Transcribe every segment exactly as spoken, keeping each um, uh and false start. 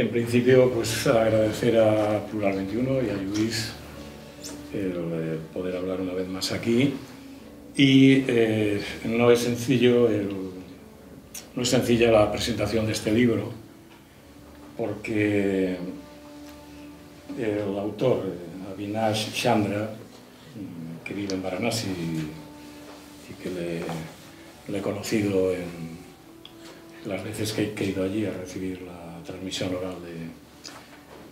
En principio, pues agradecer a Plural veintiuno y a Lluís el poder hablar una vez más aquí. Y eh, no es sencillo el, no es sencilla la presentación de este libro, porque el autor, Avinash Chandra, que vive en Varanasi y, y que le, le he conocido en las veces que he ido allí a recibir la transmisión oral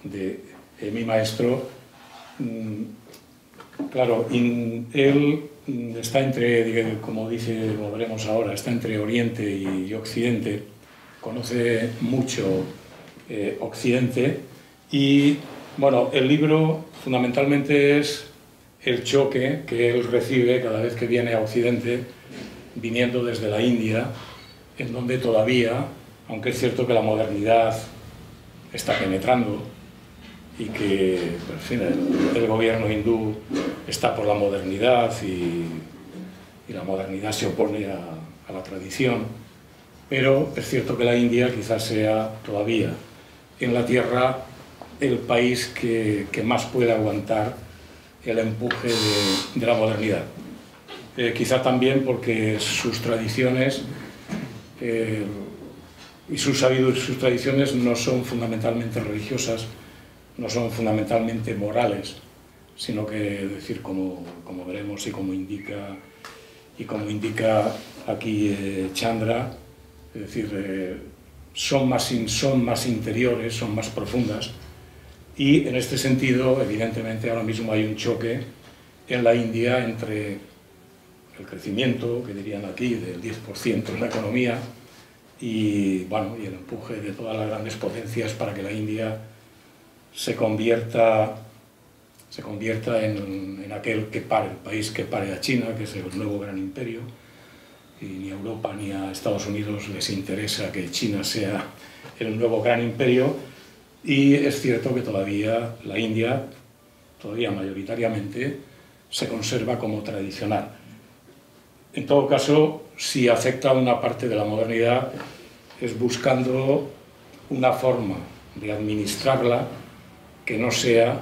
de, de, de mi maestro, claro, in, él está entre, como dice, como veremos ahora, está entre Oriente y Occidente, conoce mucho eh, Occidente y, bueno, el libro fundamentalmente es el choque que él recibe cada vez que viene a Occidente, viniendo desde la India, en donde todavía, aunque es cierto que la modernidad está penetrando y que, en fin, el, el gobierno hindú está por la modernidad y, y la modernidad se opone a, a la tradición, pero es cierto que la India quizás sea todavía en la tierra el país que, que más puede aguantar el empuje de, de la modernidad. Eh, quizá también porque sus tradiciones Eh, y sus, sus tradiciones no son fundamentalmente religiosas, no son fundamentalmente morales, sino que, es decir, como, como veremos y como indica, y como indica aquí eh, Chandra, es decir, eh, son, más in, son más interiores, son más profundas, y en este sentido, evidentemente, ahora mismo hay un choque en la India entre el crecimiento, que dirían aquí, del diez por ciento en la economía y, bueno, y el empuje de todas las grandes potencias para que la India se convierta, se convierta en, en aquel que pare, el país que pare a China, que es el nuevo gran imperio, y ni a Europa ni a Estados Unidos les interesa que China sea el nuevo gran imperio, y es cierto que todavía la India, todavía mayoritariamente, se conserva como tradicional. En todo caso, si afecta a una parte de la modernidad, es buscando una forma de administrarla que no sea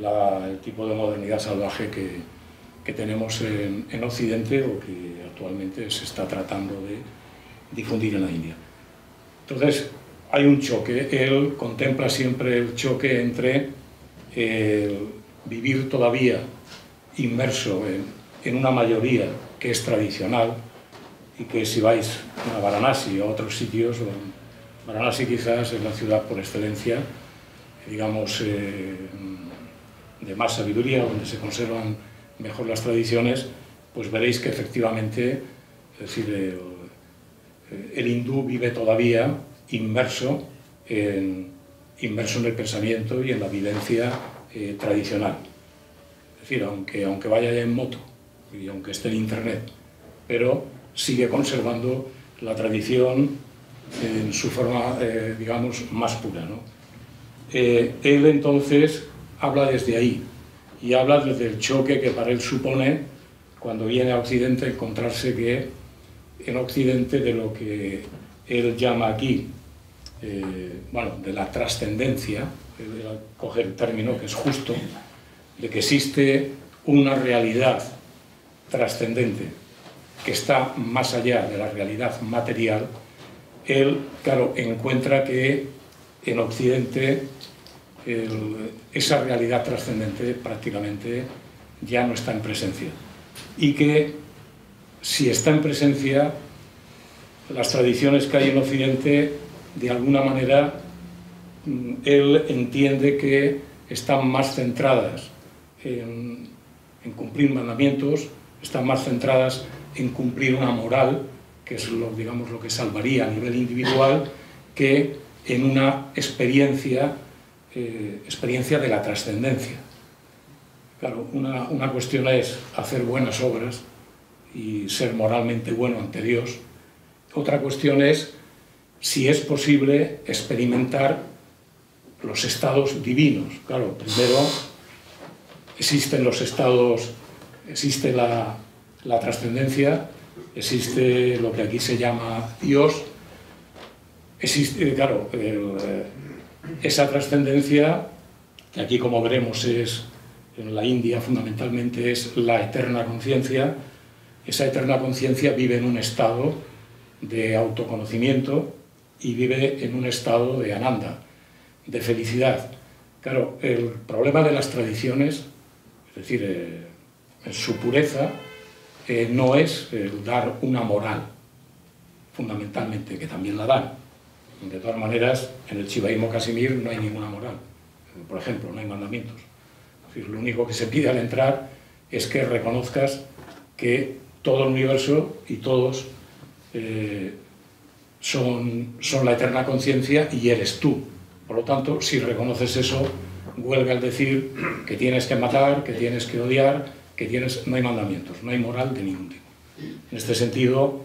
la, el tipo de modernidad salvaje que, que tenemos en, en Occidente o que actualmente se está tratando de difundir en la India. Entonces, hay un choque. Él contempla siempre el choque entre el vivir todavía inmerso en en una mayoría que es tradicional y que si vais a Varanasi o a otros sitios, Varanasi quizás es la ciudad por excelencia, digamos, eh, de más sabiduría, donde se conservan mejor las tradiciones, pues veréis que efectivamente, es decir, el, el hindú vive todavía inmerso en, inmerso en el pensamiento y en la vivencia eh, tradicional. Es decir, aunque, aunque vaya en moto, y aunque esté en internet, pero sigue conservando la tradición en su forma, eh, digamos, más pura, ¿no? Eh, él entonces habla desde ahí, y habla desde el choque que para él supone, cuando viene a Occidente, encontrarse que en Occidente de lo que él llama aquí, eh, bueno, de la trascendencia, coge el término que es justo, de que existe una realidad trascendente, que está más allá de la realidad material, él, claro, encuentra que en Occidente el, esa realidad trascendente prácticamente ya no está en presencia. Y que si está en presencia, las tradiciones que hay en Occidente, de alguna manera, él entiende que están más centradas en, en cumplir mandamientos, están más centradas en cumplir una moral, que es lo, digamos, lo que salvaría a nivel individual, que en una experiencia, eh, experiencia de la trascendencia. Claro, una, una cuestión es hacer buenas obras y ser moralmente bueno ante Dios. Otra cuestión es, si es posible, experimentar los estados divinos. Claro, primero existen los estados. Existe la, la trascendencia, existe lo que aquí se llama Dios, existe, claro, el, esa trascendencia, que aquí como veremos es, en la India fundamentalmente es la eterna conciencia, esa eterna conciencia vive en un estado de autoconocimiento y vive en un estado de ananda, de felicidad. Claro, el problema de las tradiciones, es decir, eh, su pureza, eh, no es el dar una moral, fundamentalmente, que también la dan. De todas maneras, en el Shivaísmo Kashemir no hay ninguna moral, por ejemplo, no hay mandamientos. Es decir, lo único que se pide al entrar es que reconozcas que todo el universo y todos eh, son, son la eterna conciencia y eres tú. Por lo tanto, si reconoces eso, vuelve al decir que tienes que matar, que tienes que odiar, que tienes... No hay mandamientos, no hay moral de ningún tipo. En este sentido,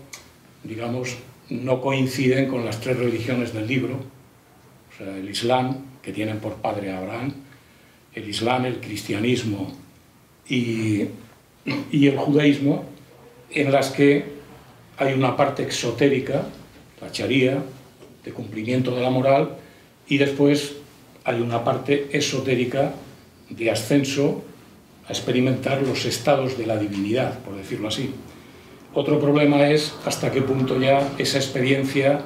digamos, no coinciden con las tres religiones del libro, o sea, el Islam, que tienen por padre a Abraham, el Islam, el cristianismo y, y el judaísmo, en las que hay una parte exotérica, la charía, de cumplimiento de la moral, y después hay una parte esotérica de ascenso a experimentar los estados de la divinidad, por decirlo así. Otro problema es hasta qué punto ya esa experiencia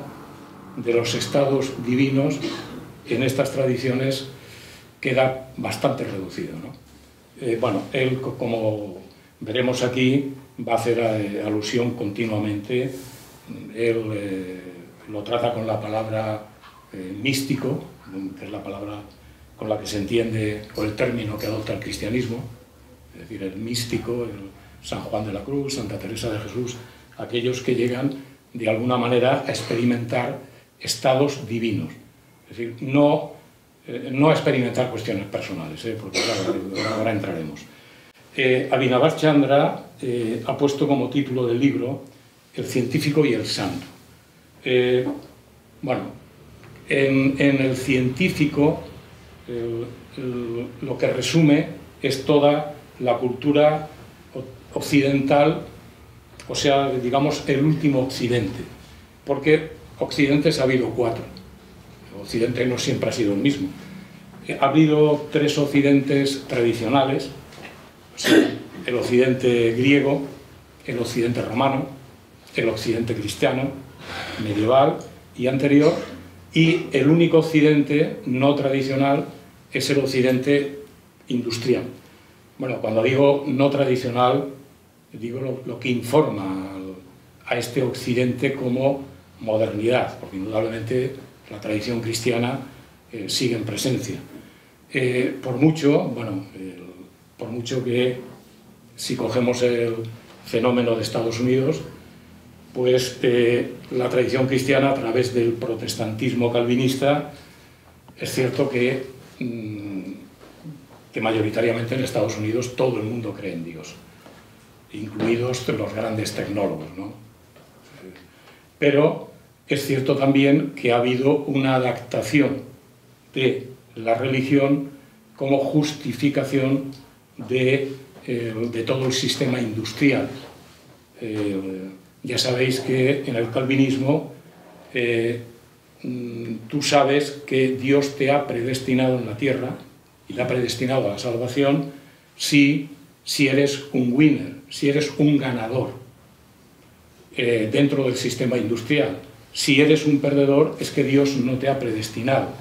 de los estados divinos en estas tradiciones queda bastante reducido, ¿no? Eh, bueno, él, como veremos aquí, va a hacer a, a alusión continuamente, él eh, lo trata con la palabra Eh, místico, que es la palabra con la que se entiende, o el término que adopta el cristianismo, es decir, el místico, el San Juan de la Cruz, Santa Teresa de Jesús, aquellos que llegan de alguna manera a experimentar estados divinos, es decir, no, eh, no a experimentar cuestiones personales, eh, porque claro, ahora entraremos. Eh, Avinash Chandra eh, ha puesto como título del libro El Científico y el Santo. Eh, bueno, En, en el científico el, el, lo que resume es toda la cultura occidental, o sea, digamos, el último occidente, porque occidentes ha habido cuatro. El occidente no siempre ha sido el mismo. Ha habido tres occidentes tradicionales, o sea, el occidente griego, el occidente romano, el occidente cristiano, medieval y anterior. Y el único occidente no tradicional es el occidente industrial. Bueno, cuando digo no tradicional, digo lo, lo que informa a este occidente como modernidad, porque indudablemente la tradición cristiana eh, sigue en presencia. Eh, por mucho, bueno, eh, por mucho que si cogemos el fenómeno de Estados Unidos, pues eh, la tradición cristiana a través del protestantismo calvinista es cierto que, mmm, que mayoritariamente en Estados Unidos todo el mundo cree en Dios, incluidos los grandes tecnólogos, ¿no? Pero es cierto también que ha habido una adaptación de la religión como justificación de, eh, de todo el sistema industrial. eh, Ya sabéis que en el calvinismo eh, tú sabes que Dios te ha predestinado en la tierra y te ha predestinado a la salvación si, si eres un winner, si eres un ganador eh, dentro del sistema industrial. Si eres un perdedor es que Dios no te ha predestinado.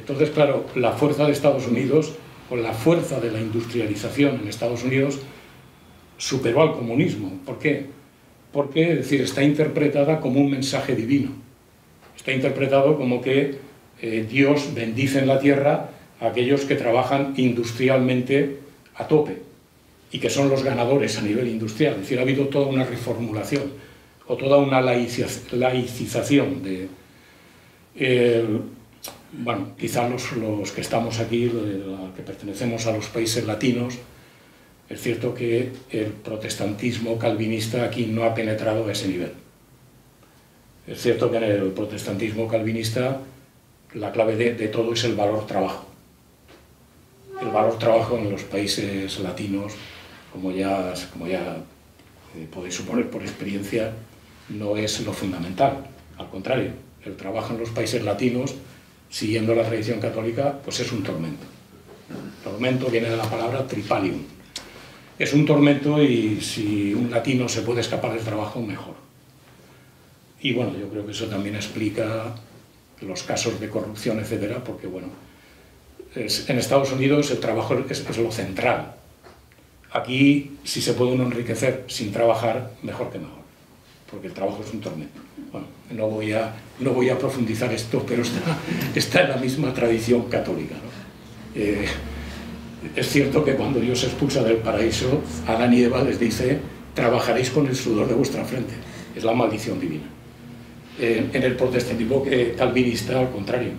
Entonces, claro, la fuerza de Estados Unidos, o la fuerza de la industrialización en Estados Unidos, superó al comunismo. ¿Por qué? Porque, es decir, está interpretada como un mensaje divino. Está interpretado como que eh, Dios bendice en la tierra a aquellos que trabajan industrialmente a tope y que son los ganadores a nivel industrial. Es decir, ha habido toda una reformulación o toda una laicización de... Eh, bueno, quizás los, los que estamos aquí, la, que pertenecemos a los países latinos, es cierto que el protestantismo calvinista aquí no ha penetrado a ese nivel. Es cierto que en el protestantismo calvinista la clave de, de todo es el valor trabajo. El valor trabajo en los países latinos, como ya, como ya eh, podéis suponer por experiencia, no es lo fundamental. Al contrario, el trabajo en los países latinos, siguiendo la tradición católica, pues es un tormento. Tormento viene de la palabra tripalium. Es un tormento y si un latino se puede escapar del trabajo, mejor. Y bueno, yo creo que eso también explica los casos de corrupción, etcétera, porque bueno, es, en Estados Unidos el trabajo es, es lo central. Aquí, si se puede uno enriquecer sin trabajar, mejor que mejor, porque el trabajo es un tormento. Bueno, no voy a, no voy a profundizar esto, pero está, está en la misma tradición católica, ¿no? Eh, es cierto que cuando Dios se expulsa del paraíso, Adán y Eva les dice: trabajaréis con el sudor de vuestra frente. Es la maldición divina. Eh, en el protestantismo eh, calvinista, al contrario,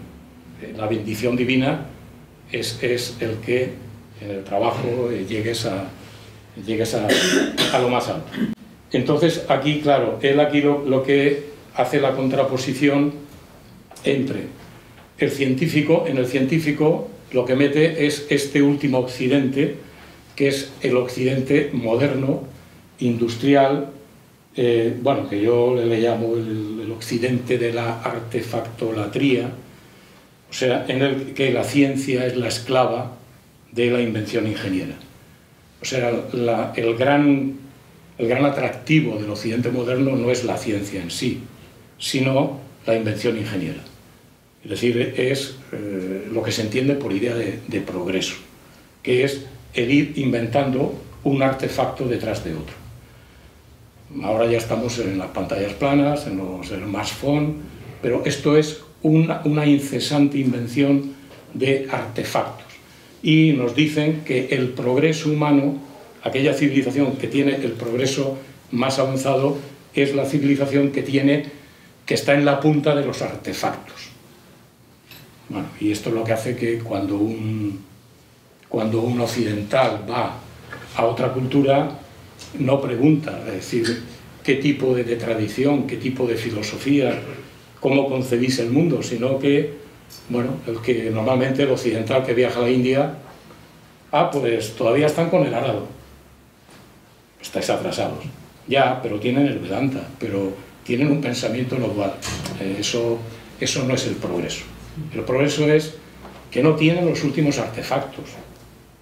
eh, la bendición divina es, es el que en el trabajo eh, llegues, a, llegues a, a lo más alto. Entonces aquí, claro, él aquí lo, lo que hace la contraposición entre el científico, en el científico lo que mete es este último occidente, que es el occidente moderno, industrial, eh, bueno, que yo le, le llamo el, el occidente de la artefactolatría, o sea, en el que la ciencia es la esclava de la invención ingeniera. O sea, la, el gran... El gran atractivo del occidente moderno no es la ciencia en sí, sino la invención ingeniera. Es decir, es eh, lo que se entiende por idea de, de progreso, que es el ir inventando un artefacto detrás de otro. Ahora ya estamos en las pantallas planas, en los smartphones, pero esto es una, una incesante invención de artefactos. Y nos dicen que el progreso humano, aquella civilización que tiene el progreso más avanzado, es la civilización que tiene, que está en la punta de los artefactos. Bueno, y esto es lo que hace que cuando un, cuando un occidental va a otra cultura, no pregunta, es decir, qué tipo de, de tradición, qué tipo de filosofía, cómo concebís el mundo, sino que, bueno, el que normalmente el occidental que viaja a la India, ah, pues todavía están con el arado. Estáis atrasados. Ya, pero tienen el Vedanta, pero tienen un pensamiento novel. Eh, eso, eso no es el progreso. El progreso es que no tienen los últimos artefactos.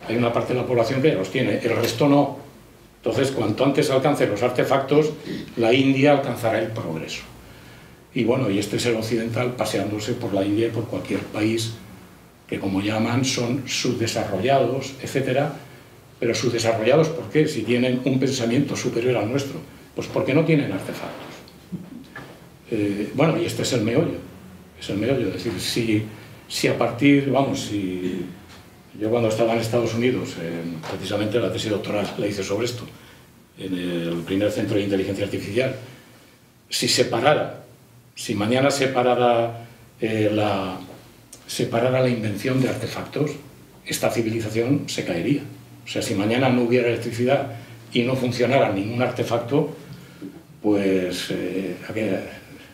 Hay una parte de la población que ya los tiene, el resto no. Entonces, cuanto antes alcance los artefactos, la India alcanzará el progreso. Y bueno, y este es el occidental paseándose por la India y por cualquier país que, como llaman, son subdesarrollados, etcétera. Pero subdesarrollados, ¿por qué? Si tienen un pensamiento superior al nuestro, pues porque no tienen artefactos. Eh, bueno, y este es el meollo, es el meollo, es decir, si, si a partir, vamos, si yo cuando estaba en Estados Unidos, eh, precisamente la tesis doctoral la hice sobre esto, en el primer centro de inteligencia artificial, si separara, si mañana separara, eh, la, separara la invención de artefactos, esta civilización se caería. O sea, si mañana no hubiera electricidad y no funcionara ningún artefacto, pues eh, ¿a qué,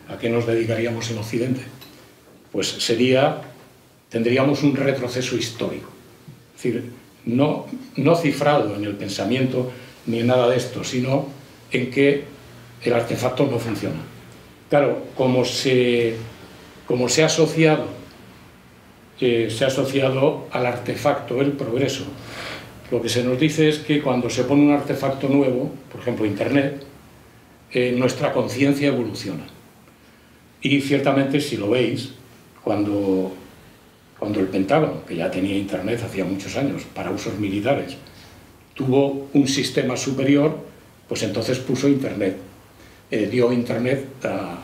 a qué nos dedicaríamos en Occidente? Pues sería, tendríamos un retroceso histórico. Es decir, no, no cifrado en el pensamiento ni en nada de esto, sino en que el artefacto no funciona. Claro, como se, como se ha asociado, eh, se ha asociado al artefacto el progreso, lo que se nos dice es que cuando se pone un artefacto nuevo, por ejemplo Internet, eh, nuestra conciencia evoluciona. Y ciertamente, si lo veis, cuando, cuando el Pentágono, que ya tenía Internet hacía muchos años para usos militares, tuvo un sistema superior, pues entonces puso Internet, eh, dio Internet, a,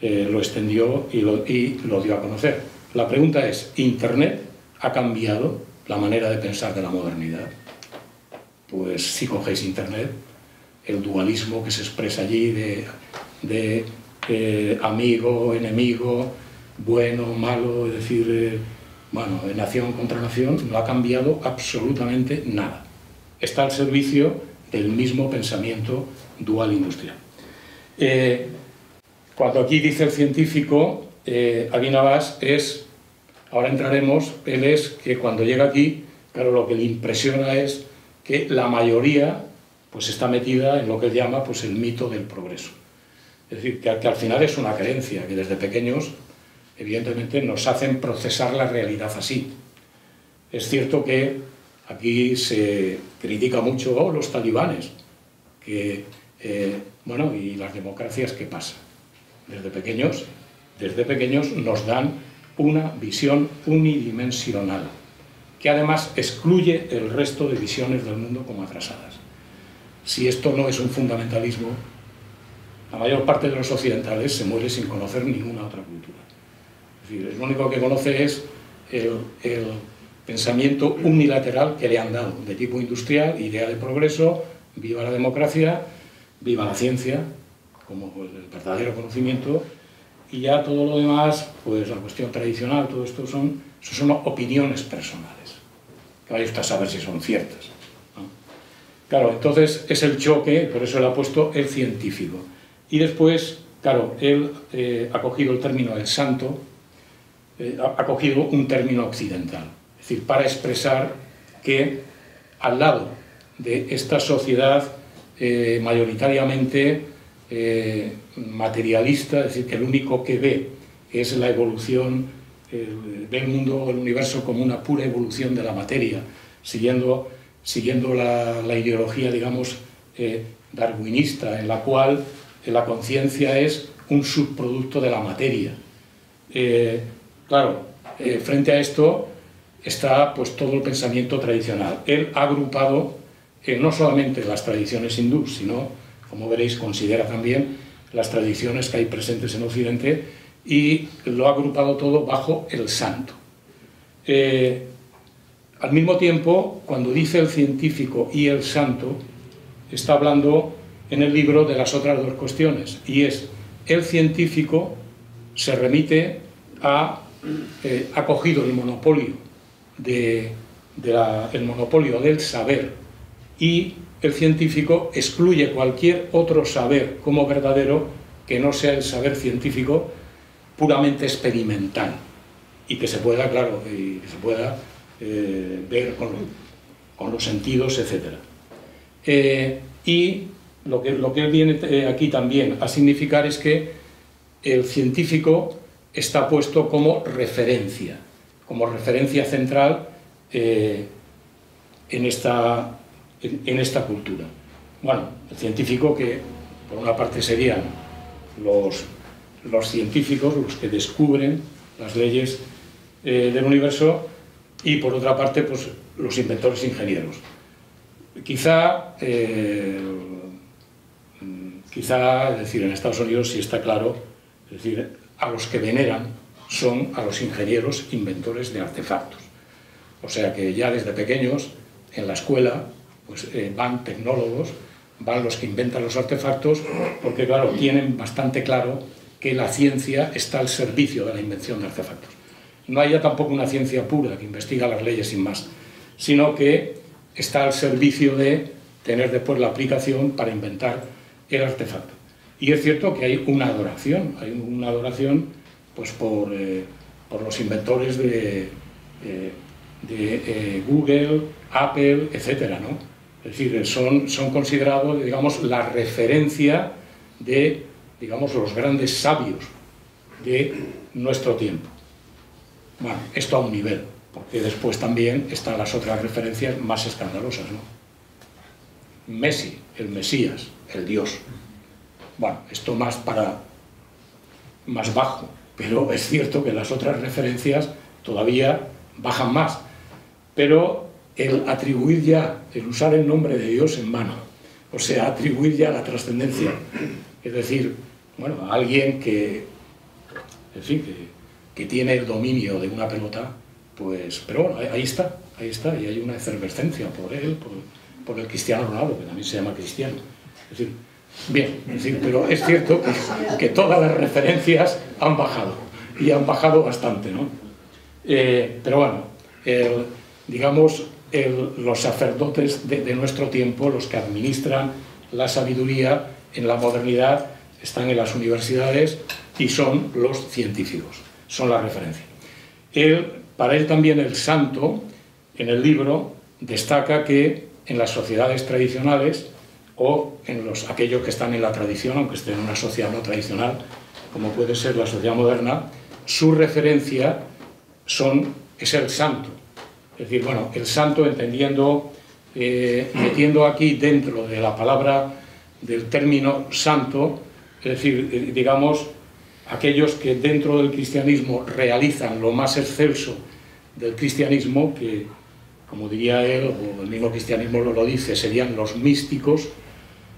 eh, lo extendió y lo, y lo dio a conocer. La pregunta es, ¿Internet ha cambiado la manera de pensar de la modernidad? Pues si cogéis Internet, el dualismo que se expresa allí de, de eh, amigo, enemigo, bueno, malo, es decir, eh, bueno, de nación contra nación, no ha cambiado absolutamente nada. Está al servicio del mismo pensamiento dual industrial. Eh, cuando aquí dice el científico, eh, Avinash es... Ahora entraremos, él es que cuando llega aquí, claro, lo que le impresiona es que la mayoría pues está metida en lo que él llama pues el mito del progreso. Es decir, que, que al final es una creencia, que desde pequeños, evidentemente, nos hacen procesar la realidad así. Es cierto que aquí se critica mucho oh, los talibanes, que, eh, bueno, y las democracias, ¿qué pasa? Desde pequeños, desde pequeños nos dan una visión unidimensional, que además excluye el resto de visiones del mundo como atrasadas. Si esto no es un fundamentalismo, la mayor parte de los occidentales se muere sin conocer ninguna otra cultura. Es decir, lo único que conoce es el, el pensamiento unilateral que le han dado, de tipo industrial, idea de progreso, viva la democracia, viva la ciencia, como el verdadero conocimiento, y ya todo lo demás, pues la cuestión tradicional, todo esto son, son opiniones personales, que vaya usted a saber si son ciertas, ¿no? Claro, entonces es el choque, por eso él ha puesto el científico. Y después, claro, él eh, ha cogido el término el santo, eh, ha cogido un término occidental, es decir, para expresar que al lado de esta sociedad eh, mayoritariamente Eh, materialista, es decir, que el único que ve es la evolución, eh, ve el mundo, el universo como una pura evolución de la materia, siguiendo, siguiendo la, la ideología, digamos, eh, darwinista, en la cual eh, la conciencia es un subproducto de la materia. Eh, claro, eh, frente a esto está pues todo el pensamiento tradicional. Él ha agrupado eh, no solamente las tradiciones hindúes, sino, como veréis, considera también las tradiciones que hay presentes en Occidente y lo ha agrupado todo bajo el santo. Eh, al mismo tiempo, cuando dice el científico y el santo, está hablando en el libro de las otras dos cuestiones, y es, el científico se remite a, eh, ha cogido el monopolio, de, de la, el monopolio del saber, y el científico excluye cualquier otro saber como verdadero que no sea el saber científico puramente experimental y que se pueda, claro, y que se pueda eh, ver con, con los sentidos, etcétera. Eh, y lo que, lo que viene aquí también a significar es que el científico está puesto como referencia, como referencia central eh, en esta... En, en esta cultura. Bueno, el científico que, por una parte, serían los, los científicos, los que descubren las leyes eh, del universo, y por otra parte, pues los inventores ingenieros. Quizá, eh, quizá, es decir, en Estados Unidos sí está claro, es decir, a los que veneran son a los ingenieros inventores de artefactos. O sea que ya desde pequeños, en la escuela, pues eh, van tecnólogos, van los que inventan los artefactos, porque claro, tienen bastante claro que la ciencia está al servicio de la invención de artefactos. No hay ya tampoco una ciencia pura que investiga las leyes sin más, sino que está al servicio de tener después la aplicación para inventar el artefacto. Y es cierto que hay una adoración, hay una adoración pues por, eh, por los inventores de, eh, de eh, Google, Apple, etcétera, ¿no? Es decir, son, son considerados, digamos, la referencia de, digamos, los grandes sabios de nuestro tiempo. Bueno, esto a un nivel, porque después también están las otras referencias más escandalosas, ¿no? Messi, el Mesías, el Dios. Bueno, esto más para... más bajo, pero es cierto que las otras referencias todavía bajan más, pero... el atribuir ya, el usar el nombre de Dios en vano, o sea, atribuir ya la trascendencia, es decir, bueno, a alguien que, en fin, que, que tiene el dominio de una pelota, pues, pero bueno, ahí está, ahí está, y hay una efervescencia por él, por, por el Cristiano Ronaldo, que también se llama Cristiano, es decir, bien, es decir, pero es cierto que, que todas las referencias han bajado, y han bajado bastante, ¿no? Eh, pero bueno, el, digamos, El, los sacerdotes de, de nuestro tiempo, los que administran la sabiduría en la modernidad, están en las universidades y son los científicos, son la referencia. Él, para él también el santo, en el libro, destaca que en las sociedades tradicionales o en los, aquellos que están en la tradición, aunque estén en una sociedad no tradicional, como puede ser la sociedad moderna, su referencia son, es el santo. Es decir, bueno, el santo entendiendo, eh, metiendo aquí dentro de la palabra, del término santo, es decir, digamos, aquellos que dentro del cristianismo realizan lo más excelso del cristianismo, que, como diría él, o el mismo cristianismo lo dice, serían los místicos,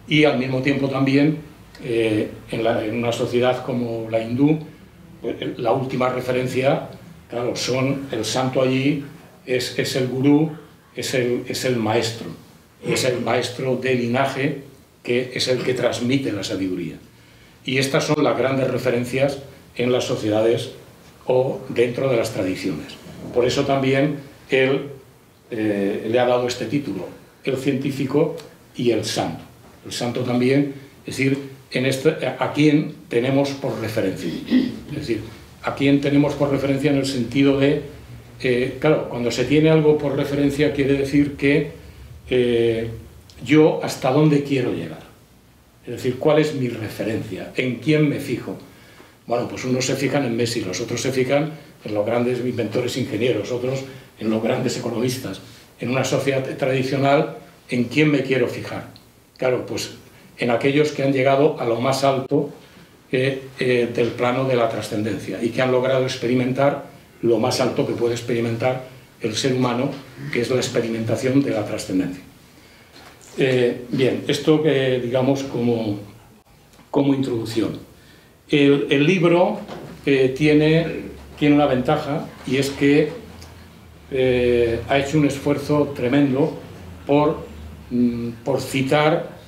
y al mismo tiempo también, eh, en, la, en una sociedad como la hindú, pues, la última referencia, claro, son el santo allí, es, es el gurú, es el, es el maestro, es el maestro de linaje, que es el que transmite la sabiduría. Y estas son las grandes referencias en las sociedades o dentro de las tradiciones. Por eso también él eh, le ha dado este título, el científico y el santo. El santo también, es decir, en este, a quién tenemos por referencia. Es decir, a quién tenemos por referencia en el sentido de... Eh, claro, cuando se tiene algo por referencia quiere decir que eh, yo hasta dónde quiero llegar. Es decir, ¿cuál es mi referencia? ¿En quién me fijo? Bueno, pues unos se fijan en Messi, los otros se fijan en los grandes inventores ingenieros, otros en los grandes economistas. En una sociedad tradicional, ¿en quién me quiero fijar? Claro, pues en aquellos que han llegado a lo más alto eh, eh, del plano de la trascendencia y que han logrado experimentar lo más alto que puede experimentar el ser humano, que es la experimentación de la trascendencia. Eh, bien, esto que digamos como, como introducción. El, el libro eh, tiene, tiene una ventaja, y es que eh, ha hecho un esfuerzo tremendo por, mm, por citar,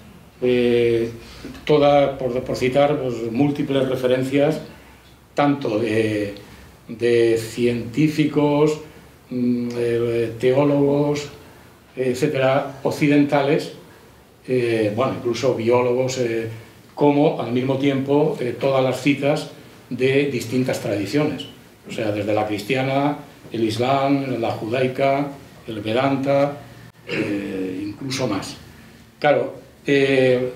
eh, toda, por, por citar pues, múltiples referencias, tanto de, de científicos, mm, eh, teólogos, etcétera, occidentales, Eh, bueno, incluso biólogos, eh, como al mismo tiempo eh, todas las citas de distintas tradiciones, o sea, desde la cristiana, el islam, la judaica, el Vedanta, eh, incluso más. Claro, eh,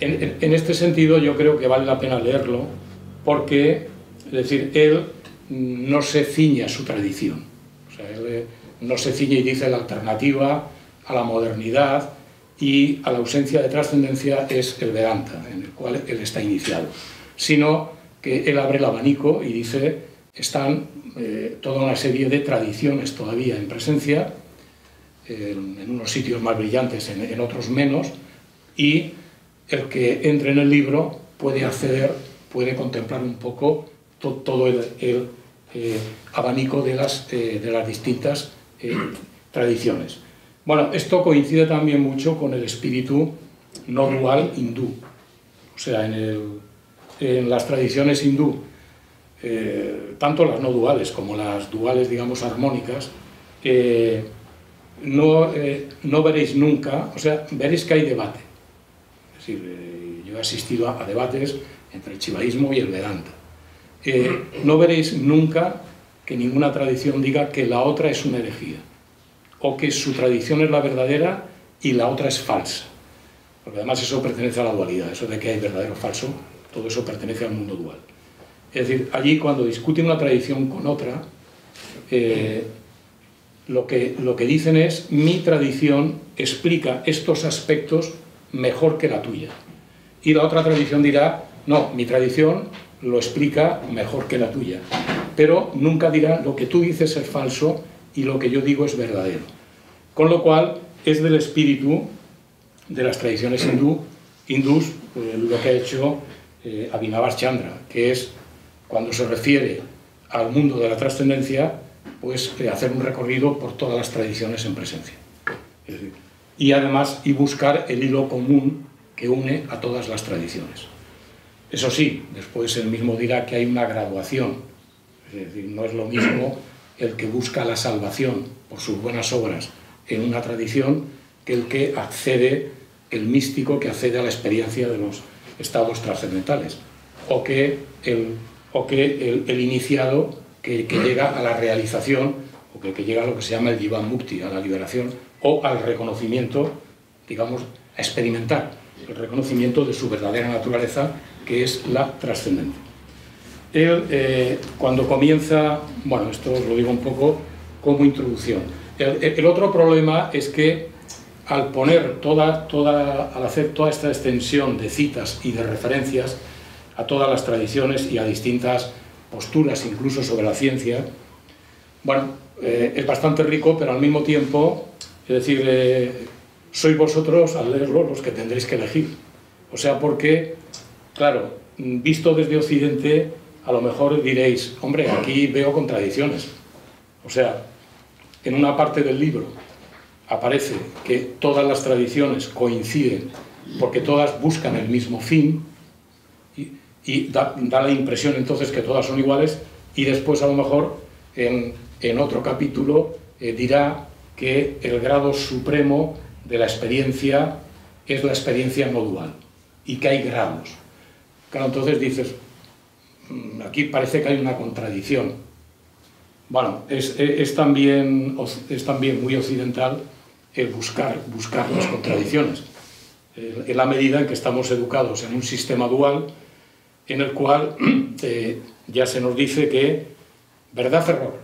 en, en este sentido yo creo que vale la pena leerlo, porque, es decir, él no se ciñe a su tradición, o sea, él eh, no se ciñe y dice la alternativa a la modernidad y a la ausencia de trascendencia es el Vedanta, en el cual él está iniciado, sino que él abre el abanico y dice están eh, toda una serie de tradiciones todavía en presencia, eh, en unos sitios más brillantes, en, en otros menos, y el que entre en el libro puede acceder, puede contemplar un poco to, todo el, el eh, abanico de las, eh, de las distintas eh, tradiciones. Bueno, esto coincide también mucho con el espíritu no dual hindú. O sea, en, el, en las tradiciones hindú, eh, tanto las no duales como las duales, digamos, armónicas, eh, no, eh, no veréis nunca, o sea, veréis que hay debate. Es decir, eh, yo he asistido a, a debates entre el shivaísmo y el Vedanta. Eh, no veréis nunca que ninguna tradición diga que la otra es una herejía, o que su tradición es la verdadera y la otra es falsa. Porque además eso pertenece a la dualidad, eso de que hay verdadero o falso, todo eso pertenece al mundo dual. Es decir, allí cuando discuten una tradición con otra, eh, lo, que, lo que dicen es, mi tradición explica estos aspectos mejor que la tuya. Y la otra tradición dirá, no, mi tradición lo explica mejor que la tuya. Pero nunca dirá, lo que tú dices es falso y lo que yo digo es verdadero. Con lo cual, es del espíritu de las tradiciones hindú, hindús eh, lo que ha hecho eh, Avinash Chandra, que es, cuando se refiere al mundo de la trascendencia, pues eh, hacer un recorrido por todas las tradiciones en presencia. Es decir, y además, y buscar el hilo común que une a todas las tradiciones. Eso sí, después él mismo dirá que hay una graduación, es decir, no es lo mismo el que busca la salvación por sus buenas obras en una tradición, que el que accede, el místico que accede a la experiencia de los estados trascendentales, o que el, o que el, el iniciado que, que llega a la realización, o que, que llega a lo que se llama el Jivamukti, a la liberación, o al reconocimiento, digamos, a experimentar el reconocimiento de su verdadera naturaleza, que es la trascendencia. Él, eh, cuando comienza, bueno, esto os lo digo un poco como introducción. El, el otro problema es que al poner toda, toda, al hacer toda esta extensión de citas y de referencias a todas las tradiciones y a distintas posturas, incluso sobre la ciencia, bueno, eh, es bastante rico, pero al mismo tiempo, es decir, eh, sois vosotros al leerlo los que tendréis que elegir. O sea, porque, claro, visto desde Occidente, a lo mejor diréis, hombre, aquí veo contradicciones. O sea, en una parte del libro aparece que todas las tradiciones coinciden porque todas buscan el mismo fin y, y da, da la impresión entonces que todas son iguales, y después a lo mejor en, en otro capítulo eh, dirá que el grado supremo de la experiencia es la experiencia no dual y que hay grados. Claro, entonces dices, aquí parece que hay una contradicción. Bueno, es, es, es, también, es también muy occidental el buscar, buscar las contradicciones, eh, en la medida en que estamos educados en un sistema dual en el cual eh, ya se nos dice que verdad o error.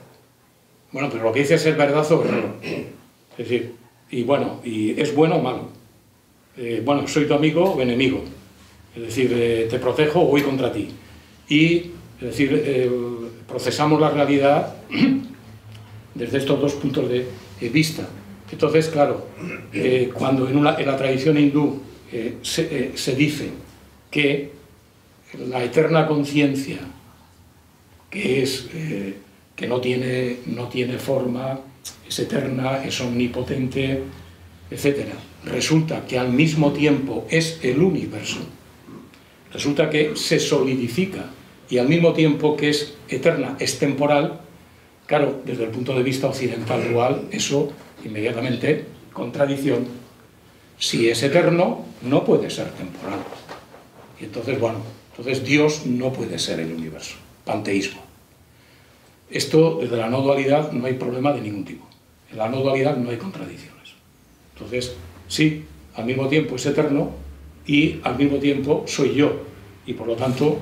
Bueno, pero lo que dices es verdad o error. Es decir, y bueno, y ¿es bueno o malo? Eh, bueno, ¿soy tu amigo o enemigo? Es decir, eh, ¿te protejo o voy contra ti? Y, es decir, eh, procesamos la realidad desde estos dos puntos de eh, vista. Entonces, claro, eh, cuando en, una, en la tradición hindú eh, se, eh, se dice que la eterna conciencia, que es eh, que no tiene, no tiene forma, es eterna, es omnipotente, etcétera, resulta que al mismo tiempo es el universo. Resulta que se solidifica y al mismo tiempo que es eterna, es temporal. Claro, desde el punto de vista occidental dual, eso inmediatamente, contradicción. Si es eterno, no puede ser temporal. Y entonces, bueno, entonces Dios no puede ser el universo. Panteísmo. Esto, desde la no dualidad, no hay problema de ningún tipo. En la no dualidad no hay contradicciones. Entonces, sí, al mismo tiempo es eterno, y al mismo tiempo soy yo, y por lo tanto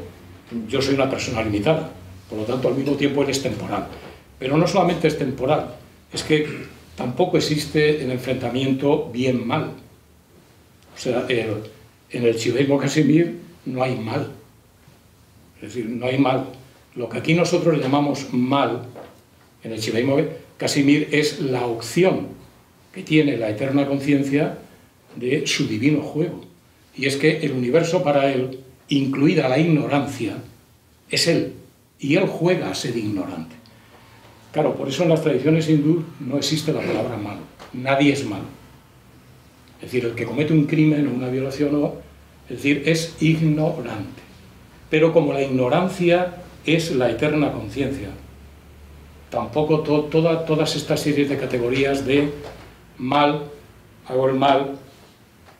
yo soy una persona limitada, por lo tanto al mismo tiempo él es temporal. Pero no solamente es temporal, es que tampoco existe el enfrentamiento bien-mal. O sea, el, en el Shivaismo Kashemir no hay mal, es decir, no hay mal. Lo que aquí nosotros llamamos mal, en el Shivaismo Kashemir es la opción que tiene la eterna conciencia de su divino juego. Y es que el universo para él, incluida la ignorancia, es él. Y él juega a ser ignorante. Claro, por eso en las tradiciones hindú no existe la palabra malo. Nadie es malo. Es decir, el que comete un crimen o una violación, o, es decir, es ignorante. Pero como la ignorancia es la eterna conciencia, tampoco to, toda, todas estas series de categorías de mal, hago el mal,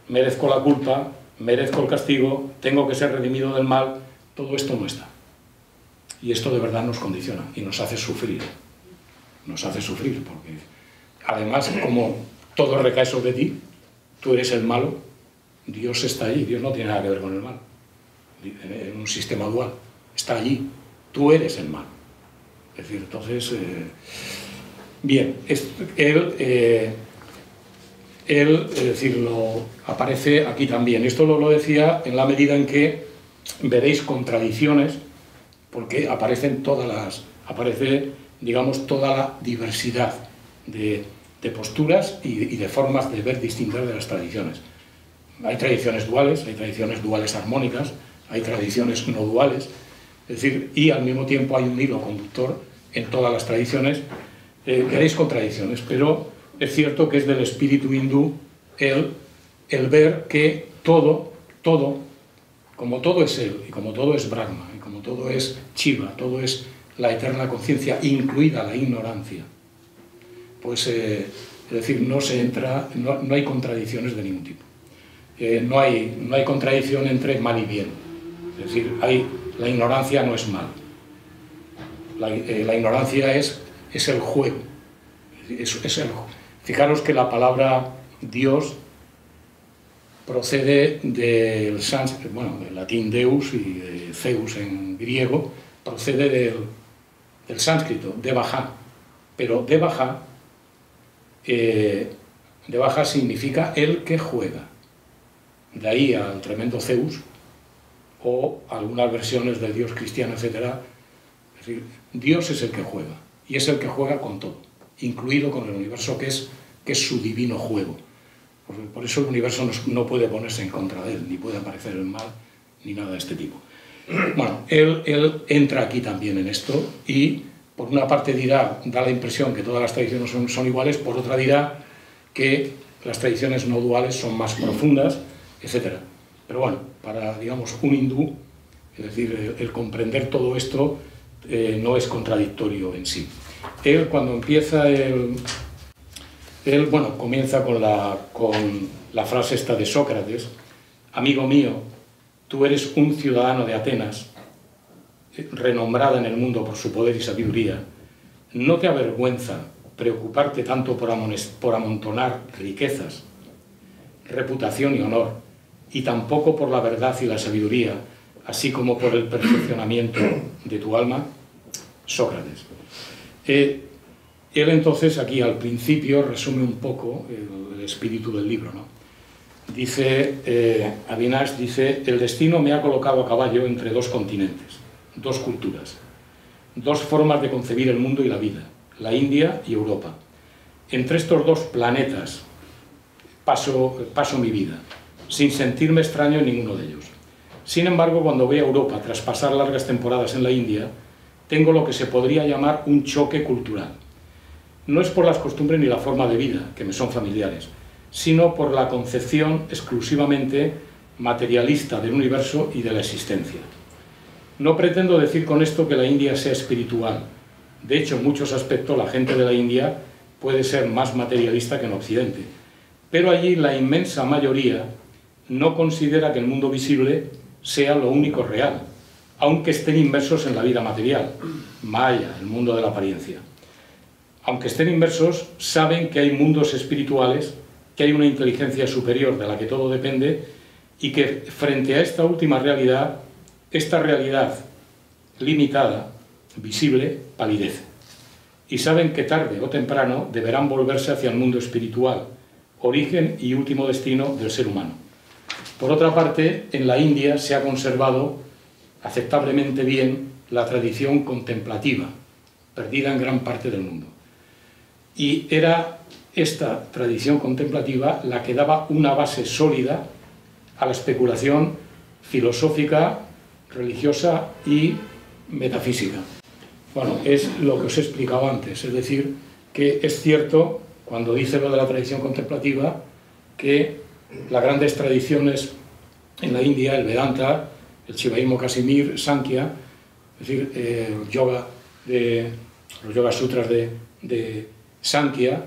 merezco la culpa, merezco el castigo, tengo que ser redimido del mal, todo esto no está. Y esto de verdad nos condiciona y nos hace sufrir. Nos hace sufrir porque además, como todo recae sobre ti, tú eres el malo, Dios está allí, Dios no tiene nada que ver con el mal. En un sistema dual, está allí, tú eres el malo. Es decir, entonces, eh, bien, es, él... Eh, Él, es decir, lo aparece aquí también. Esto lo, lo decía en la medida en que veréis contradicciones, porque aparecen todas las, aparece, digamos, toda la diversidad de, de posturas y, y de formas de ver distintas de las tradiciones. Hay tradiciones duales, hay tradiciones duales armónicas, hay tradiciones no duales, es decir, y al mismo tiempo hay un hilo conductor en todas las tradiciones. Eh, veréis contradicciones, pero es cierto que es del espíritu hindú el, el ver que todo, todo, como todo es él, y como todo es Brahma, y como todo es Shiva, todo es la eterna conciencia, incluida la ignorancia, pues eh, es decir, no se entra, no, no hay contradicciones de ningún tipo. Eh, no, hay, no hay contradicción entre mal y bien. Es decir, hay, la ignorancia no es mal. La, eh, la ignorancia es, es el juego. Es, es el juego. Fijaros que la palabra Dios procede del sánscrito, bueno, del latín Deus y de Zeus en griego, procede del, del sánscrito, devaja, pero devaja, eh, devaja significa el que juega, de ahí al tremendo Zeus, o algunas versiones de Dios cristiano, etcétera. Es decir, Dios es el que juega, y es el que juega con todo, incluido con el universo, que es, que es su divino juego. Por, por eso el universo no, no puede ponerse en contra de él, ni puede aparecer el mal, ni nada de este tipo. Bueno, él, él entra aquí también en esto, y por una parte dirá, da la impresión que todas las tradiciones son, son iguales, por otra dirá que las tradiciones no duales son más profundas, etcétera. Pero bueno, para, digamos, un hindú, es decir, el, el comprender todo esto eh, no es contradictorio en sí. Él, cuando empieza el... Él, bueno, comienza con la, con la frase esta de Sócrates: amigo mío, tú eres un ciudadano de Atenas, renombrada en el mundo por su poder y sabiduría. ¿No te avergüenza preocuparte tanto por, por amontonar riquezas, reputación y honor, y tampoco por la verdad y la sabiduría, así como por el perfeccionamiento de tu alma? Sócrates. Eh, Él entonces aquí al principio resume un poco el espíritu del libro, ¿no? Dice, eh, Avinash dice, el destino me ha colocado a caballo entre dos continentes, dos culturas, dos formas de concebir el mundo y la vida, la India y Europa. Entre estos dos planetas paso, paso mi vida, sin sentirme extraño en ninguno de ellos. Sin embargo, cuando voy a Europa tras pasar largas temporadas en la India, tengo lo que se podría llamar un choque cultural. No es por las costumbres ni la forma de vida, que me son familiares, sino por la concepción exclusivamente materialista del universo y de la existencia. No pretendo decir con esto que la India sea espiritual. De hecho, en muchos aspectos la gente de la India puede ser más materialista que en Occidente. Pero allí la inmensa mayoría no considera que el mundo visible sea lo único real, aunque estén inmersos en la vida material, Maya, el mundo de la apariencia. Aunque estén inmersos, saben que hay mundos espirituales, que hay una inteligencia superior de la que todo depende, y que frente a esta última realidad, esta realidad limitada, visible, palidece. Y saben que tarde o temprano deberán volverse hacia el mundo espiritual, origen y último destino del ser humano. Por otra parte, en la India se ha conservado aceptablemente bien la tradición contemplativa, perdida en gran parte del mundo. Y era esta tradición contemplativa la que daba una base sólida a la especulación filosófica, religiosa y metafísica. Bueno, es lo que os he explicado antes, es decir, que es cierto, cuando dice lo de la tradición contemplativa, que las grandes tradiciones en la India, el Vedanta, el Shivaismo Kashemir, Sankhya, es decir, eh, el yoga de, los yoga sutras de, de Sankhya,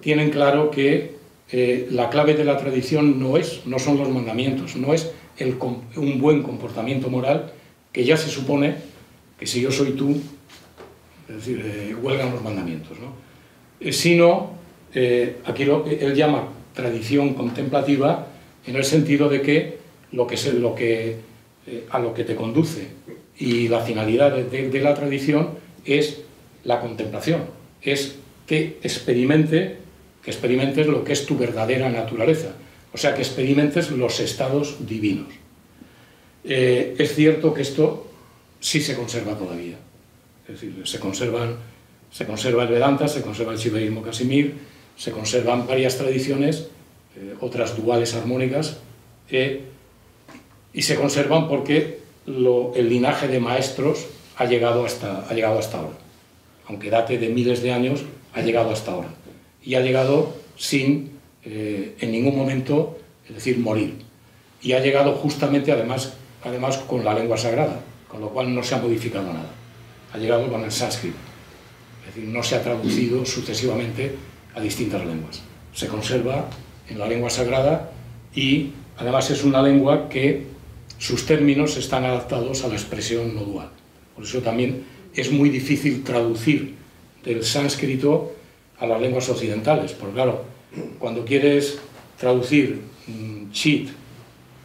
tienen claro que eh, la clave de la tradición no, es, no son los mandamientos, no es el, un buen comportamiento moral, que ya se supone que si yo soy tú, es decir, eh, huelgan los mandamientos, ¿no? Eh, sino, eh, aquí lo, él llama tradición contemplativa en el sentido de que, lo que, es, lo que eh, a lo que te conduce y la finalidad de, de, de la tradición es la contemplación, es que experimente, que experimentes lo que es tu verdadera naturaleza, o sea, que experimentes los estados divinos. Eh, es cierto que esto sí se conserva todavía, es decir, se, conservan, se conserva el Vedanta, se conserva el Shivaísmo Kashemir, se conservan varias tradiciones, eh, otras duales armónicas, eh, y se conservan porque lo, el linaje de maestros ha llegado hasta, ha llegado hasta ahora, aunque date de miles de años, ha llegado hasta ahora, y ha llegado sin, eh, en ningún momento, es decir, morir, y ha llegado justamente además, además con la lengua sagrada, con lo cual no se ha modificado nada, ha llegado con el sánscrito, es decir, no se ha traducido sucesivamente a distintas lenguas, se conserva en la lengua sagrada, y además es una lengua que sus términos están adaptados a la expresión no dual, por eso también es muy difícil traducir del sánscrito a las lenguas occidentales, porque claro, cuando quieres traducir chit,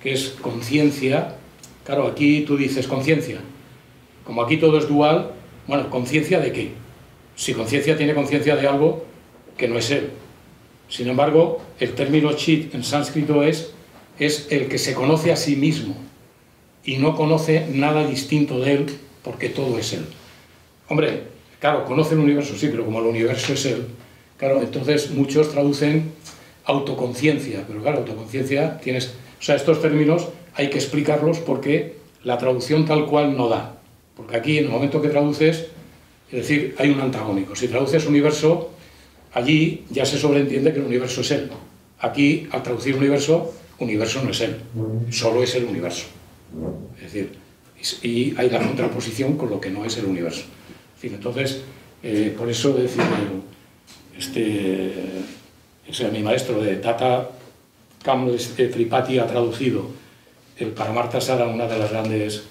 que es conciencia, claro, aquí tú dices conciencia, como aquí todo es dual, bueno, ¿conciencia de qué? Si conciencia tiene conciencia de algo que no es él. Sin embargo, el término chit en sánscrito es, es el que se conoce a sí mismo y no conoce nada distinto de él porque todo es él. Hombre, claro, conoce el universo, sí, pero como el universo es él, claro, entonces muchos traducen autoconciencia, pero claro, autoconciencia tienes... O sea, estos términos hay que explicarlos porque la traducción tal cual no da. Porque aquí, en el momento que traduces, es decir, hay un antagónico. Si traduces universo, allí ya se sobreentiende que el universo es él. Aquí, al traducir universo, universo no es él, solo es el universo. Es decir, y hay la contraposición con lo que no es el universo. En fin, entonces, eh, por eso decir, este, o sea, mi maestro de Tata Kamlo Tripathi ha traducido el Paramarsara, una de las grandes...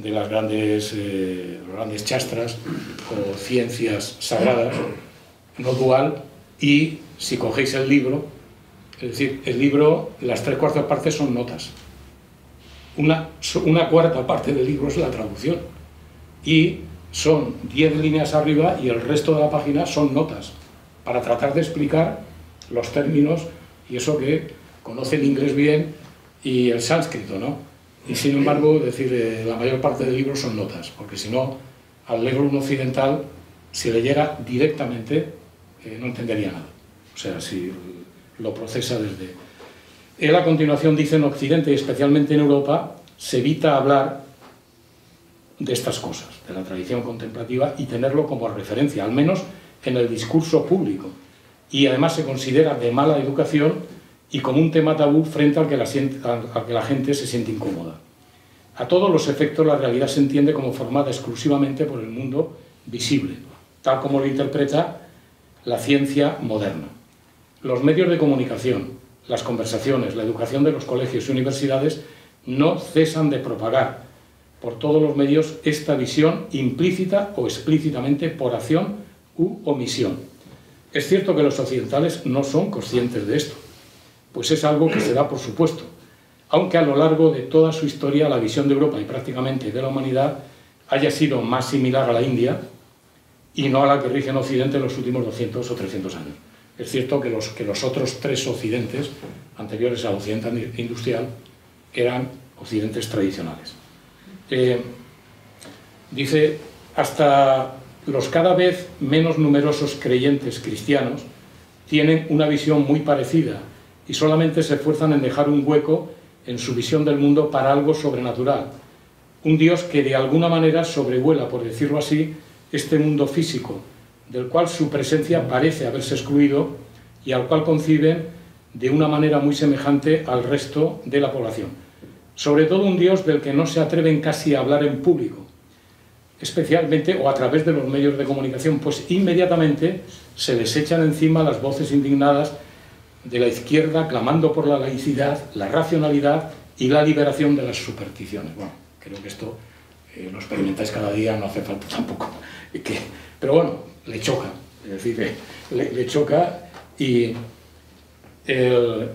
de las grandes, eh, grandes chastras o ciencias sagradas, no dual, y si cogéis el libro, es decir, el libro, las tres cuartas partes son notas. Una, una cuarta parte del libro es la traducción, y son diez líneas arriba y el resto de la página son notas, para tratar de explicar los términos y eso que conoce el inglés bien y el sánscrito, ¿no? Y sin embargo, decir, eh, la mayor parte del libro son notas, porque si no, al leerlo un occidental, si leyera directamente, eh, no entendería nada. O sea, si lo procesa desde... Él a continuación dice, en Occidente, y especialmente en Europa, se evita hablar de estas cosas, de la tradición contemplativa, y tenerlo como referencia, al menos en el discurso público. Y además se considera de mala educación y como un tema tabú frente al que, la, al que la gente se siente incómoda. A todos los efectos, la realidad se entiende como formada exclusivamente por el mundo visible, tal como lo interpreta la ciencia moderna. Los medios de comunicación, las conversaciones, la educación de los colegios y universidades no cesan de propagar por todos los medios esta visión implícita o explícitamente por acción u omisión. Es cierto que los occidentales no son conscientes de esto, pues es algo que se da por supuesto, aunque a lo largo de toda su historia la visión de Europa y prácticamente de la humanidad haya sido más similar a la India y no a la que rige en Occidente en los últimos doscientos o trescientos años. Es cierto que los, que los otros tres occidentes anteriores al occidente industrial eran occidentes tradicionales. Eh, dice, hasta los cada vez menos numerosos creyentes cristianos tienen una visión muy parecida y solamente se esfuerzan en dejar un hueco en su visión del mundo para algo sobrenatural, un Dios que de alguna manera sobrevuela, por decirlo así, este mundo físico, del cual su presencia parece haberse excluido y al cual conciben de una manera muy semejante al resto de la población. Sobre todo un Dios del que no se atreven casi a hablar en público, especialmente o a través de los medios de comunicación, pues inmediatamente se les echan encima las voces indignadas de la izquierda clamando por la laicidad, la racionalidad y la liberación de las supersticiones. Bueno, creo que esto eh, lo experimentáis cada día, no hace falta tampoco que... Pero bueno, le choca, es decir, eh, le, le choca y el...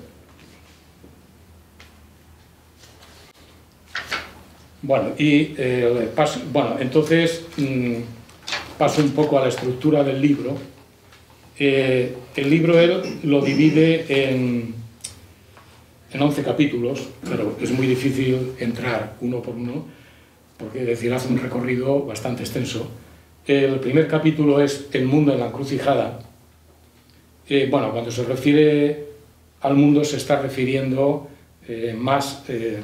Bueno, y el paso... Bueno, entonces mmm, paso un poco a la estructura del libro. Eh, el libro él lo divide en, en once capítulos, pero es muy difícil entrar uno por uno, porque es decir, hace un recorrido bastante extenso. El primer capítulo es el mundo en la encrucijada. Eh, bueno, cuando se refiere al mundo se está refiriendo eh, más, eh,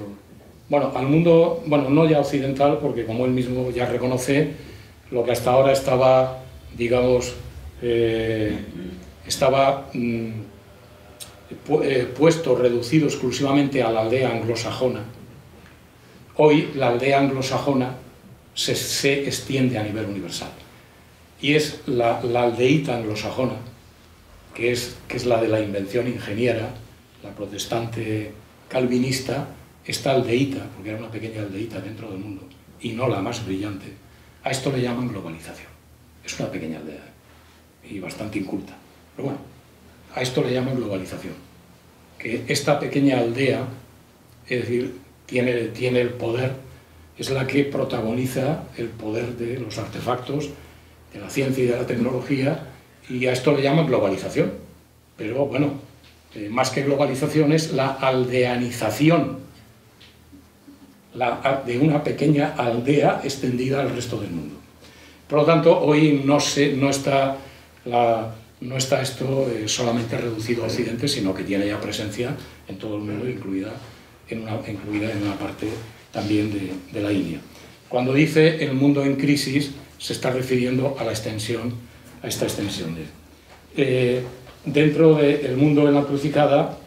bueno, al mundo, bueno, no ya occidental, porque como él mismo ya reconoce, lo que hasta ahora estaba, digamos, Eh, estaba mm, pu eh, puesto, reducido exclusivamente a la aldea anglosajona. Hoy la aldea anglosajona se, se extiende a nivel universal y es la, la aldeíta anglosajona que es, que es la de la invención ingeniera, la protestante calvinista, esta aldeíta, porque era una pequeña aldeíta dentro del mundo y no la más brillante. A esto le llaman globalización, es una pequeña aldea y bastante inculta, pero bueno, a esto le llaman globalización, que esta pequeña aldea, es decir, tiene, tiene el poder, es la que protagoniza el poder de los artefactos, de la ciencia y de la tecnología, y a esto le llaman globalización. Pero bueno, eh, más que globalización es la aldeanización la, de una pequeña aldea extendida al resto del mundo. Por lo tanto, hoy no, se, no, está, la, no está esto eh, solamente reducido a Occidente, sino que tiene ya presencia en todo el mundo, incluida en una, incluida en una parte también de, de la India. Cuando dice el mundo en crisis, se está refiriendo a la extensión, a esta extensión de... Eh, dentro del mundo en la crucificada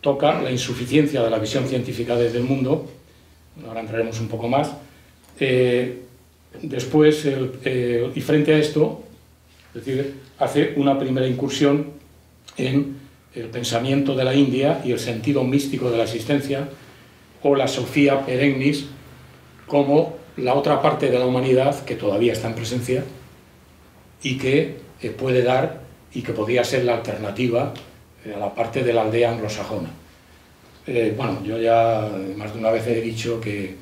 toca la insuficiencia de la visión científica desde el mundo, ahora entraremos un poco más, eh, después, el, eh, y frente a esto, es decir, hace una primera incursión en el pensamiento de la India y el sentido místico de la existencia, o la sofía perennis, como la otra parte de la humanidad que todavía está en presencia y que eh, puede dar y que podría ser la alternativa eh, a la parte de la aldea anglosajona. Eh, bueno, yo ya más de una vez he dicho que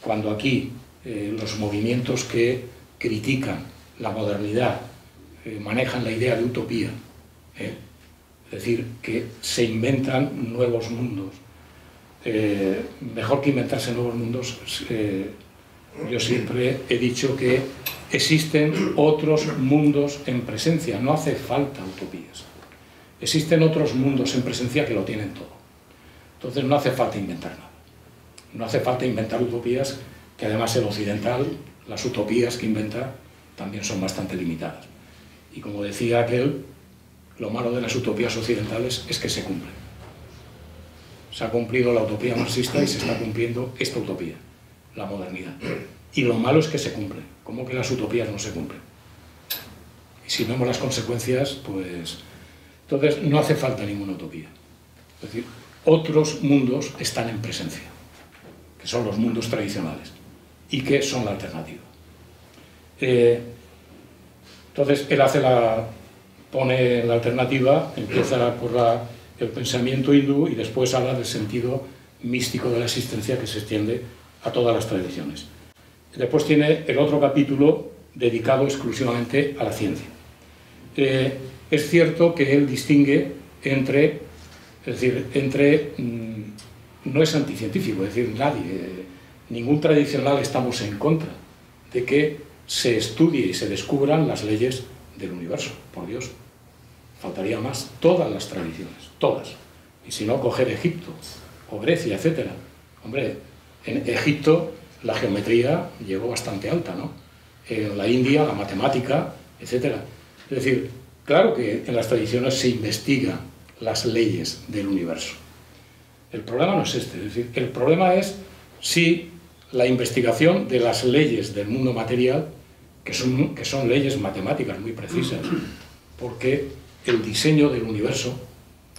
cuando aquí eh, los movimientos que critican la modernidad eh, manejan la idea de utopía, ¿eh? es decir, que se inventan nuevos mundos, eh, mejor que inventarse nuevos mundos, eh, yo siempre he dicho que existen otros mundos en presencia, no hace falta utopías. Existen otros mundos en presencia que lo tienen todo. Entonces no hace falta inventar nada. No hace falta inventar utopías, que además el occidental, las utopías que inventa, también son bastante limitadas. Y como decía aquel, lo malo de las utopías occidentales es que se cumplen. Se ha cumplido la utopía marxista y se está cumpliendo esta utopía, la modernidad. Y lo malo es que se cumplen. ¿Cómo que las utopías no se cumplen? Y si vemos las consecuencias, pues... Entonces, no hace falta ninguna utopía. Es decir, otros mundos están en presencia, que son los mundos tradicionales, y que son la alternativa. Eh, entonces, él hace la... pone la alternativa, empieza por la, el pensamiento hindú, y después habla del sentido místico de la existencia que se extiende a todas las tradiciones. Después tiene el otro capítulo dedicado exclusivamente a la ciencia. Eh, es cierto que él distingue entre, es decir, entre, mmm, no es anticientífico, es decir, nadie, eh, ningún tradicional estamos en contra de que se estudie y se descubran las leyes del universo, por Dios, faltaría más, todas las tradiciones, todas, y si no coger Egipto o Grecia, etcétera. Hombre, en Egipto la geometría llegó bastante alta, ¿no? En la India, la matemática, etcétera. Es decir, claro que en las tradiciones se investigan las leyes del universo. El problema no es este, es decir, el problema es si la investigación de las leyes del mundo material, que son, que son leyes matemáticas muy precisas, porque el diseño del universo,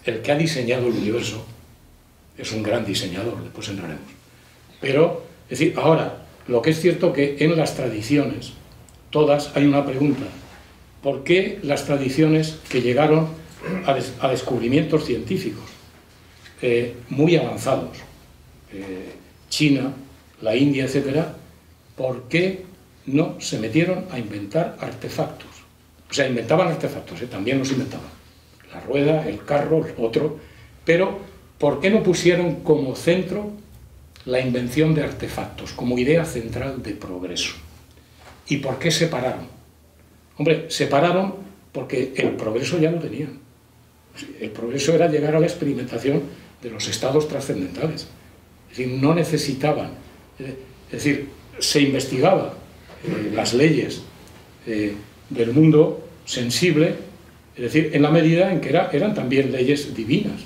el que ha diseñado el universo, es un gran diseñador, después entraremos. Pero... Es decir, ahora, lo que es cierto que en las tradiciones, todas, hay una pregunta. ¿Por qué las tradiciones que llegaron a, des, a descubrimientos científicos eh, muy avanzados, eh, China, la India, etcétera, por qué no se metieron a inventar artefactos? O sea, inventaban artefactos, eh, también los inventaban. La rueda, el carro, el otro. Pero, ¿por qué no pusieron como centro la invención de artefactos como idea central de progreso? ¿Y por qué se pararon? Hombre, se pararon porque el progreso ya lo tenían. El progreso era llegar a la experimentación de los estados trascendentales. Es decir, no necesitaban... Es decir, se investigaba eh, las leyes eh, del mundo sensible, es decir, en la medida en que era, eran también leyes divinas.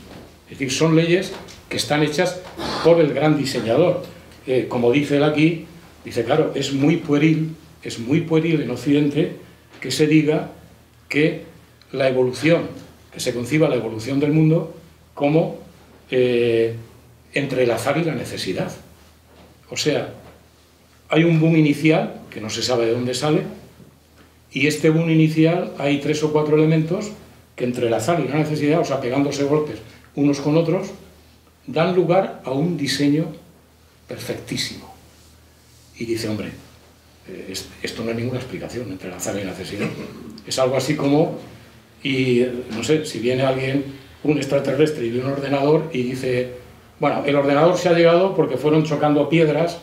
Es decir, son leyes que están hechas por el gran diseñador. Eh, como dice él aquí, dice, claro, es muy pueril, es muy pueril en Occidente que se diga que la evolución, que se conciba la evolución del mundo como eh, entre el azar y la necesidad. O sea, hay un boom inicial, que no se sabe de dónde sale, y este boom inicial hay tres o cuatro elementos que entre el azar y la necesidad, o sea, pegándose golpes unos con otros, dan lugar a un diseño perfectísimo. Y dice, hombre, esto no es ninguna explicación entre el azar y el asesino. Es algo así como, y no sé, si viene alguien, un extraterrestre y de un ordenador y dice, bueno, el ordenador se ha llegado porque fueron chocando piedras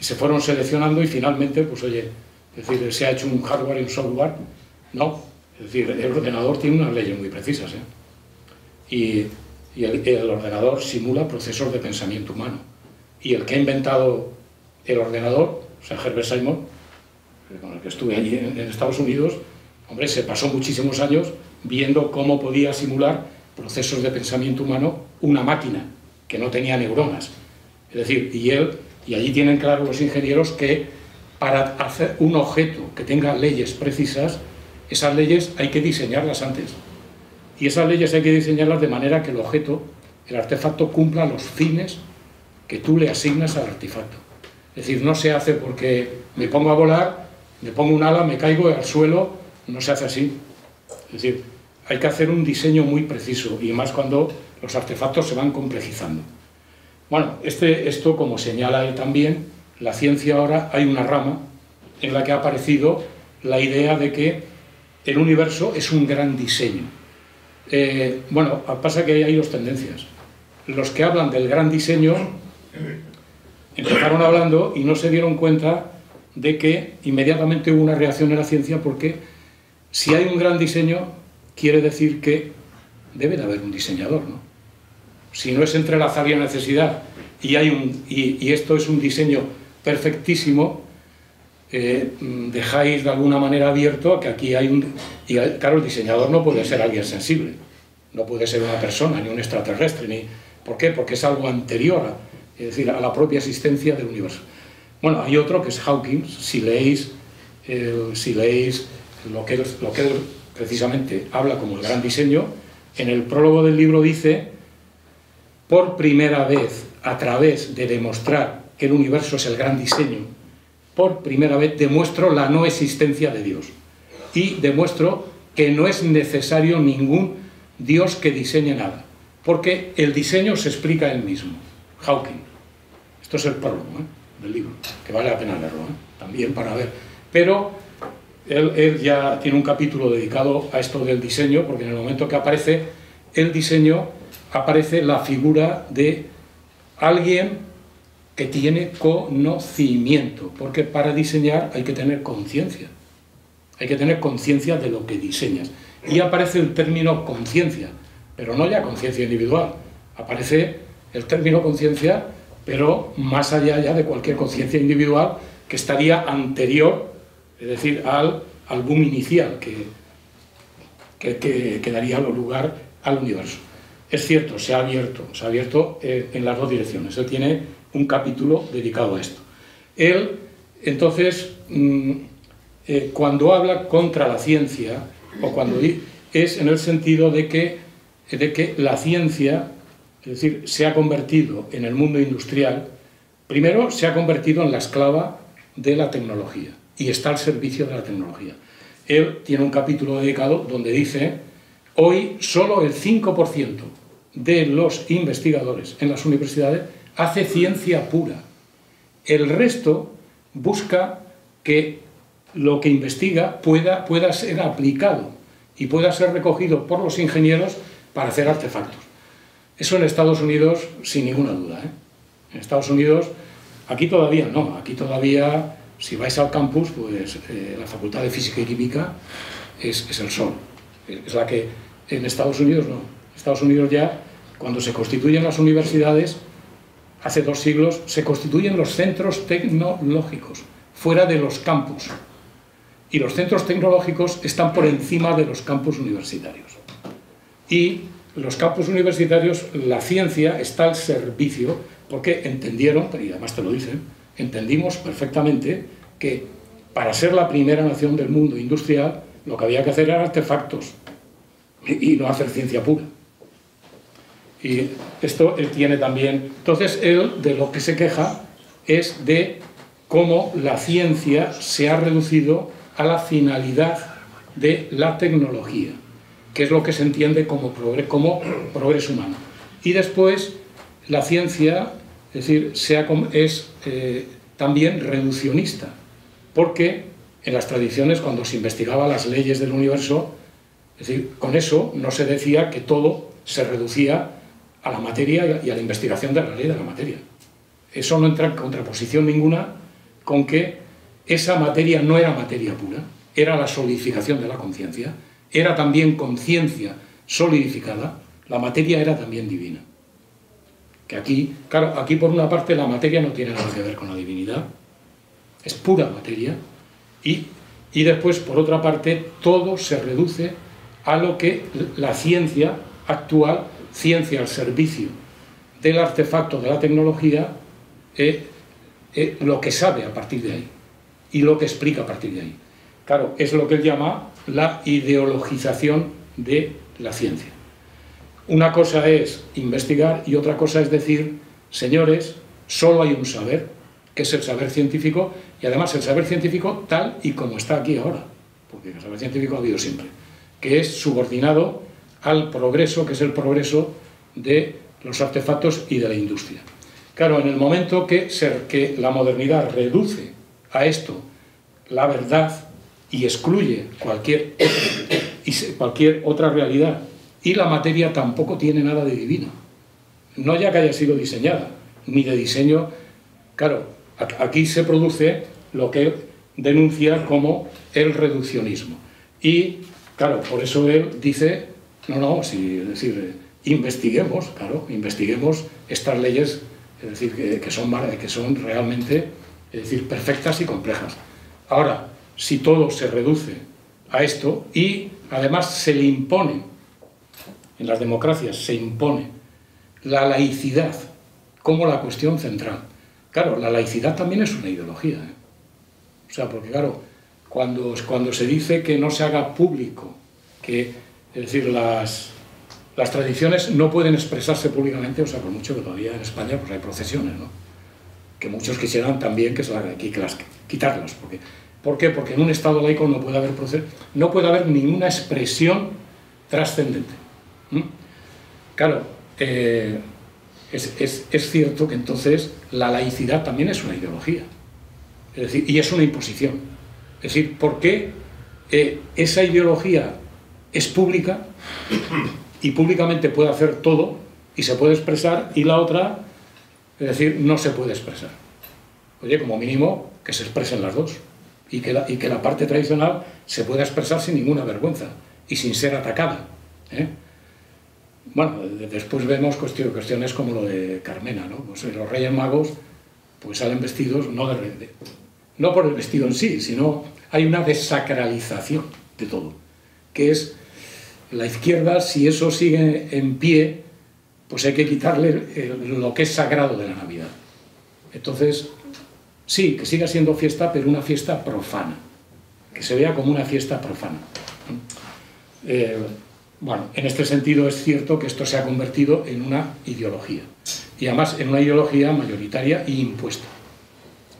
y se fueron seleccionando y finalmente, pues oye, es decir, se ha hecho un hardware y un software. No, es decir, el ordenador tiene unas leyes muy precisas, ¿eh? Y, y el, el ordenador simula procesos de pensamiento humano. Y el que ha inventado el ordenador, o sea, Herbert Simon, con el que estuve allí en, en Estados Unidos, hombre, se pasó muchísimos años viendo cómo podía simular procesos de pensamiento humano una máquina que no tenía neuronas. Es decir, y él, y allí tienen claro los ingenieros que para hacer un objeto que tenga leyes precisas, esas leyes hay que diseñarlas antes. Y esas leyes hay que diseñarlas de manera que el objeto, el artefacto, cumpla los fines que tú le asignas al artefacto. Es decir, no se hace porque me pongo a volar, me pongo un ala, me caigo al suelo, no se hace así. Es decir, hay que hacer un diseño muy preciso, y más cuando los artefactos se van complejizando. Bueno, este, esto, como señala él también, la ciencia ahora, hay una rama en la que ha aparecido la idea de que el universo es un gran diseño. Eh, bueno, pasa que hay dos tendencias. Los que hablan del gran diseño empezaron hablando y no se dieron cuenta de que inmediatamente hubo una reacción en la ciencia, porque si hay un gran diseño quiere decir que debe de haber un diseñador, ¿no? Si no es entre la sabia necesidad y, hay un, y, y esto es un diseño perfectísimo, eh, dejáis de alguna manera abierto a que aquí hay un... Y claro, el diseñador no puede ser alguien sensible, no puede ser una persona, ni un extraterrestre, ni... ¿Por qué? Porque es algo anterior a, es decir, a la propia existencia del universo. Bueno, hay otro que es Hawking. Si leéis, eh, si leéis lo que, lo que precisamente habla como el gran diseño, en el prólogo del libro dice, por primera vez, a través de demostrar que el universo es el gran diseño, por primera vez demuestro la no existencia de Dios y demuestro que no es necesario ningún Dios que diseñe nada, porque el diseño se explica él mismo. Hawking. Esto es el prólogo, ¿eh?, del libro, que vale la pena leerlo, ¿eh?, también para ver. Pero él, él ya tiene un capítulo dedicado a esto del diseño, porque en el momento que aparece el diseño, aparece la figura de alguien que tiene conocimiento, porque para diseñar hay que tener conciencia. Hay que tener conciencia de lo que diseñas. Y aparece el término conciencia, pero no ya conciencia individual. Aparece el término conciencia, pero más allá ya de cualquier conciencia individual, que estaría anterior, es decir, al, al boom inicial, que, que, que, que daría lugar al universo. Es cierto, se ha abierto, se ha abierto eh, en las dos direcciones. Él tiene un capítulo dedicado a esto. Él, entonces, mmm, eh, cuando habla contra la ciencia, o cuando es en el sentido de que, de que la ciencia, es decir, se ha convertido en el mundo industrial, primero se ha convertido en la esclava de la tecnología y está al servicio de la tecnología. Él tiene un capítulo dedicado donde dice, hoy solo el cinco por ciento de los investigadores en las universidades hace ciencia pura. El resto busca que lo que investiga pueda, pueda ser aplicado y pueda ser recogido por los ingenieros para hacer artefactos. Eso en Estados Unidos, sin ninguna duda, ¿eh? En Estados Unidos, aquí todavía no, aquí todavía, si vais al campus, pues eh, la Facultad de Física y Química es, es el sol. Es la que en Estados Unidos no. En Estados Unidos ya, cuando se constituyen las universidades, hace dos siglos, se constituyen los centros tecnológicos, fuera de los campus. Y los centros tecnológicos están por encima de los campus universitarios. Y los campus universitarios, la ciencia está al servicio, porque entendieron, y además te lo dicen, entendimos perfectamente que para ser la primera nación del mundo industrial, lo que había que hacer eran artefactos y, y no hacer ciencia pura. Y esto él tiene también... Entonces él de lo que se queja es de cómo la ciencia se ha reducido a la finalidad de la tecnología, que es lo que se entiende como, progre como progreso humano. Y después, la ciencia, es decir, sea, es eh, también reduccionista, porque en las tradiciones, cuando se investigaba las leyes del universo, es decir, con eso no se decía que todo se reducía a la materia y a la investigación de la ley de la materia. Eso no entra en contraposición ninguna con que esa materia no era materia pura, era la solidificación de la conciencia, era también conciencia solidificada, la materia era también divina. Que aquí, claro, aquí por una parte la materia no tiene nada que ver con la divinidad, es pura materia, y, y después por otra parte todo se reduce a lo que la ciencia actual, ciencia al servicio del artefacto de la tecnología, eh, eh, lo que sabe a partir de ahí y lo que explica a partir de ahí. Claro, es lo que él llama la ideologización de la ciencia. Una cosa es investigar y otra cosa es decir, señores, solo hay un saber, que es el saber científico, y además el saber científico tal y como está aquí ahora, porque el saber científico ha habido siempre, que es subordinado al progreso, que es el progreso de los artefactos y de la industria. Claro, en el momento que, ser, que la modernidad reduce a esto la verdad y excluye cualquier, y cualquier otra realidad, y la materia tampoco tiene nada de divino, no ya que haya sido diseñada, ni de diseño. Claro, aquí se produce lo que denuncia como el reduccionismo. Y, claro, por eso él dice, no, no, si, es decir, investiguemos, claro, investiguemos estas leyes, es decir, que, que, son, que son realmente, es decir, perfectas y complejas. Ahora, si todo se reduce a esto y, además, se le impone, en las democracias se impone la laicidad como la cuestión central. Claro, la laicidad también es una ideología, ¿eh? O sea, porque claro, cuando, cuando se dice que no se haga público, que, es decir, las, las tradiciones no pueden expresarse públicamente, o sea, por mucho que todavía en España pues hay procesiones, ¿no? Que muchos quisieran también que se las, que las quitarlas. Porque, ¿por qué? Porque en un Estado laico no puede haber, proces, no puede haber ninguna expresión trascendente. Claro, eh, es, es, es cierto que entonces la laicidad también es una ideología, es decir, y es una imposición. Es decir, ¿por qué eh, esa ideología es pública y públicamente puede hacer todo y se puede expresar y la otra, es decir, no se puede expresar? Oye, como mínimo que se expresen las dos y que la, y que la parte tradicional se pueda expresar sin ninguna vergüenza y sin ser atacada, ¿eh? Bueno, después vemos cuestiones como lo de Carmena, ¿no? Pues los Reyes Magos pues salen vestidos, no, de, de, no por el vestido en sí, sino hay una desacralización de todo, que es la izquierda, si eso sigue en pie, pues hay que quitarle el, lo que es sagrado de la Navidad. Entonces, sí, que siga siendo fiesta, pero una fiesta profana, que se vea como una fiesta profana. Eh, Bueno, en este sentido es cierto que esto se ha convertido en una ideología, y además en una ideología mayoritaria e impuesta.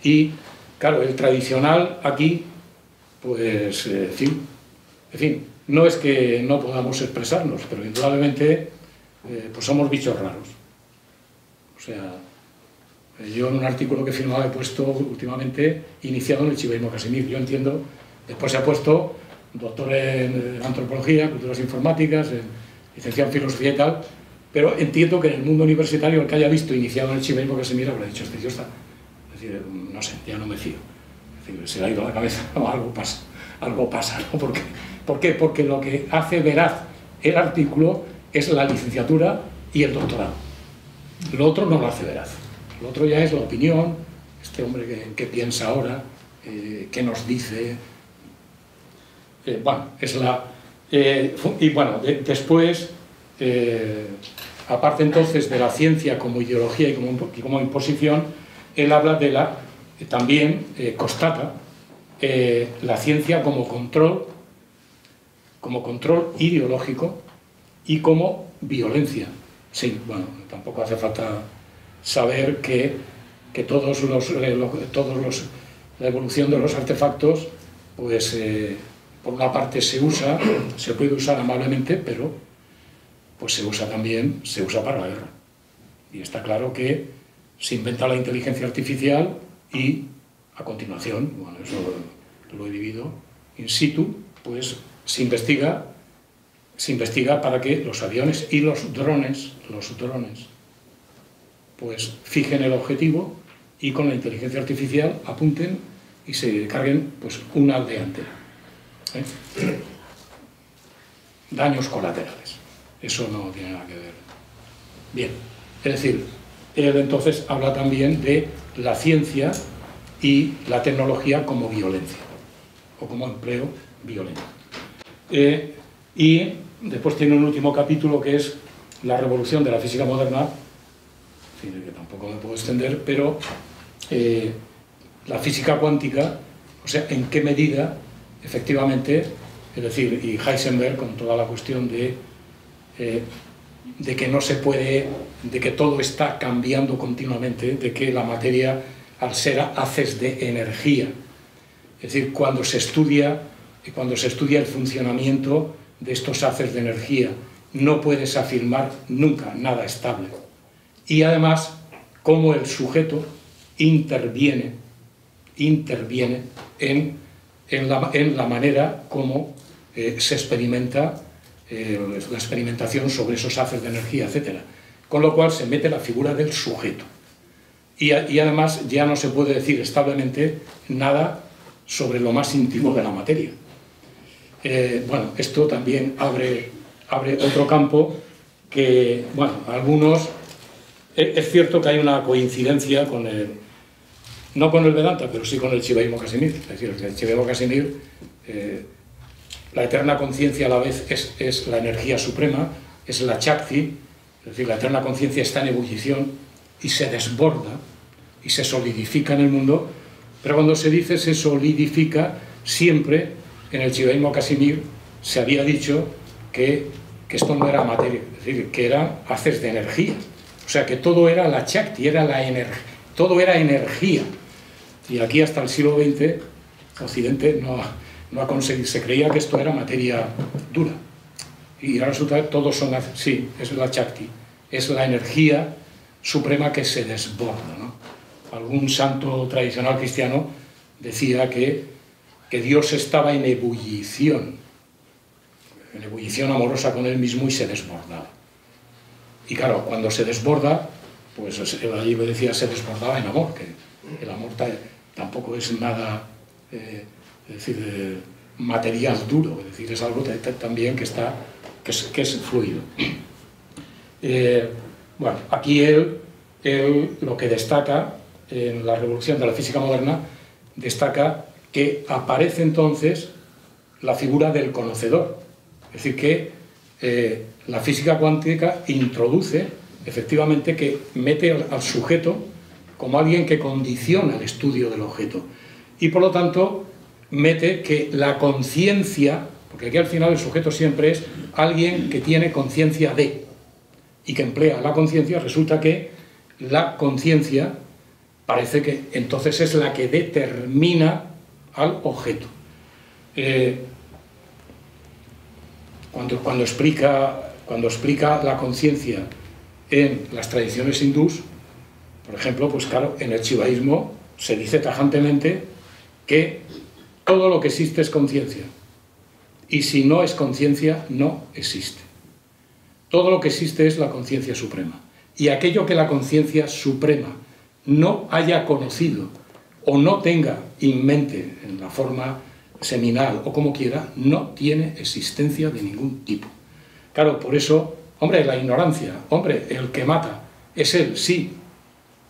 Y, claro, el tradicional aquí, pues, en fin, en fin no es que no podamos expresarnos, pero indudablemente, eh, pues somos bichos raros. O sea, yo en un artículo que he firmado he puesto últimamente, iniciado en el Shivaismo Kashemir, yo entiendo, después se ha puesto doctor en antropología, culturas informáticas, licenciado en filosofía y tal, pero entiendo que en el mundo universitario el que haya visto iniciado en el Shivaismo Kashemir habrá dicho, este tío está, es decir, no sé, ya no me fío, es decir, se le ha ido a la cabeza, no, algo pasa, algo pasa, ¿no? ¿Por qué? ¿Por qué? Porque lo que hace veraz el artículo es la licenciatura y el doctorado, lo otro no lo hace veraz, lo otro ya es la opinión, este hombre que, que piensa ahora, eh, qué nos dice. Eh, bueno, es la... Eh, y bueno, de, después, eh, aparte entonces de la ciencia como ideología y como, y como imposición, él habla de la... Eh, también eh, constata eh, la ciencia como control, como control ideológico y como violencia. Sí, bueno, tampoco hace falta saber que, que todos los, eh, lo, todos los... la evolución de los artefactos, pues... Eh, por una parte se usa, se puede usar amablemente, pero pues se usa también, se usa para la guerra. Y está claro que se inventa la inteligencia artificial y, a continuación, bueno, eso lo, lo he vivido in situ, pues se investiga, se investiga para que los aviones y los drones, los drones, pues fijen el objetivo y con la inteligencia artificial apunten y se carguen pues una aldea entera. ¿Eh? Daños colaterales. Eso no tiene nada que ver. Bien, es decir, él entonces habla también de la ciencia y la tecnología como violencia, o como empleo violento. Eh, y después tiene un último capítulo que es la revolución de la física moderna, que tampoco me puedo extender, pero eh, la física cuántica, o sea, en qué medida, efectivamente, es decir, y Heisenberg con toda la cuestión de, eh, de que no se puede, de que todo está cambiando continuamente, de que la materia al ser haces de energía. Es decir, cuando se estudia, cuando se estudia el funcionamiento de estos haces de energía, no puedes afirmar nunca nada estable. Y además, cómo el sujeto interviene, interviene en, en, la, en la manera como eh, se experimenta eh, la experimentación sobre esos haces de energía, etcétera. Con lo cual se mete la figura del sujeto. Y, a, y además ya no se puede decir establemente nada sobre lo más íntimo de la materia. Eh, bueno, esto también abre, abre otro campo que, bueno, algunos... Es cierto que hay una coincidencia con el, no con el Vedanta, pero sí con el Shivaismo Kashemir. Es decir, el Shivaismo Kashemir, eh, la eterna conciencia a la vez es, es la energía suprema, es la Chakti, es decir, la eterna conciencia está en ebullición y se desborda y se solidifica en el mundo, pero cuando se dice se solidifica, siempre en el Shivaismo Kashemir se había dicho que, que esto no era materia, es decir, que era haces de energía. O sea que todo era la Chakti, era la energía, todo era energía. Y aquí hasta el siglo veinte, Occidente no ha, no ha conseguido, se creía que esto era materia dura. Y ahora resulta que todos son, sí, es la Chakti, es la energía suprema que se desborda, ¿no? Algún santo tradicional cristiano decía que, que Dios estaba en ebullición, en ebullición amorosa con él mismo y se desbordaba. Y claro, cuando se desborda, pues allí me decía, se desbordaba en amor, que el amor tampoco es nada, eh, es decir, eh, material duro, es decir, es algo también que está, que es, que es fluido. Eh, bueno, aquí él, él lo que destaca en la revolución de la física moderna, destaca que aparece entonces la figura del conocedor, es decir, que eh, la física cuántica introduce, efectivamente, que mete al sujeto como alguien que condiciona el estudio del objeto. Y por lo tanto, mete que la conciencia, porque aquí al final el sujeto siempre es alguien que tiene conciencia de, y que emplea la conciencia, resulta que la conciencia parece que entonces es la que determina al objeto. Eh, cuando, cuando explica... Cuando explica la conciencia en las tradiciones hindús, por ejemplo, pues claro, en el shivaísmo se dice tajantemente que todo lo que existe es conciencia. Y si no es conciencia, no existe. Todo lo que existe es la conciencia suprema. Y aquello que la conciencia suprema no haya conocido o no tenga en mente en la forma seminal o como quiera, no tiene existencia de ningún tipo. Claro, por eso, hombre, la ignorancia, hombre, el que mata, es él, sí,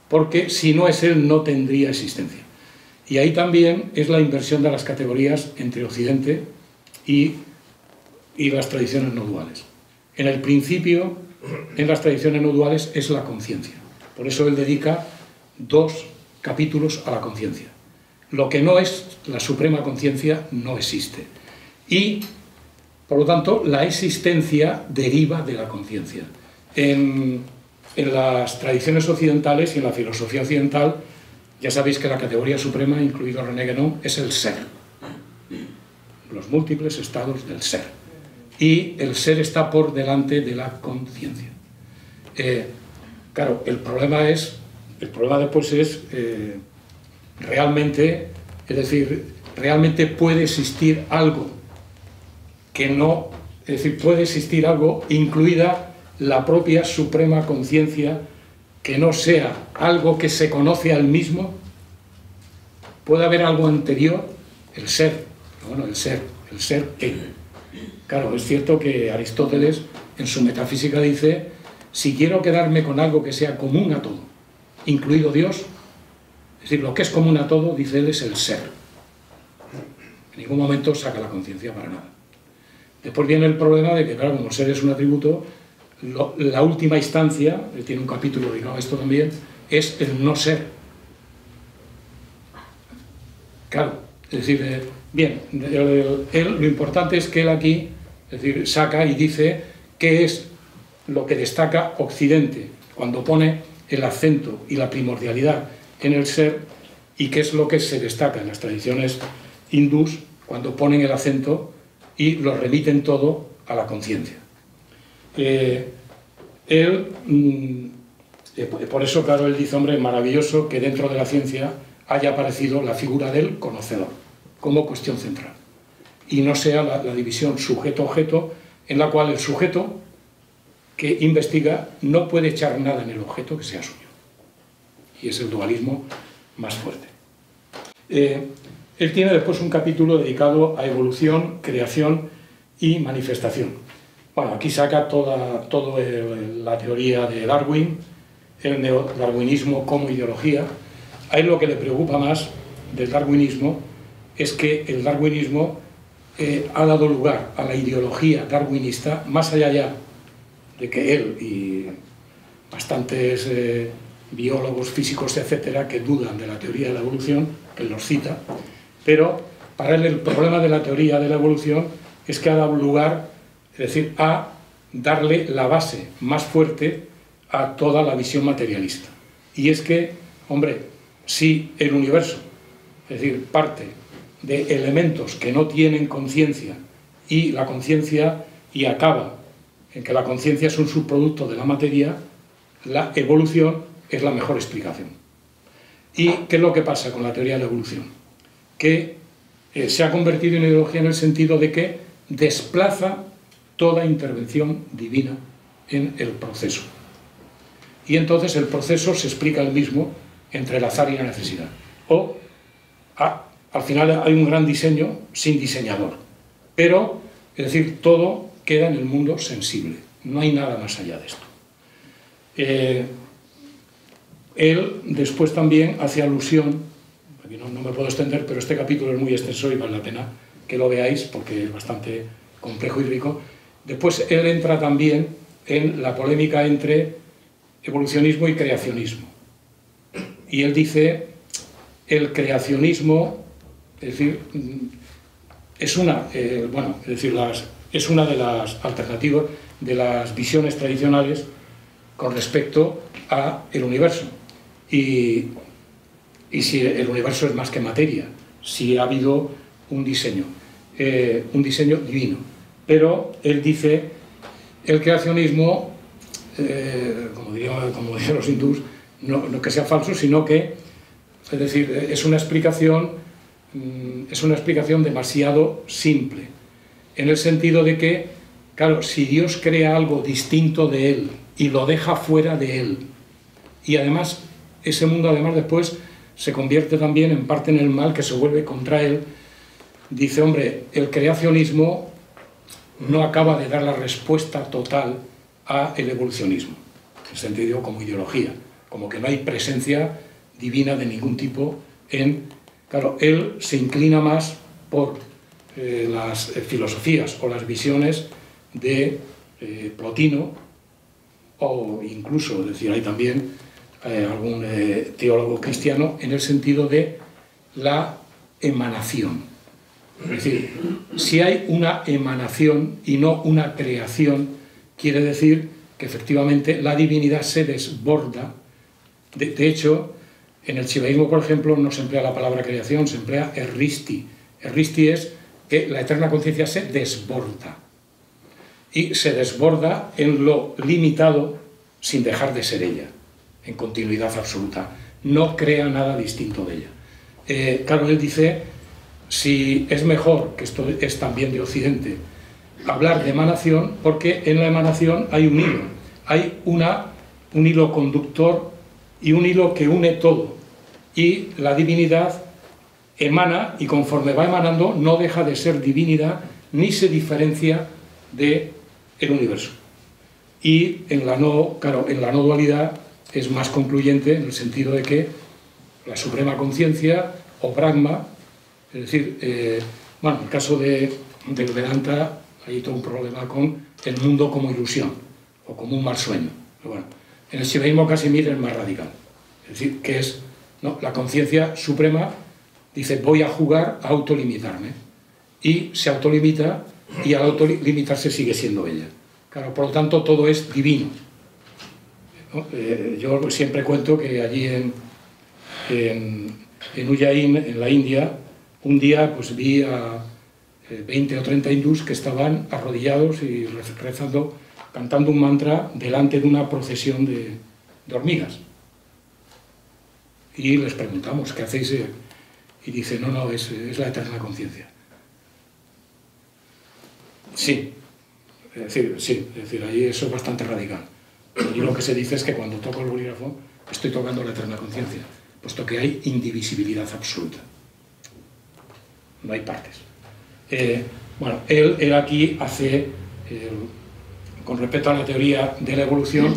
porque si no es él no tendría existencia. Y ahí también es la inversión de las categorías entre Occidente y, y las tradiciones no duales. En el principio, en las tradiciones no duales es la conciencia. Por eso él dedica dos capítulos a la conciencia. Lo que no es la suprema conciencia no existe. Y... por lo tanto, la existencia deriva de la conciencia. En, en las tradiciones occidentales y en la filosofía occidental, ya sabéis que la categoría suprema, incluido René Guénon, es el ser. Los múltiples estados del ser. y el ser está por delante de la conciencia. Eh, claro, el problema es, el problema después es, eh, realmente, es decir, realmente puede existir algo que no, es decir, puede existir algo, incluida la propia suprema conciencia, que no sea algo que se conoce al mismo. Puede haber algo anterior, el ser, bueno, el ser, el ser que... Claro, es cierto que Aristóteles en su metafísica dice: si quiero quedarme con algo que sea común a todo, incluido Dios, es decir, lo que es común a todo, dice él, es el ser. En ningún momento saca la conciencia para nada. Después viene el problema de que, claro, como el ser es un atributo, lo, la última instancia, él tiene un capítulo dedicado a esto también, es el no ser. Claro, es decir, eh, bien, él, él, lo importante es que él aquí, es decir, saca y dice qué es lo que destaca Occidente, cuando pone el acento y la primordialidad en el ser, y qué es lo que se destaca en las tradiciones hindús, cuando ponen el acento y lo remiten todo a la conciencia. Eh, él, mm, eh, por eso, claro, él dice, hombre, maravilloso que dentro de la ciencia haya aparecido la figura del conocedor como cuestión central, y no sea la, la división sujeto-objeto, en la cual el sujeto que investiga no puede echar nada en el objeto que sea suyo. Y es el dualismo más fuerte. Eh, Él tiene después un capítulo dedicado a evolución, creación y manifestación. Bueno, aquí saca toda, toda la teoría de Darwin, el neodarwinismo como ideología. A él lo que le preocupa más del darwinismo es que el darwinismo eh, ha dado lugar a la ideología darwinista, más allá ya de que él y bastantes eh, biólogos, físicos, etcétera, que dudan de la teoría de la evolución, que él los cita. Pero para él el problema de la teoría de la evolución es que ha dado lugar, es decir, a darle la base más fuerte a toda la visión materialista. Y es que, hombre, si el universo, es decir, parte de elementos que no tienen conciencia, y la conciencia, y acaba en que la conciencia es un subproducto de la materia, la evolución es la mejor explicación. ¿Y qué es lo que pasa con la teoría de la evolución? Que eh, se ha convertido en ideología en el sentido de que desplaza toda intervención divina en el proceso. Y entonces el proceso se explica el mismo entre el azar y la necesidad. O a, al final hay un gran diseño sin diseñador. Pero, es decir, todo queda en el mundo sensible. No hay nada más allá de esto. Eh, él después también hace alusión... No, no me puedo extender, pero este capítulo es muy extenso y vale la pena que lo veáis porque es bastante complejo y rico. Después él entra también en la polémica entre evolucionismo y creacionismo. Y él dice, el creacionismo, es decir, es una, eh, bueno, es decir, las, es una de las alternativas, de las visiones tradicionales con respecto al universo. Y... y si el universo es más que materia, si ha habido un diseño, eh, un diseño divino. Pero él dice, el creacionismo, eh, como dirían como diría los hindús, no, no que sea falso, sino que, es decir, es una explicación, es una explicación demasiado simple, en el sentido de que, claro, si Dios crea algo distinto de él y lo deja fuera de él, y además, ese mundo además después se convierte también en parte en el mal que se vuelve contra él, dice, hombre, el creacionismo no acaba de dar la respuesta total al evolucionismo, en el sentido como ideología, como que no hay presencia divina de ningún tipo en... Claro, él se inclina más por eh, las filosofías o las visiones de eh, Plotino, o incluso, es decir, hay también... Eh, algún eh, teólogo cristiano, en el sentido de la emanación. Es decir, si hay una emanación y no una creación, quiere decir que efectivamente la divinidad se desborda. De, de hecho, en el shivaísmo, por ejemplo, no se emplea la palabra creación, se emplea erristi. Erristi es que la eterna conciencia se desborda. y se desborda en lo limitado sin dejar de ser ella, en continuidad absoluta. No crea nada distinto de ella. Eh, claro, él dice, si es mejor, que esto es también de Occidente, hablar de emanación, porque en la emanación hay un hilo, hay una, un hilo conductor y un hilo que une todo. Y la divinidad emana, y conforme va emanando, no deja de ser divinidad, ni se diferencia del universo. Y en la no, claro, en la no dualidad es más concluyente en el sentido de que la suprema conciencia o Brahma, es decir, eh, bueno, en el caso de, del Vedanta hay todo un problema con el mundo como ilusión o como un mal sueño. Pero bueno, en el Shivaismo Kashemir es más radical, es decir, que es no, la conciencia suprema dice voy a jugar a autolimitarme y se autolimita y al autolimitarse sigue siendo ella. Claro, por lo tanto todo es divino. ¿No? Eh, yo siempre cuento que allí en, en, en Ujjain, en la India, un día pues vi a eh, veinte o treinta hindús que estaban arrodillados y rezando, cantando un mantra delante de una procesión de, de hormigas. Y les preguntamos, ¿qué hacéis? Y dice, no, no, es, es la eterna conciencia. Sí, es decir, sí, es decir, ahí eso es bastante radical. Y lo que se dice es que cuando toco el bolígrafo estoy tocando la eterna conciencia, puesto que hay indivisibilidad absoluta. No hay partes. Eh, bueno, él, él aquí hace, eh, con respecto a la teoría de la evolución,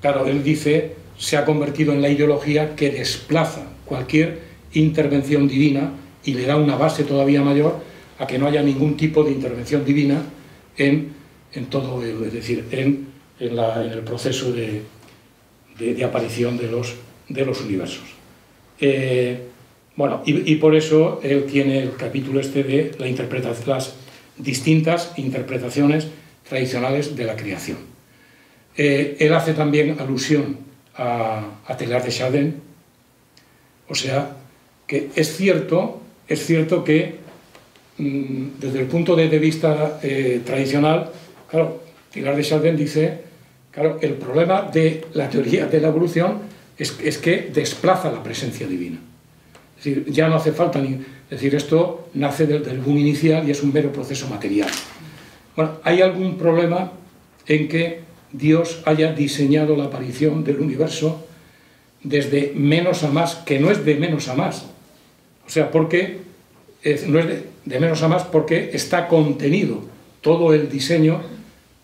claro, él dice, se ha convertido en la ideología que desplaza cualquier intervención divina y le da una base todavía mayor a que no haya ningún tipo de intervención divina en, en todo, el, es decir, en, en, la, en el proceso de, de, de aparición de los, de los universos. Eh, bueno, y, y por eso él tiene el capítulo este de la interpretación, las distintas interpretaciones tradicionales de la creación. Eh, él hace también alusión a, a Teilhard de Chardin, o sea, que es cierto, es cierto que mmm, desde el punto de vista eh, tradicional, claro, Teilhard de Chardin dice, claro, el problema de la teoría de la evolución es, es que desplaza la presencia divina. Es decir, ya no hace falta ni... Es decir, esto nace del, del boom inicial y es un mero proceso material. Bueno, ¿hay algún problema en que Dios haya diseñado la aparición del universo desde menos a más, que no es de menos a más? O sea, porque eh, no es de, de menos a más porque está contenido todo el diseño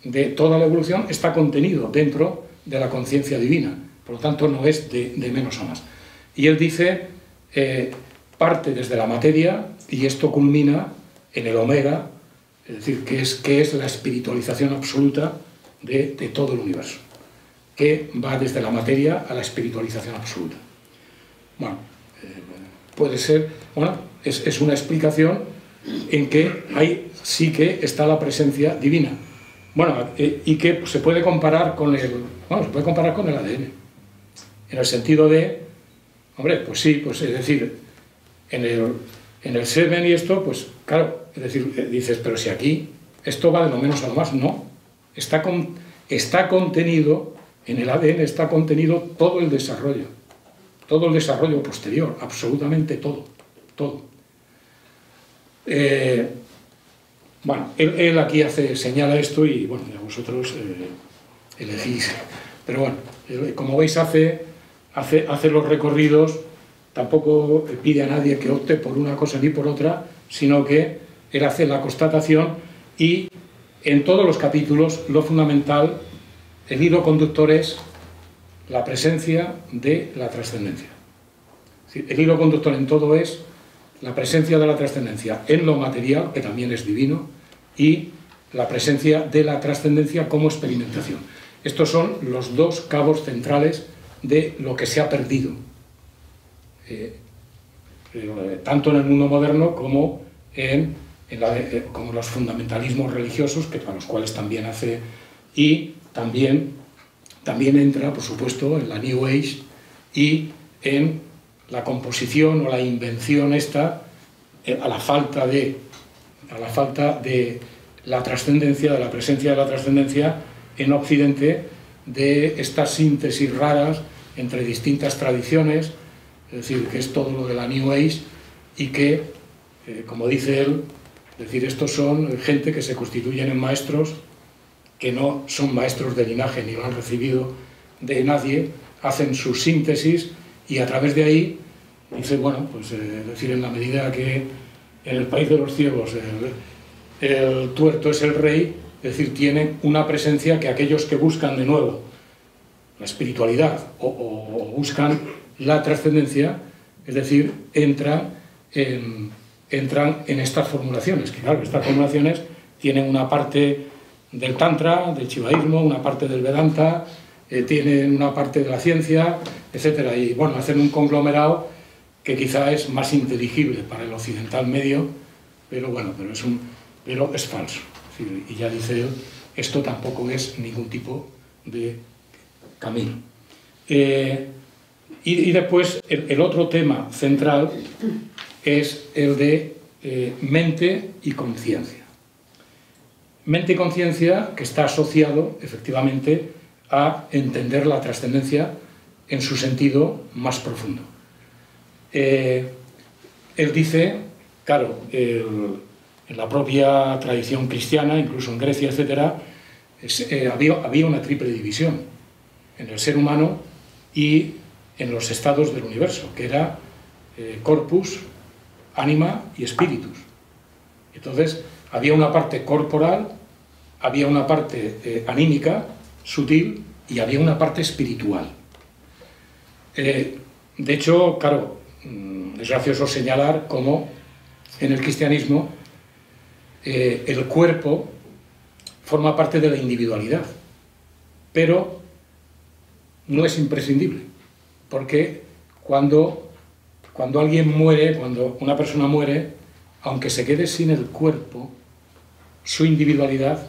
de toda la evolución, está contenido dentro de la conciencia divina. Por lo tanto, no es de, de menos a más. Y él dice, eh, parte desde la materia y esto culmina en el omega, es decir, que es, que es la espiritualización absoluta De, de todo el universo, que va desde la materia a la espiritualización absoluta. Bueno, eh, puede ser, bueno, es, es una explicación en que ahí sí que está la presencia divina. Bueno, eh, y que pues, se puede comparar con el, bueno, se puede comparar con el A D N, en el sentido de, hombre, pues sí, pues es decir, en el, en el semen y esto, pues claro, es decir, eh, dices, pero si aquí esto va de lo menos a lo más, no. Está, con, está contenido, en el A D N está contenido todo el desarrollo, todo el desarrollo posterior, absolutamente todo, todo. Eh, bueno, él, él aquí hace, señala esto y bueno, ya vosotros eh, elegís, pero bueno, él, como veis hace, hace, hace los recorridos, tampoco pide a nadie que opte por una cosa ni por otra, sino que él hace la constatación y en todos los capítulos, lo fundamental, el hilo conductor es la presencia de la trascendencia. El hilo conductor en todo es la presencia de la trascendencia en lo material, que también es divino, y la presencia de la trascendencia como experimentación. Estos son los dos cabos centrales de lo que se ha perdido, eh, eh, tanto en el mundo moderno como en... En la de, eh, como los fundamentalismos religiosos, que, a los cuales también hace, y también, también entra, por supuesto, en la New Age y en la composición o la invención esta, eh, a la falta de, a la falta de la trascendencia, de la presencia de la trascendencia en Occidente, de estas síntesis raras entre distintas tradiciones, es decir, que es todo lo de la New Age y que, eh, como dice él, es decir, estos son gente que se constituyen en maestros que no son maestros de linaje ni lo han recibido de nadie, hacen sus síntesis y a través de ahí dice, bueno, pues eh, es decir, en la medida que en el país de los ciegos el, el tuerto es el rey, es decir, tiene una presencia que aquellos que buscan de nuevo la espiritualidad o, o, o buscan la trascendencia, es decir, entran en, entran en estas formulaciones, que claro, estas formulaciones tienen una parte del tantra, del shivaísmo, una parte del Vedanta, eh, tienen una parte de la ciencia, etcétera, y bueno, hacen un conglomerado que quizá es más inteligible para el occidental medio, pero bueno, pero es, un, pero es falso. Y ya dice él, esto tampoco es ningún tipo de camino. Eh, y, y después, el, el otro tema central es el de eh, mente y conciencia. Mente y conciencia que está asociado, efectivamente, a entender la trascendencia en su sentido más profundo. Eh, él dice, claro, el... en la propia tradición cristiana, incluso en Grecia, etcétera, eh, había, había una triple división en el ser humano y en los estados del universo, que era eh, corpus, ánima y espíritus. Entonces, había una parte corporal, había una parte eh, anímica, sutil, y había una parte espiritual. Eh, de hecho, claro, es gracioso señalar cómo en el cristianismo Eh, el cuerpo forma parte de la individualidad, pero no es imprescindible, porque cuando, cuando alguien muere, cuando una persona muere, aunque se quede sin el cuerpo, su individualidad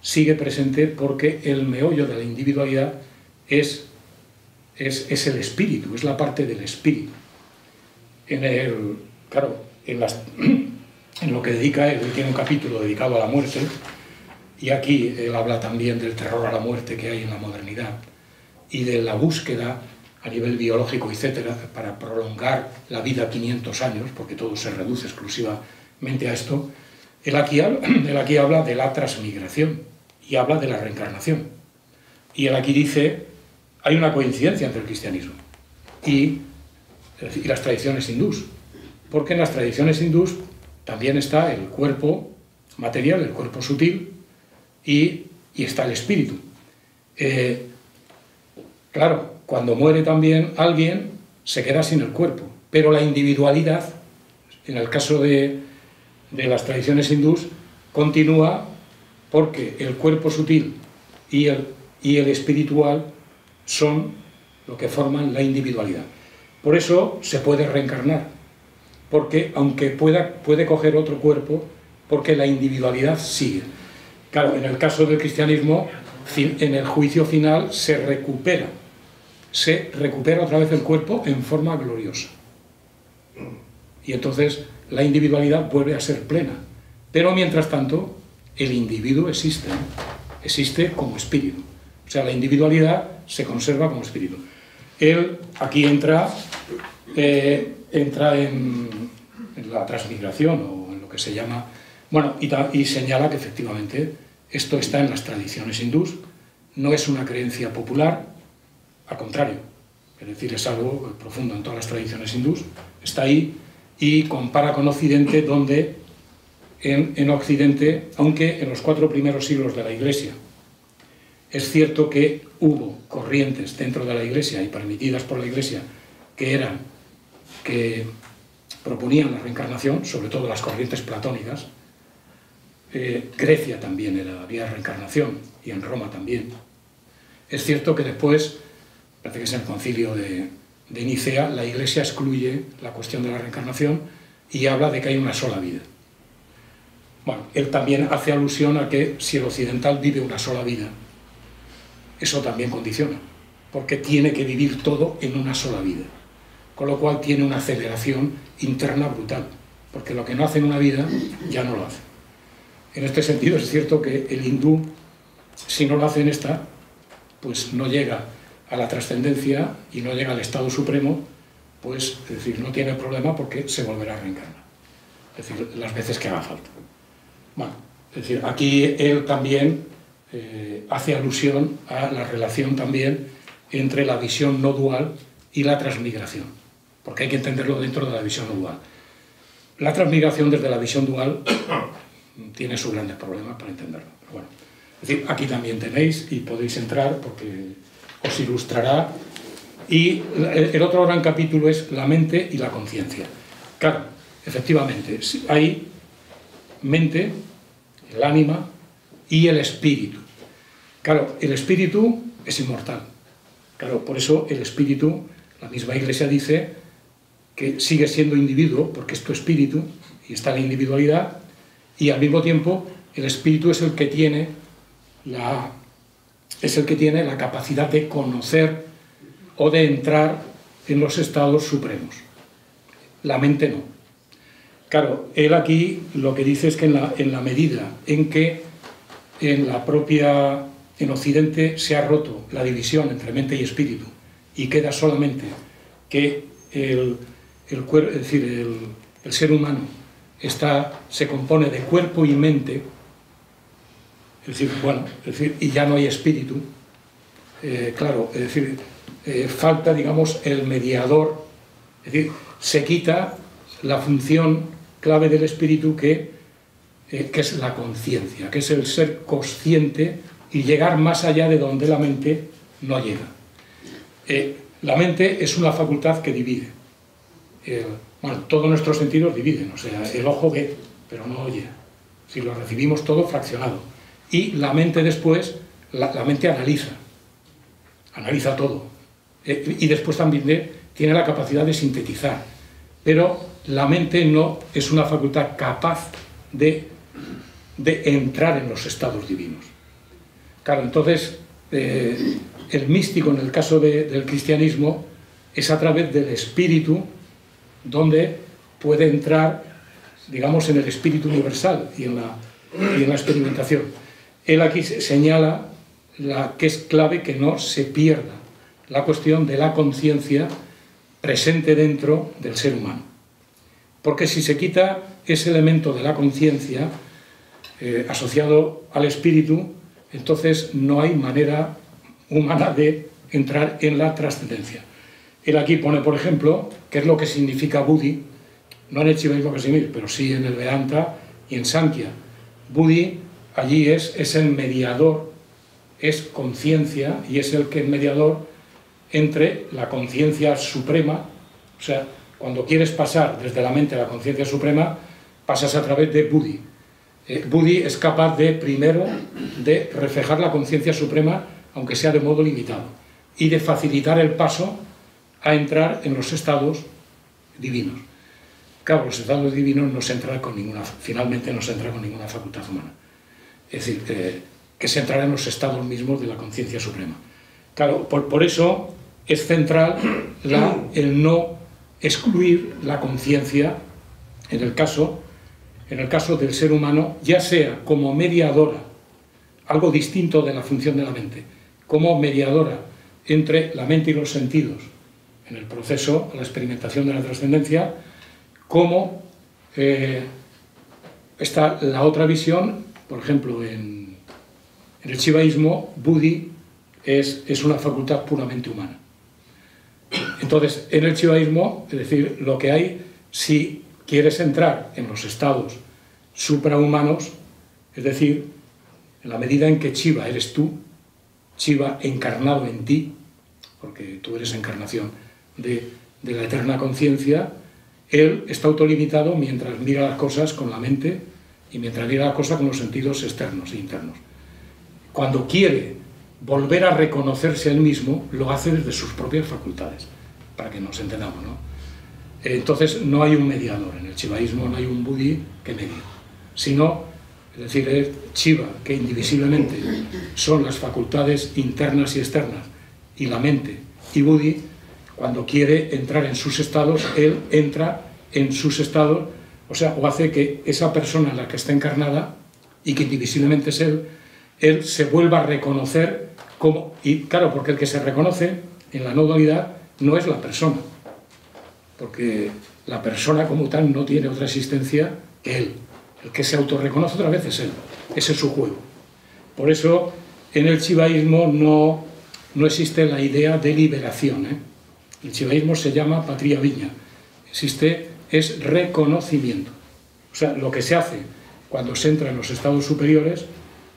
sigue presente, porque el meollo de la individualidad es, es, es el espíritu, es la parte del espíritu. En el, claro, en las... en lo que dedica él, él tiene un capítulo dedicado a la muerte, y aquí él habla también del terror a la muerte que hay en la modernidad y de la búsqueda a nivel biológico, etcétera, para prolongar la vida quinientos años, porque todo se reduce exclusivamente a esto. Él aquí, él aquí habla de la transmigración y habla de la reencarnación, y él aquí dice, hay una coincidencia entre el cristianismo y, y las tradiciones hindús, porque en las tradiciones hindús también está el cuerpo material, el cuerpo sutil, y, y está el espíritu. Eh, claro, cuando muere también alguien, se queda sin el cuerpo, pero la individualidad, en el caso de, de las tradiciones hindús, continúa, porque el cuerpo sutil y el, y el espiritual son lo que forman la individualidad. Por eso se puede reencarnar, porque aunque pueda, puede coger otro cuerpo, porque la individualidad sigue. Claro, en el caso del cristianismo, en el juicio final se recupera, se recupera otra vez el cuerpo en forma gloriosa. Y entonces la individualidad vuelve a ser plena. Pero mientras tanto, el individuo existe, existe como espíritu. O sea, la individualidad se conserva como espíritu. Él aquí entra... Eh, entra en, en la transmigración o en lo que se llama... Bueno, y, ta, y señala que efectivamente esto está en las tradiciones hindús, no es una creencia popular, al contrario, es decir, es algo profundo en todas las tradiciones hindús, está ahí, y compara con Occidente, donde en, en Occidente, aunque en los cuatro primeros siglos de la Iglesia, es cierto que hubo corrientes dentro de la Iglesia y permitidas por la Iglesia que eran... que proponían la reencarnación, sobre todo las corrientes platónicas. Eh, Grecia también era, había reencarnación, y en Roma también. Es cierto que después, parece que es en el concilio de, de Nicea, la Iglesia excluye la cuestión de la reencarnación y habla de que hay una sola vida. Bueno, él también hace alusión a que si el occidental vive una sola vida, eso también condiciona, porque tiene que vivir todo en una sola vida. Con lo cual tiene una aceleración interna brutal, porque lo que no hace en una vida ya no lo hace. En este sentido es cierto que el hindú, si no nace en esta, pues no llega a la trascendencia y no llega al estado supremo, pues es decir, no tiene problema porque se volverá a reencarnar. Es decir, las veces que haga falta. Bueno, es decir, aquí él también eh, hace alusión a la relación también entre la visión no dual y la transmigración, porque hay que entenderlo dentro de la visión no dual. La transmigración desde la visión dual tiene sus grandes problemas para entenderlo. Pero bueno, es decir, aquí también tenéis y podéis entrar porque os ilustrará. Y el otro gran capítulo es la mente y la conciencia. Claro, efectivamente, hay mente, el ánima y el espíritu. Claro, el espíritu es inmortal. Claro, por eso el espíritu, la misma Iglesia dice que sigue siendo individuo, porque es tu espíritu y está la individualidad, y al mismo tiempo el espíritu es el que tiene la, es el que tiene la capacidad de conocer o de entrar en los estados supremos. La mente no. Claro, él aquí lo que dice es que en la, en la medida en que en la propia... en Occidente se ha roto la división entre mente y espíritu y queda solamente que el, el, es decir, el, el ser humano está, se compone de cuerpo y mente, es decir, bueno, es decir, y ya no hay espíritu, eh, claro, es decir, eh, falta, digamos, el mediador, es decir, se quita la función clave del espíritu que, eh, que es la conciencia, que es el ser consciente y llegar más allá de donde la mente no llega. Eh, la mente es una facultad que divide. Eh, bueno, todos nuestros sentidos dividen, o sea, el ojo ve, pero no oye. Si lo recibimos todo fraccionado. Y la mente después, la, la mente analiza, analiza todo. Eh, y después también de, tiene la capacidad de sintetizar. Pero la mente no es una facultad capaz de, de entrar en los estados divinos. Claro, entonces, eh, el místico en el caso de, del cristianismo es a través del espíritu donde puede entrar, digamos, en el espíritu universal y en la, y en la experimentación. Él aquí señala la que es clave que no se pierda, la cuestión de la conciencia presente dentro del ser humano. Porque si se quita ese elemento de la conciencia eh, asociado al espíritu, entonces no hay manera humana de entrar en la trascendencia. Él aquí pone, por ejemplo, qué es lo que significa Buddhi, no en el Shivaismo Kashemir, pero sí en el Vedanta y en Sankhya. Buddhi allí es, es el mediador, es conciencia y es el que es mediador entre la conciencia suprema. O sea, cuando quieres pasar desde la mente a la conciencia suprema, pasas a través de Buddhi. Eh, Buddhi es capaz de, primero, de reflejar la conciencia suprema, aunque sea de modo limitado, y de facilitar el paso a entrar en los estados divinos. Claro, los estados divinos no se entran con ninguna, finalmente no se entra con ninguna facultad humana. Es decir, eh, que se entrará en los estados mismos de la conciencia suprema. Claro, por, por eso es central la, el no excluir la conciencia, en el caso... en el caso del ser humano, ya sea como mediadora, algo distinto de la función de la mente, como mediadora entre la mente y los sentidos, en el proceso, la experimentación de la trascendencia, como eh, está la otra visión, por ejemplo, en, en el shivaísmo, Buddhi es, es una facultad puramente humana. Entonces, en el shivaísmo, es decir, lo que hay, si... quieres entrar en los estados suprahumanos, es decir, en la medida en que Shiva eres tú, Shiva encarnado en ti, porque tú eres encarnación de, de la eterna conciencia, él está autolimitado mientras mira las cosas con la mente y mientras mira las cosas con los sentidos externos e internos. Cuando quiere volver a reconocerse a él mismo, lo hace desde sus propias facultades, para que nos entendamos, ¿no? Entonces no hay un mediador, en el shivaísmo no hay un Buddhi que medie, sino, es decir, es Shiva, que indivisiblemente son las facultades internas y externas, y la mente, y Buddhi, cuando quiere entrar en sus estados, él entra en sus estados, o sea, o hace que esa persona en la que está encarnada y que indivisiblemente es él, él se vuelva a reconocer como... Y claro, porque el que se reconoce en la no dualidad no es la persona, porque la persona como tal no tiene otra existencia que él. El que se autorreconoce otra vez es él, ese es su juego. Por eso en el shivaísmo no, no existe la idea de liberación, ¿eh? El shivaísmo se llama patria viña, existe, es reconocimiento. O sea, lo que se hace cuando se entra en los estados superiores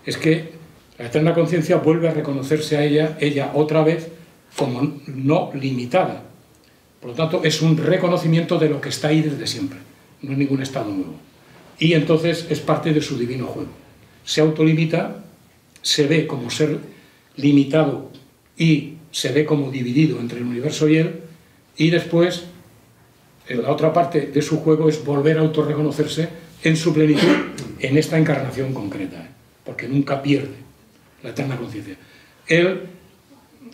es que la eterna conciencia vuelve a reconocerse a ella, ella otra vez como no limitada. Por lo tanto, es un reconocimiento de lo que está ahí desde siempre, no es ningún estado nuevo. Y entonces es parte de su divino juego. Se autolimita, se ve como ser limitado y se ve como dividido entre el universo y él, y después la otra parte de su juego es volver a autorreconocerse en su plenitud, en esta encarnación concreta, ¿eh? Porque nunca pierde la eterna conciencia. Él,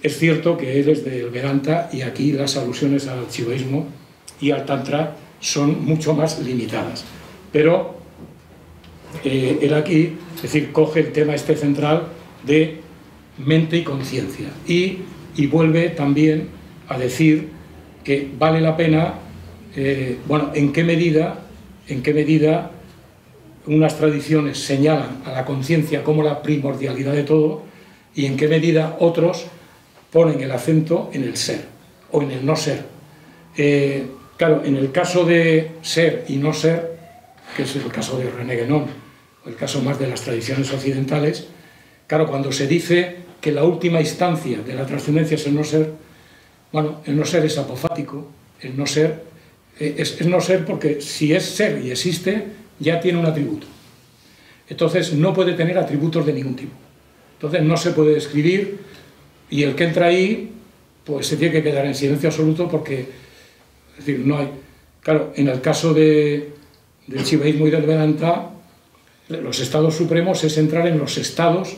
es cierto que él es del Vedanta, y aquí las alusiones al shivaísmo y al tantra son mucho más limitadas, pero eh, él aquí, es decir, coge el tema este central de mente y conciencia, y, y vuelve también a decir que vale la pena, eh, bueno, en qué medida, en qué medida unas tradiciones señalan a la conciencia como la primordialidad de todo, y en qué medida otros ponen el acento en el ser o en el no ser. Eh, claro, en el caso de ser y no ser, que es el caso de René Guénon, el caso más de las tradiciones occidentales, claro, cuando se dice que la última instancia de la trascendencia es el no ser, bueno, el no ser es apofático, el no ser eh, es, es no ser porque si es ser y existe, ya tiene un atributo. Entonces no puede tener atributos de ningún tipo. Entonces no se puede describir, y el que entra ahí, pues se tiene que quedar en silencio absoluto porque, es decir, no hay... Claro, en el caso de, del shivaísmo y del Vedanta, los estados supremos es entrar en los estados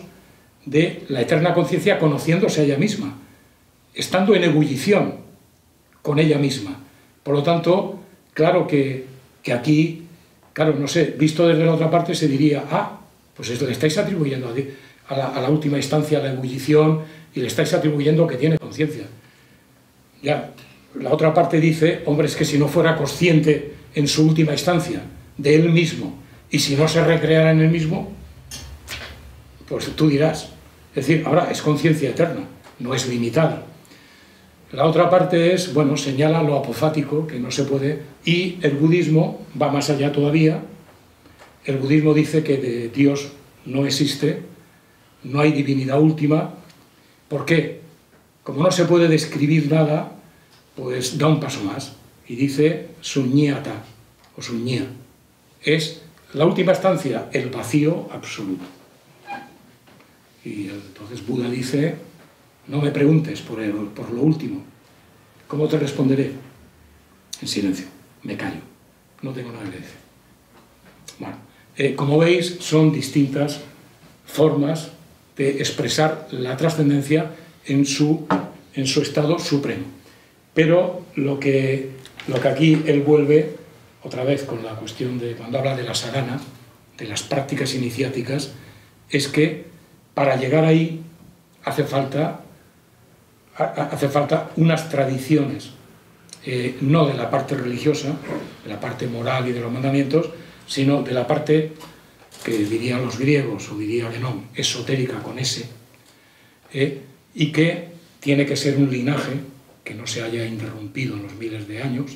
de la eterna conciencia conociéndose a ella misma, estando en ebullición con ella misma. Por lo tanto, claro que, que aquí, claro, no sé, visto desde la otra parte se diría, ah, pues esto le estáis atribuyendo a la, a la última instancia, a la ebullición, y le estáis atribuyendo que tiene conciencia. Ya, la otra parte dice, hombre, es que si no fuera consciente en su última instancia de él mismo, y si no se recreara en él mismo, pues tú dirás. Es decir, ahora es conciencia eterna, no es limitada. La otra parte es, bueno, señala lo apofático, que no se puede, y el budismo va más allá todavía. El budismo dice que de Dios no existe, no hay divinidad última. ¿Por qué? Como no se puede describir nada, pues da un paso más y dice suññata o suñña. Es la última estancia, el vacío absoluto. Y entonces Buda dice, no me preguntes por, el, por lo último. ¿Cómo te responderé? En silencio, me callo, no tengo nada que decir. Bueno, eh, como veis, son distintas formas de expresar la trascendencia en su, en su estado supremo. Pero lo que, lo que aquí él vuelve, otra vez con la cuestión de cuando habla de la sadhana, de las prácticas iniciáticas, es que para llegar ahí hace falta, hace falta unas tradiciones, eh, no de la parte religiosa, de la parte moral y de los mandamientos, sino de la parte que dirían los griegos, o diría Guénon, esotérica con S, eh, y que tiene que ser un linaje que no se haya interrumpido en los miles de años,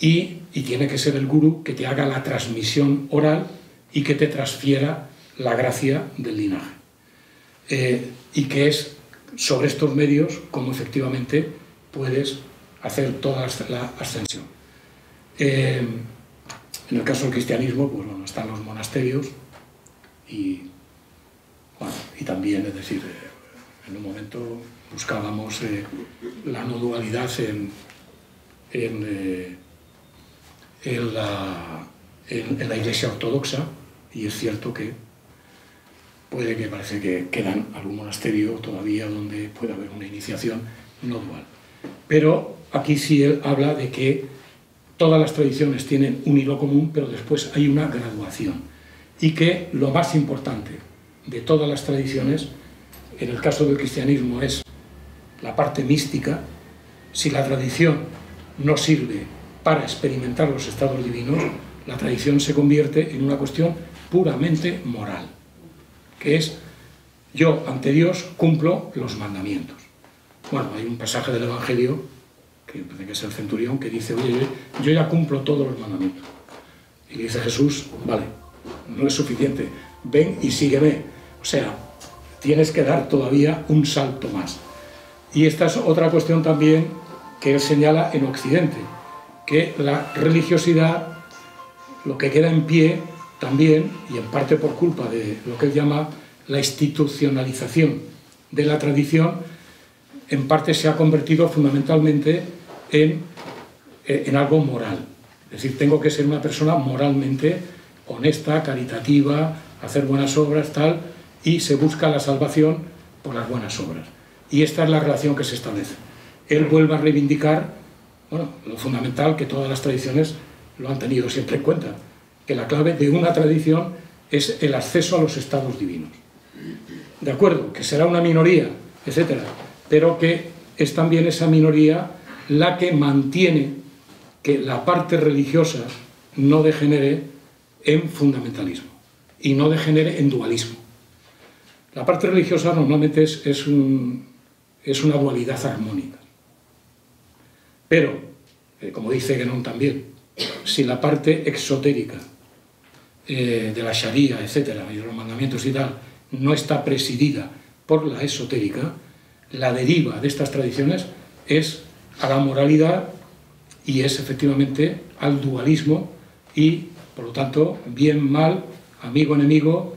Y, y tiene que ser el gurú que te haga la transmisión oral y que te transfiera la gracia del linaje. Eh, y que es sobre estos medios como efectivamente puedes hacer toda la ascensión. Eh, en el caso del cristianismo, pues bueno, están los monasterios y, bueno, y también, es decir, eh, en un momento buscábamos eh, la no dualidad en... en eh, En la, en, en la Iglesia ortodoxa, y es cierto que puede que parece que quedan algún monasterio todavía donde pueda haber una iniciación no dual. Pero aquí sí él habla de que todas las tradiciones tienen un hilo común, pero después hay una graduación. y que lo más importante de todas las tradiciones, en el caso del cristianismo, es la parte mística. Si la tradición no sirve para experimentar los estados divinos, la tradición se convierte en una cuestión puramente moral, que es: yo ante Dios cumplo los mandamientos. Bueno, hay un pasaje del Evangelio, que parece que es el centurión, que dice: oye, yo ya cumplo todos los mandamientos. Y le dice Jesús: vale, no es suficiente, ven y sígueme. O sea, tienes que dar todavía un salto más. Y esta es otra cuestión también que él señala en Occidente, que la religiosidad, lo que queda en pie también, y en parte por culpa de lo que él llama la institucionalización de la tradición, en parte se ha convertido fundamentalmente en, en algo moral. Es decir, tengo que ser una persona moralmente honesta, caritativa, hacer buenas obras, tal, y se busca la salvación por las buenas obras. Y esta es la relación que se establece. Él vuelve a reivindicar, bueno, lo fundamental que todas las tradiciones lo han tenido siempre en cuenta, que la clave de una tradición es el acceso a los estados divinos. De acuerdo, que será una minoría, etcétera, pero que es también esa minoría la que mantiene que la parte religiosa no degenere en fundamentalismo y no degenere en dualismo. La parte religiosa normalmente es, es, un, es una dualidad armónica. Pero, eh, como dice Guénon también, si la parte exotérica eh, de la Sharia, etcétera, y los mandamientos y tal, no está presidida por la esotérica, la deriva de estas tradiciones es a la moralidad y es efectivamente al dualismo y, por lo tanto, bien, mal, amigo, enemigo,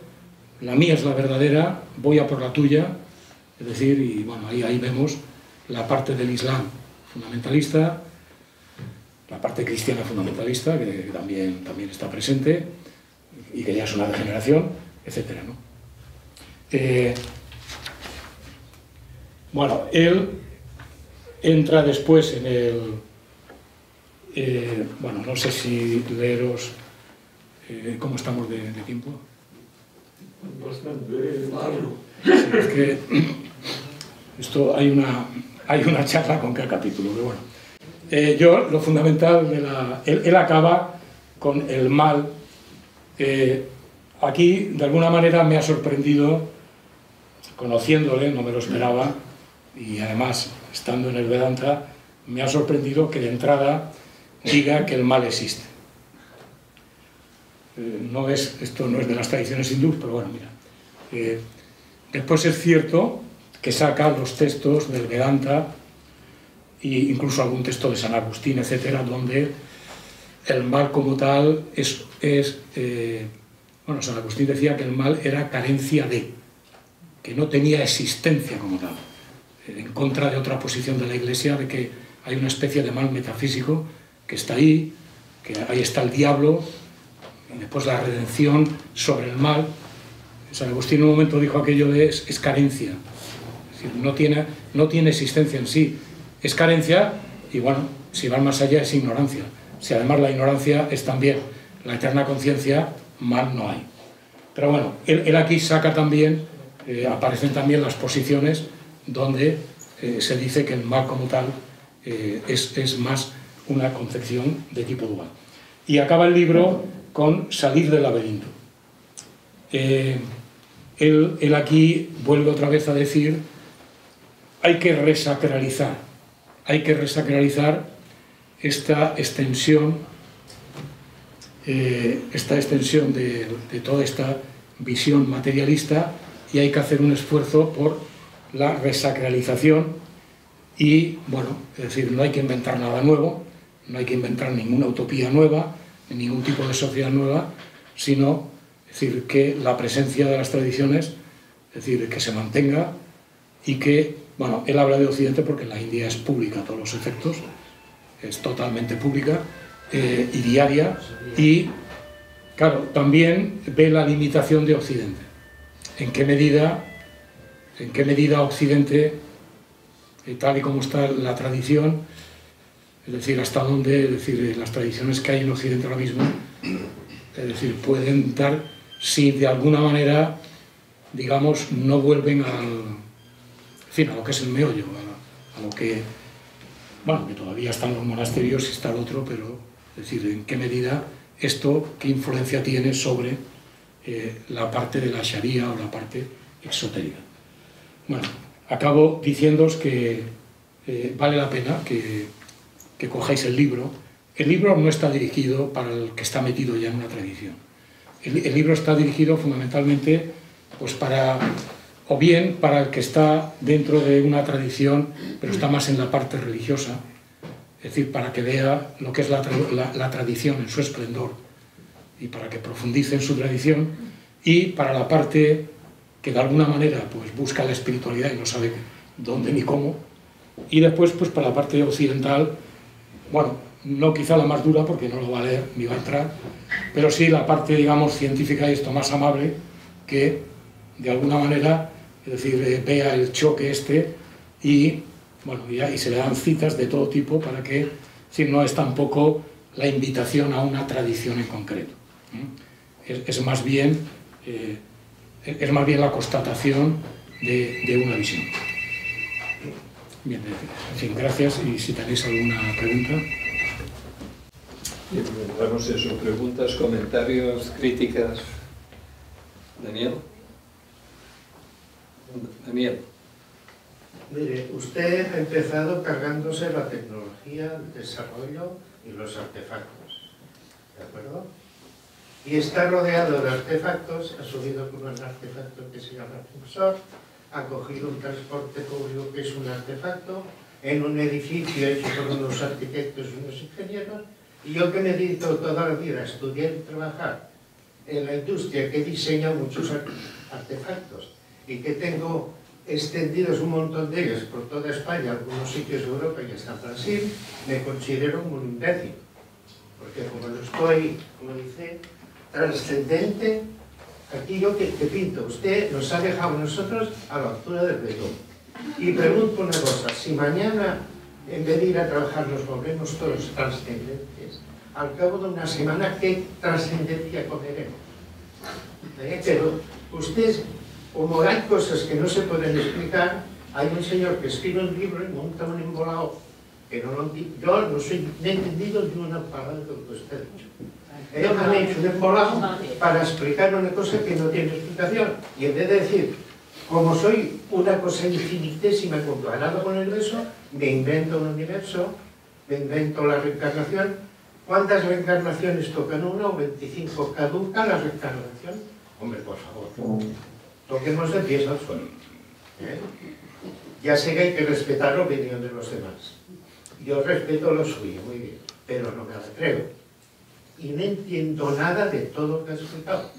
la mía es la verdadera, voy a por la tuya, es decir, y bueno, ahí, ahí vemos la parte del Islam fundamentalista, la parte cristiana fundamentalista, que también, también está presente y que ya es una degeneración, etcétera, ¿no? Eh, bueno, él entra después en el... Eh, bueno, no sé si leeros... Eh, ¿Cómo estamos de, de tiempo? Bastante malo. Sí, es que esto hay una, hay una charla con cada capítulo, pero bueno. Eh, yo, lo fundamental, de la, él, él acaba con el mal. Eh, aquí, de alguna manera, me ha sorprendido, conociéndole, no me lo esperaba, y además, estando en el Vedanta, me ha sorprendido que de entrada diga que el mal existe. Eh, no es, esto no es de las tradiciones hindúes, pero bueno, mira. Eh, después es cierto que saca los textos del Vedanta, e incluso algún texto de San Agustín, etcétera, donde el mal como tal es... es eh, bueno, San Agustín decía que el mal era carencia de, que no tenía existencia como tal, en contra de otra posición de la Iglesia, de que hay una especie de mal metafísico que está ahí, que ahí está el diablo, y después la redención sobre el mal. San Agustín en un momento dijo aquello de es, es carencia, es decir, no tiene, no tiene existencia en sí. Es carencia y, bueno, si van más allá es ignorancia. Si además la ignorancia es también la eterna conciencia, mal no hay. Pero bueno, él, él aquí saca también, eh, aparecen también las posiciones donde eh, se dice que el mal como tal eh, es, es más una concepción de tipo dual. Y acaba el libro con salir del laberinto. Eh, él, él aquí vuelve otra vez a decir... Hay que resacralizar, hay que resacralizar esta extensión, eh, esta extensión de, de toda esta visión materialista, y hay que hacer un esfuerzo por la resacralización y, bueno, es decir, no hay que inventar nada nuevo, no hay que inventar ninguna utopía nueva, ningún tipo de sociedad nueva, sino, es decir, que la presencia de las tradiciones, es decir, que se mantenga y que... Bueno, él habla de Occidente porque la India es pública a todos los efectos, es totalmente pública eh, y diaria, y, claro, también ve la limitación de Occidente. ¿En qué medida, en qué medida Occidente, eh, tal y como está la tradición, es decir, hasta dónde, es decir, las tradiciones que hay en Occidente ahora mismo, es decir, pueden dar si de alguna manera, digamos, no vuelven al, en fin, a lo que es el meollo, a, a lo que, bueno, que todavía están los monasterios y está el otro, pero, es decir, en qué medida esto, qué influencia tiene sobre eh, la parte de la sharia o la parte exotérica. Bueno, acabo diciéndoos que eh, vale la pena que, que cojáis el libro. El libro no está dirigido para el que está metido ya en una tradición. El, el libro está dirigido fundamentalmente pues para, o bien para el que está dentro de una tradición, pero está más en la parte religiosa, es decir, para que vea lo que es la, la, la tradición en su esplendor y para que profundice en su tradición, y para la parte que de alguna manera pues busca la espiritualidad y no sabe dónde ni cómo, y después pues para la parte occidental, bueno, no quizá la más dura porque no lo va a leer ni va a entrar, pero sí la parte, digamos, científica y esto más amable, que de alguna manera, es decir, eh, vea el choque este y, bueno, ya, y se le dan citas de todo tipo para que, si no es tampoco la invitación a una tradición en concreto. ¿Mm? Es, es, más bien, eh, es más bien la constatación de, de una visión. Bien, en fin, gracias, y si tenéis alguna pregunta... Vamos a sus preguntas, comentarios, críticas. Daniel. Daniel. Mire, usted ha empezado cargándose la tecnología, el desarrollo y los artefactos, ¿de acuerdo? Y está rodeado de artefactos, ha subido con un artefacto que se llama impulsor, ha cogido un transporte público que es un artefacto, en un edificio hecho por unos arquitectos y unos ingenieros. Y yo que me dedico toda la vida a estudiar y trabajar en la industria que diseña muchos artefactos y que tengo extendidos un montón de ellos por toda España, algunos sitios de Europa y hasta Brasil, me considero un imbécil. Porque como no estoy, como dice, trascendente, aquí yo que, que pinto, usted nos ha dejado nosotros a la altura del betón. Y pregunto una cosa, si mañana... en vez de ir a trabajar nos volvemos todos trascendentes, al cabo de una semana, ¿qué trascendencia comeremos? ¿Eh? Pero ustedes, como hay cosas que no se pueden explicar, hay un señor que escribe un libro y monta un embolado que no lo, yo no soy he entendido ni una palabra de lo que usted ha dicho. Ellos han hecho un embolado para explicar una cosa que no tiene explicación, y en vez de decir, como soy una cosa infinitésima comparado con el beso, me invento un universo, me invento la reencarnación. ¿Cuántas reencarnaciones tocan una o veinticinco? ¿Caduca la reencarnación? Hombre, por favor, toquemos de pies al suelo. ¿Eh? Ya sé que hay que respetar la opinión de los demás. Yo respeto lo suyo, muy bien, pero no me atrevo. Y no entiendo nada de todo lo que has explicado.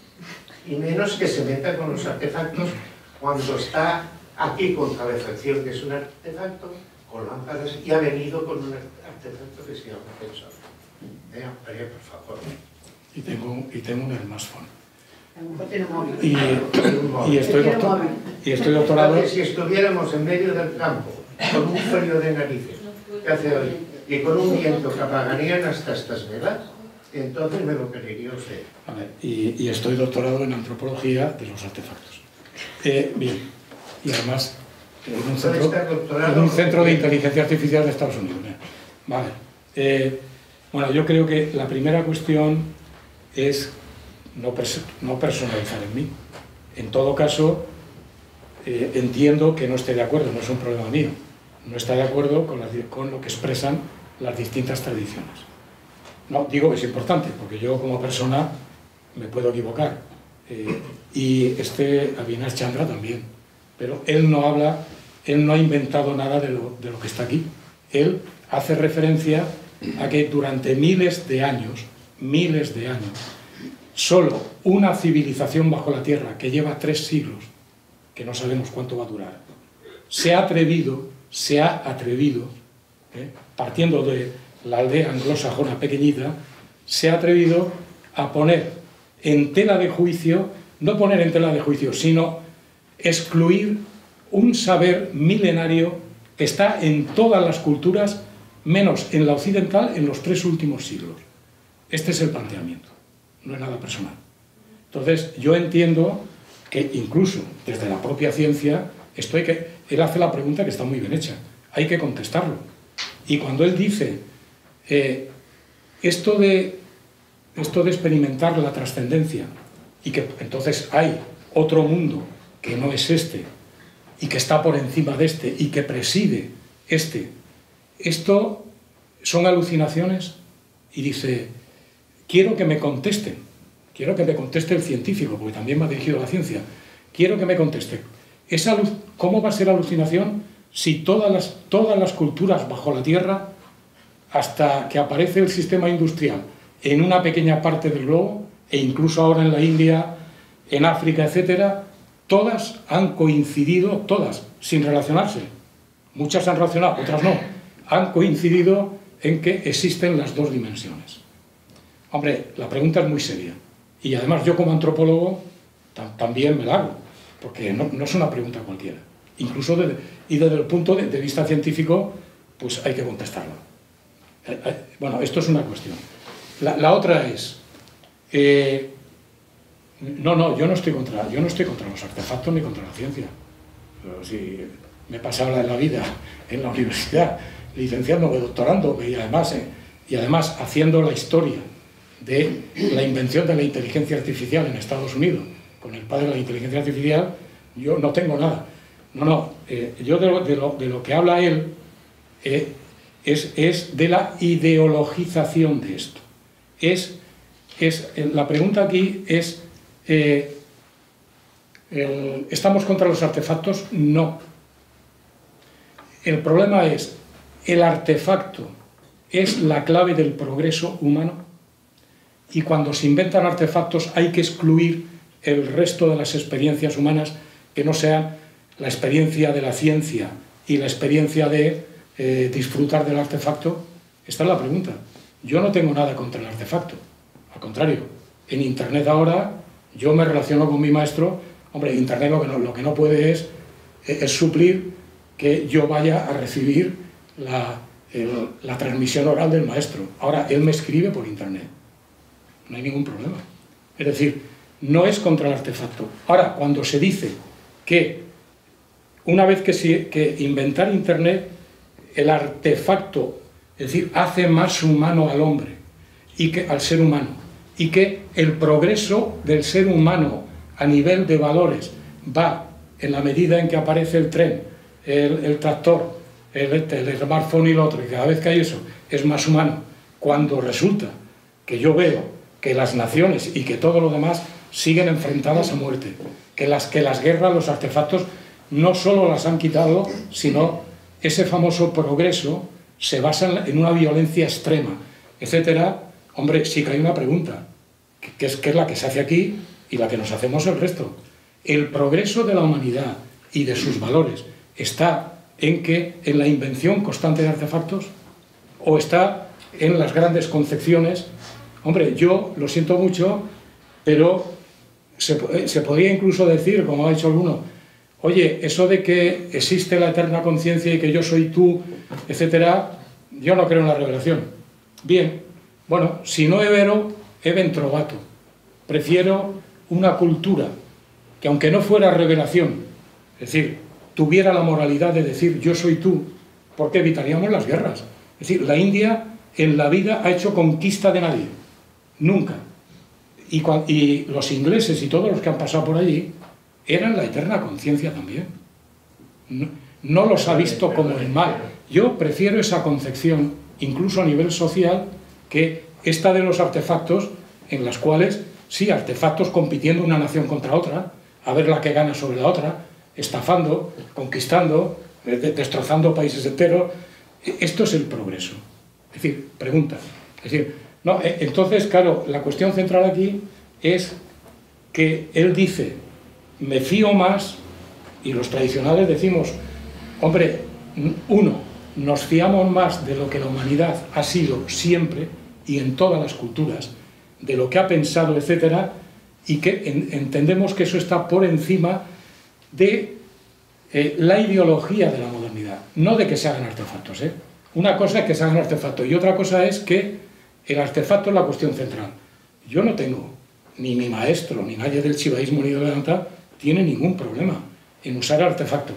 Y menos que se meta con los artefactos cuando está aquí con calefacción, que es un artefacto, con lámparas, y ha venido con un artefacto que se llama pensor. Vean, eh, por favor. Y tengo, y tengo un smartphone. Y, y, estoy doctor, y estoy doctorado. Entonces, si estuviéramos en medio del campo, con un frío de narices, que hace hoy, y con un viento que apagarían hasta estas velas, entonces me lo creería usted. A ver, y, y estoy doctorado en antropología de los artefactos. Eh, bien, y además en un, centro, en un centro de inteligencia artificial de Estados Unidos. ¿eh? Vale. Eh, bueno, yo creo que la primera cuestión es no, pers no personalizar en mí. En todo caso, eh, entiendo que no esté de acuerdo, no es un problema mío. No está de acuerdo con, las, con lo que expresan las distintas tradiciones. No, digo que es importante, porque yo como persona me puedo equivocar. Eh, y este Avinash Chandra también, pero él no habla, él no ha inventado nada de lo, de lo que está aquí. Él hace referencia a que durante miles de años, miles de años, solo una civilización bajo la tierra que lleva tres siglos, que no sabemos cuánto va a durar, se ha atrevido, se ha atrevido, ¿eh? partiendo de la aldea anglosajona pequeñita, se ha atrevido a poner en tela de juicio, no poner en tela de juicio, sino excluir un saber milenario que está en todas las culturas, menos en la occidental, en los tres últimos siglos. Este es el planteamiento, no es nada personal. Entonces, yo entiendo que incluso desde la propia ciencia, esto hay que, él hace la pregunta que está muy bien hecha, hay que contestarlo. Y cuando él dice, eh, esto, de, esto de experimentar la trascendencia, y que entonces hay otro mundo que no es este, y que está por encima de este, y que preside este, esto son alucinaciones, y dice, quiero que me contesten, quiero que me conteste el científico, porque también me ha dirigido a la ciencia, quiero que me conteste, esa luz, ¿cómo va a ser alucinación si todas las, todas las culturas bajo la Tierra, hasta que aparece el sistema industrial en una pequeña parte del globo, e incluso ahora en la India, en África, etcétera, todas han coincidido, todas, sin relacionarse, muchas han relacionado, otras no, han coincidido en que existen las dos dimensiones? Hombre, la pregunta es muy seria, y además yo como antropólogo tam también me la hago, porque no, no es una pregunta cualquiera, incluso desde, y desde el punto de, de vista científico, pues hay que contestarla. Eh, eh, bueno, esto es una cuestión. La, la otra es, eh, no, no, yo no estoy contra, yo no estoy contra los artefactos ni contra la ciencia. Pero si me pasaba la de la vida en la universidad, licenciándome, doctorándome y además, eh, y además haciendo la historia de la invención de la inteligencia artificial en Estados Unidos, con el padre de la inteligencia artificial, yo no tengo nada. No, no, eh, yo de lo, de, lo, de lo que habla él eh, es, es de la ideologización de esto. Es, es, la pregunta aquí es, eh, el, ¿estamos contra los artefactos? No. El problema es, ¿el artefacto es la clave del progreso humano? Y cuando se inventan artefactos hay que excluir el resto de las experiencias humanas que no sean la experiencia de la ciencia y la experiencia de eh, disfrutar del artefacto. Esta es la pregunta. Yo no tengo nada contra el artefacto, al contrario, en internet ahora yo me relaciono con mi maestro. Hombre, internet lo que no, lo que no puede es, es, es suplir que yo vaya a recibir la, el, la transmisión oral del maestro. Ahora, él me escribe por internet, no hay ningún problema. Es decir, no es contra el artefacto. Ahora, cuando se dice que una vez que, se, que inventar internet, el artefacto, es decir, hace más humano al hombre, y que, al ser humano, y que el progreso del ser humano a nivel de valores va en la medida en que aparece el tren, el, el tractor, el, el smartphone y el otro, y cada vez que hay eso, es más humano. Cuando resulta que yo veo que las naciones y que todo lo demás siguen enfrentadas a muerte, que las, que las guerras, los artefactos, no solo las han quitado, sino ese famoso progreso se basa en una violencia extrema, etcétera. Hombre, sí que hay una pregunta, que es, que es la que se hace aquí y la que nos hacemos el resto. ¿El progreso de la humanidad y de sus valores está en que en la invención constante de artefactos o está en las grandes concepciones? Hombre, yo lo siento mucho, pero se, se podría incluso decir, como ha dicho alguno, oye, eso de que existe la eterna conciencia y que yo soy tú, etcétera, yo no creo en la revelación. Bien, bueno, si no evero, even trovato. Prefiero una cultura que, aunque no fuera revelación, es decir, tuviera la moralidad de decir yo soy tú, porque evitaríamos las guerras. Es decir, la India en la vida ha hecho conquista de nadie. Nunca. Y, y los ingleses y todos los que han pasado por allí eran la eterna conciencia también. No, no los ha visto como el mal. Yo prefiero esa concepción, incluso a nivel social, que esta de los artefactos, en las cuales, sí, artefactos compitiendo una nación contra otra, a ver la que gana sobre la otra, estafando, conquistando, destrozando países enteros. Esto es el progreso. Es decir, pregunta. Es decir, no, entonces, claro, la cuestión central aquí es que él dice, me fío más, y los tradicionales decimos, hombre, uno, nos fiamos más de lo que la humanidad ha sido siempre y en todas las culturas, de lo que ha pensado, etcétera, y que en, entendemos que eso está por encima de eh, la ideología de la modernidad, no de que se hagan artefactos, ¿eh? Una cosa es que se hagan artefactos y otra cosa es que el artefacto es la cuestión central. Yo no tengo ni mi maestro, ni nadie del shivaísmo ni del Vedanta tiene ningún problema en usar artefactos.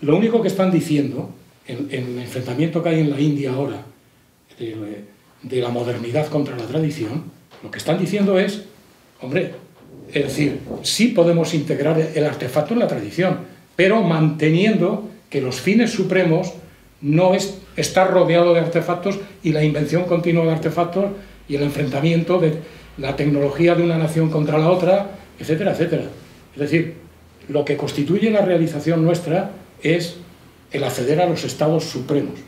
Lo único que están diciendo, en, en el enfrentamiento que hay en la India ahora, de, de la modernidad contra la tradición, lo que están diciendo es, hombre, es decir, sí podemos integrar el artefacto en la tradición, pero manteniendo que los fines supremos no es estar rodeado de artefactos y la invención continua de artefactos y el enfrentamiento de la tecnología de una nación contra la otra, etcétera, etcétera. Es decir, lo que constituye la realización nuestra es el acceder a los estados supremos,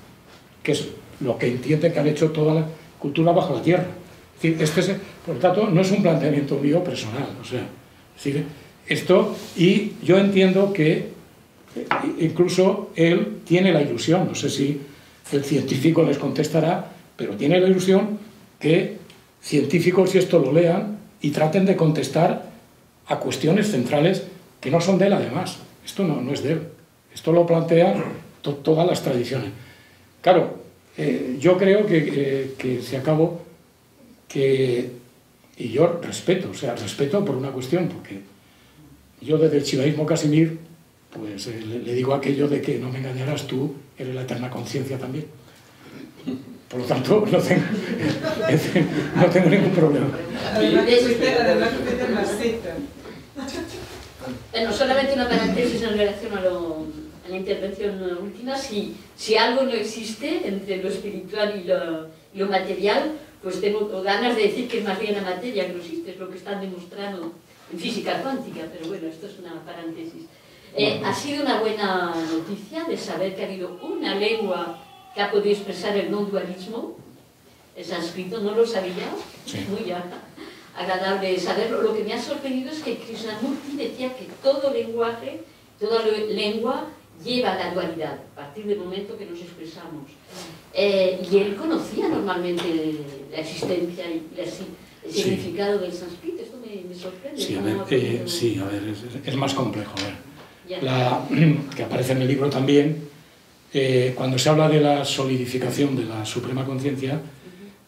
que es lo que entiende que han hecho toda la cultura bajo la tierra. Es decir, este es, por lo tanto, no es un planteamiento mío personal. O sea, es decir, esto, y yo entiendo que incluso él tiene la ilusión, no sé si el científico les contestará, pero tiene la ilusión que científicos, si esto lo lean, y traten de contestar a cuestiones centrales que no son de él, además. Esto no, no es de él. Esto lo plantean to todas las tradiciones. Claro, eh, yo creo que, que, que se acabó, que, y yo respeto, o sea, respeto por una cuestión, porque yo desde el shivaísmo Kashemir, pues eh, le digo aquello de que no me engañarás, tú eres la eterna conciencia también. Por lo tanto, no tengo, no tengo ningún problema. Bueno, solamente una paréntesis en relación a, lo, a la intervención última. Si, si algo no existe entre lo espiritual y lo, y lo material, pues tengo ganas de decir que es más bien la materia que no existe, es lo que están demostrando en física cuántica, pero bueno, esto es una paréntesis. Eh, ha sido una buena noticia de saber que ha habido una lengua que ha podido expresar el non-dualismo, el sánscrito, no lo sabía, es muy agradable saberlo. Lo que me ha sorprendido es que Krishnamurti decía que todo lenguaje, toda lengua lleva la dualidad, a partir del momento que nos expresamos. Eh, y él conocía normalmente la existencia y la, el significado sí. del sánscrito, esto me, me sorprende. Sí, a ver, eh, sí, a ver es, es más complejo, a ver. La, que aparece en el libro también, eh, cuando se habla de la solidificación de la suprema conciencia,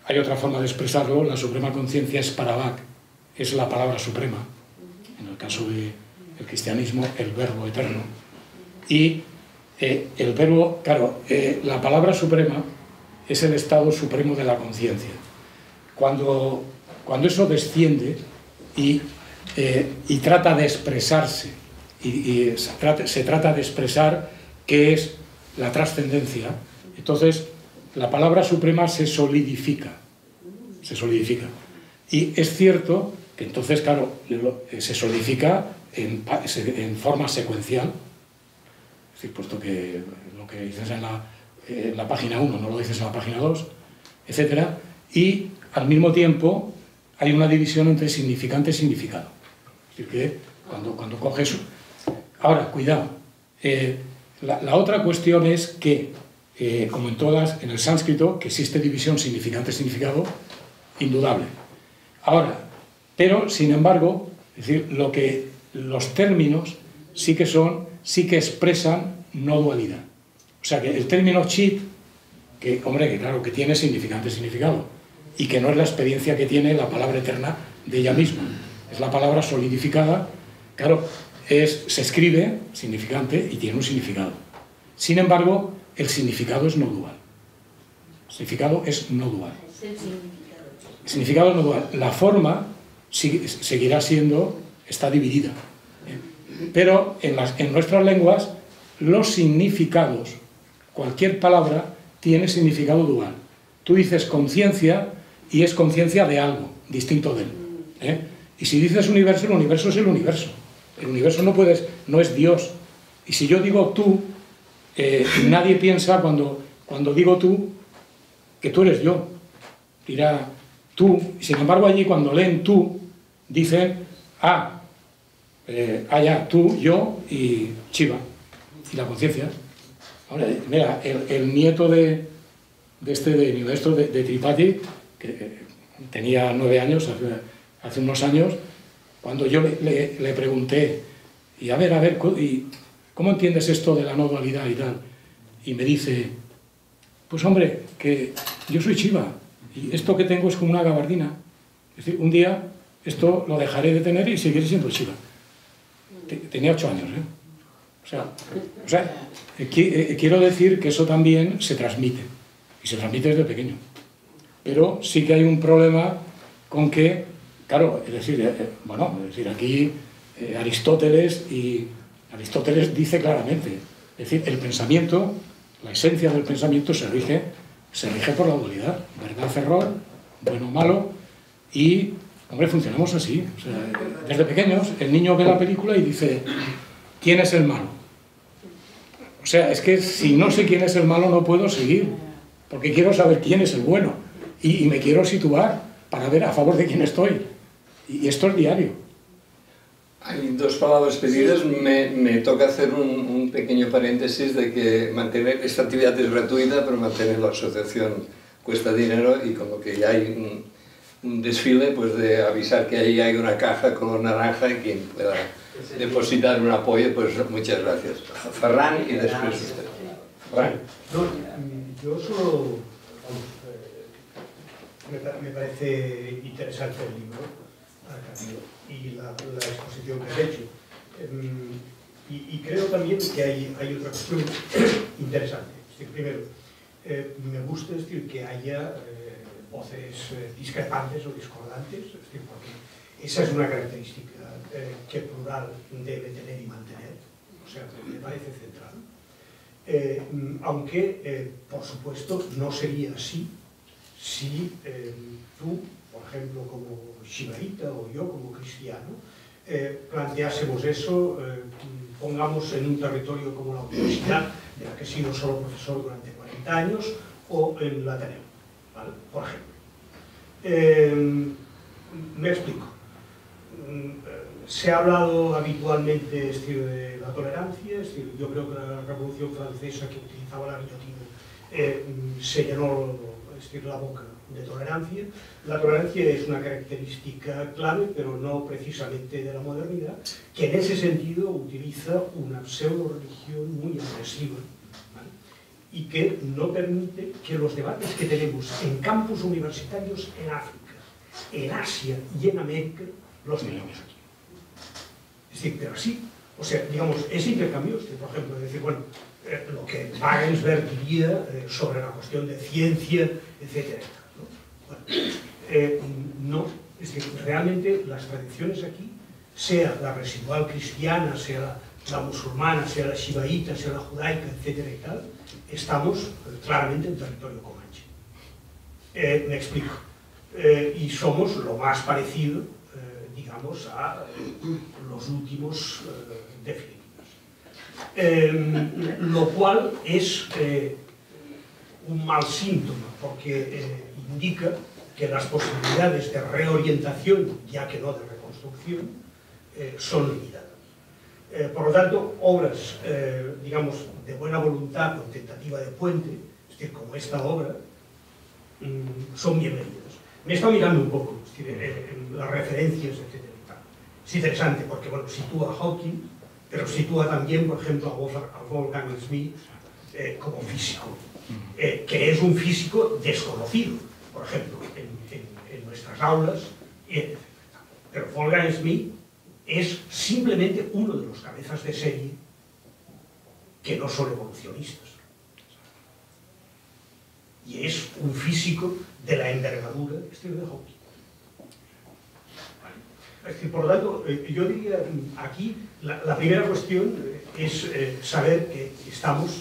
hay otra forma de expresarlo, la suprema conciencia es paravak, es la palabra suprema, en el caso del cristianismo, el verbo eterno. Y eh, el verbo, claro, eh, la palabra suprema es el estado supremo de la conciencia. Cuando, cuando eso desciende y, eh, y trata de expresarse, y, y se, trata, se trata de expresar qué es la trascendencia, entonces la palabra suprema se solidifica, se solidifica. Y es cierto que entonces, claro, se solidifica en, en forma secuencial, es decir, puesto que lo que dices en la, en la página uno no lo dices en la página dos, etcétera, y al mismo tiempo hay una división entre significante y significado. Es decir, que cuando, cuando coges... Ahora, cuidado, eh, la, la otra cuestión es que, eh, como en todas, en el sánscrito, que existe división significante-significado, indudable. Ahora, pero, sin embargo, es decir, lo que, los términos sí que son, sí que expresan no dualidad. O sea, que el término chit, que, hombre, que claro, que tiene significante-significado, y que no es la experiencia que tiene la palabra eterna de ella misma, es la palabra solidificada, claro... Es, se escribe significante y tiene un significado. Sin embargo, el significado es no dual. El significado es no dual. El significado es no dual. La forma sigue, seguirá siendo, está dividida. Pero en, las, en nuestras lenguas, los significados, cualquier palabra, tiene significado dual. Tú dices conciencia y es conciencia de algo, distinto de él. ¿Eh? Y si dices universo, el universo es el universo. El universo no, puedes, no es Dios. Y si yo digo tú, eh, nadie piensa cuando, cuando digo tú, que tú eres yo. Dirá tú. Y sin embargo allí cuando leen tú, dicen, ah, eh, allá, tú, yo y Shiva. Y la conciencia. Ahora, mira, el, el nieto de, de este, de mi maestro, de, de Tripathi, que eh, tenía nueve años, hace, hace unos años, cuando yo le, le, le pregunté, y a ver, a ver, y, ¿cómo entiendes esto de la no dualidad y tal? Y me dice, pues hombre, que yo soy Shiva, y esto que tengo es como una gabardina. Es decir, un día esto lo dejaré de tener y seguiré siendo Shiva. Tenía ocho años, ¿eh? O sea, o sea eh, eh, quiero decir que eso también se transmite, y se transmite desde pequeño. Pero sí que hay un problema con que, claro, es decir, eh, bueno, es decir, aquí eh, Aristóteles y Aristóteles dice claramente, es decir, el pensamiento, la esencia del pensamiento se rige, se rige por la dualidad, verdad, error, bueno, malo, y, hombre, funcionamos así. O sea, desde pequeños, el niño ve la película y dice, ¿quién es el malo? O sea, es que si no sé quién es el malo no puedo seguir, porque quiero saber quién es el bueno, y, y me quiero situar para ver a favor de quién estoy, y, y esto es diario. Hay dos palabras pedidas, me, me toca hacer un, un pequeño paréntesis de que mantener esta actividad es gratuita, pero mantener la asociación cuesta dinero y como que ya hay un, un desfile, pues de avisar que ahí hay una caja color naranja y quien pueda depositar un apoyo, pues muchas gracias. Ferran y después usted. Ferran. No, yo solo... Me parece interesante el libro. Y la, la exposición que has hecho. Y, y creo también que hay, hay otra cuestión interesante. Es decir, primero, eh, me gusta decir que haya eh, voces eh, discrepantes o discordantes, es decir, porque esa es una característica eh, que Plural debe tener y mantener, o sea, me parece central. Eh, aunque, eh, por supuesto, no sería así si eh, tú, por ejemplo, como shivaíta o yo como cristiano, eh, planteásemos eso, eh, pongamos en un territorio como la universidad, de la que he sido solo profesor durante cuarenta años, o en la Ateneo, ¿vale? Por ejemplo. Eh, me explico. Se ha hablado habitualmente, es decir, de la tolerancia, es decir, yo creo que la Revolución Francesa, que utilizaba la guillotina, eh, se llenó, es decir, la boca de tolerancia. La tolerancia es una característica clave, pero no precisamente de la modernidad, que en ese sentido utiliza una pseudo-religión muy agresiva, ¿vale? Y que no permite que los debates que tenemos en campus universitarios en África, en Asia y en América, los tengamos aquí. Es decir, pero sí, o sea, digamos, ese intercambio, este, por ejemplo, es decir, bueno, eh, lo que Wagensberg diría eh, sobre la cuestión de ciencia, etcétera. Eh, no, es decir, realmente las tradiciones aquí, sea la residual cristiana, sea la, la musulmana, sea la shivaíta, sea la judaica, etcétera y tal, estamos eh, claramente en territorio comanche. Eh, me explico. Eh, y somos lo más parecido, eh, digamos, a eh, los últimos eh, de Filipinas. Eh, lo cual es eh, un mal síntoma, porque... Eh, indica que las posibilidades de reorientación, ya que no de reconstrucción, eh, son limitadas. Eh, por lo tanto, obras, eh, digamos, de buena voluntad con tentativa de puente, es decir, como esta obra, mmm, son bienvenidas. Me está mirando un poco, es decir, en, en las referencias, etcétera. Es interesante porque, bueno, sitúa a Hawking, pero sitúa también, por ejemplo, a Wolfgang, a Wolfgang Smith eh, como físico, eh, que es un físico desconocido. Por ejemplo, en, en, en nuestras aulas, etcétera. Pero Wolfgang Smith es simplemente uno de los cabezas de serie que no son evolucionistas. Y es un físico de la envergadura de Hawking. ¿Vale? Es que, por lo tanto, yo diría aquí, la, la primera cuestión es eh, saber que estamos,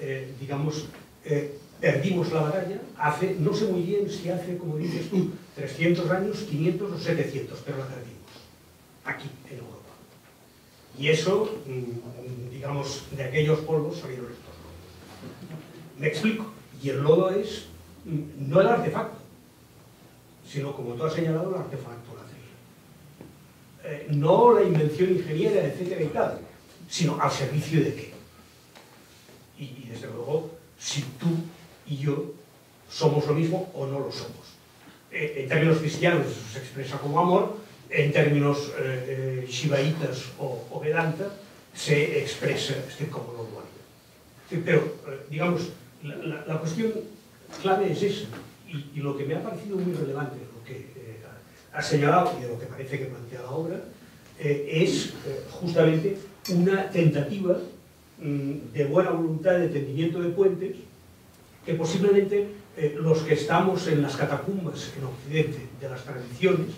eh, digamos, eh, perdimos la batalla hace, no sé muy bien si hace, como dices tú, trescientos años, quinientos o setecientos, pero la perdimos, aquí, en Europa. Y eso, digamos, de aquellos polvos salieron estos lodos. Me explico. Y el lodo es, no el artefacto, sino, como tú has señalado, el artefacto, la teoría. Eh, no la invención ingeniera, etcétera y tal, sino al servicio de qué. Y, y desde luego, si tú y yo somos lo mismo o no lo somos. Eh, en términos cristianos se expresa como amor, en términos eh, eh, shivaitas o, o vedanta se expresa este, como no dualidad. Sí, pero, eh, digamos, la, la, la cuestión clave es esa, y, y lo que me ha parecido muy relevante, lo que eh, ha señalado, y de lo que parece que plantea la obra, eh, es eh, justamente una tentativa mm, de buena voluntad de tendimiento de puentes que posiblemente eh, los que estamos en las catacumbas en Occidente de las tradiciones,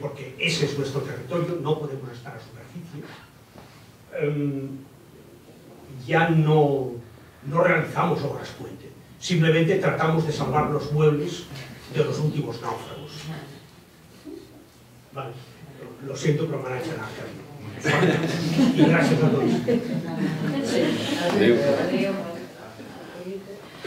porque ese es nuestro territorio, no podemos estar a superficie, eh, ya no, no realizamos obras puente, simplemente tratamos de salvar los muebles de los últimos náufragos. Vale, lo siento, pero me van a echar al camino. Y gracias a todos.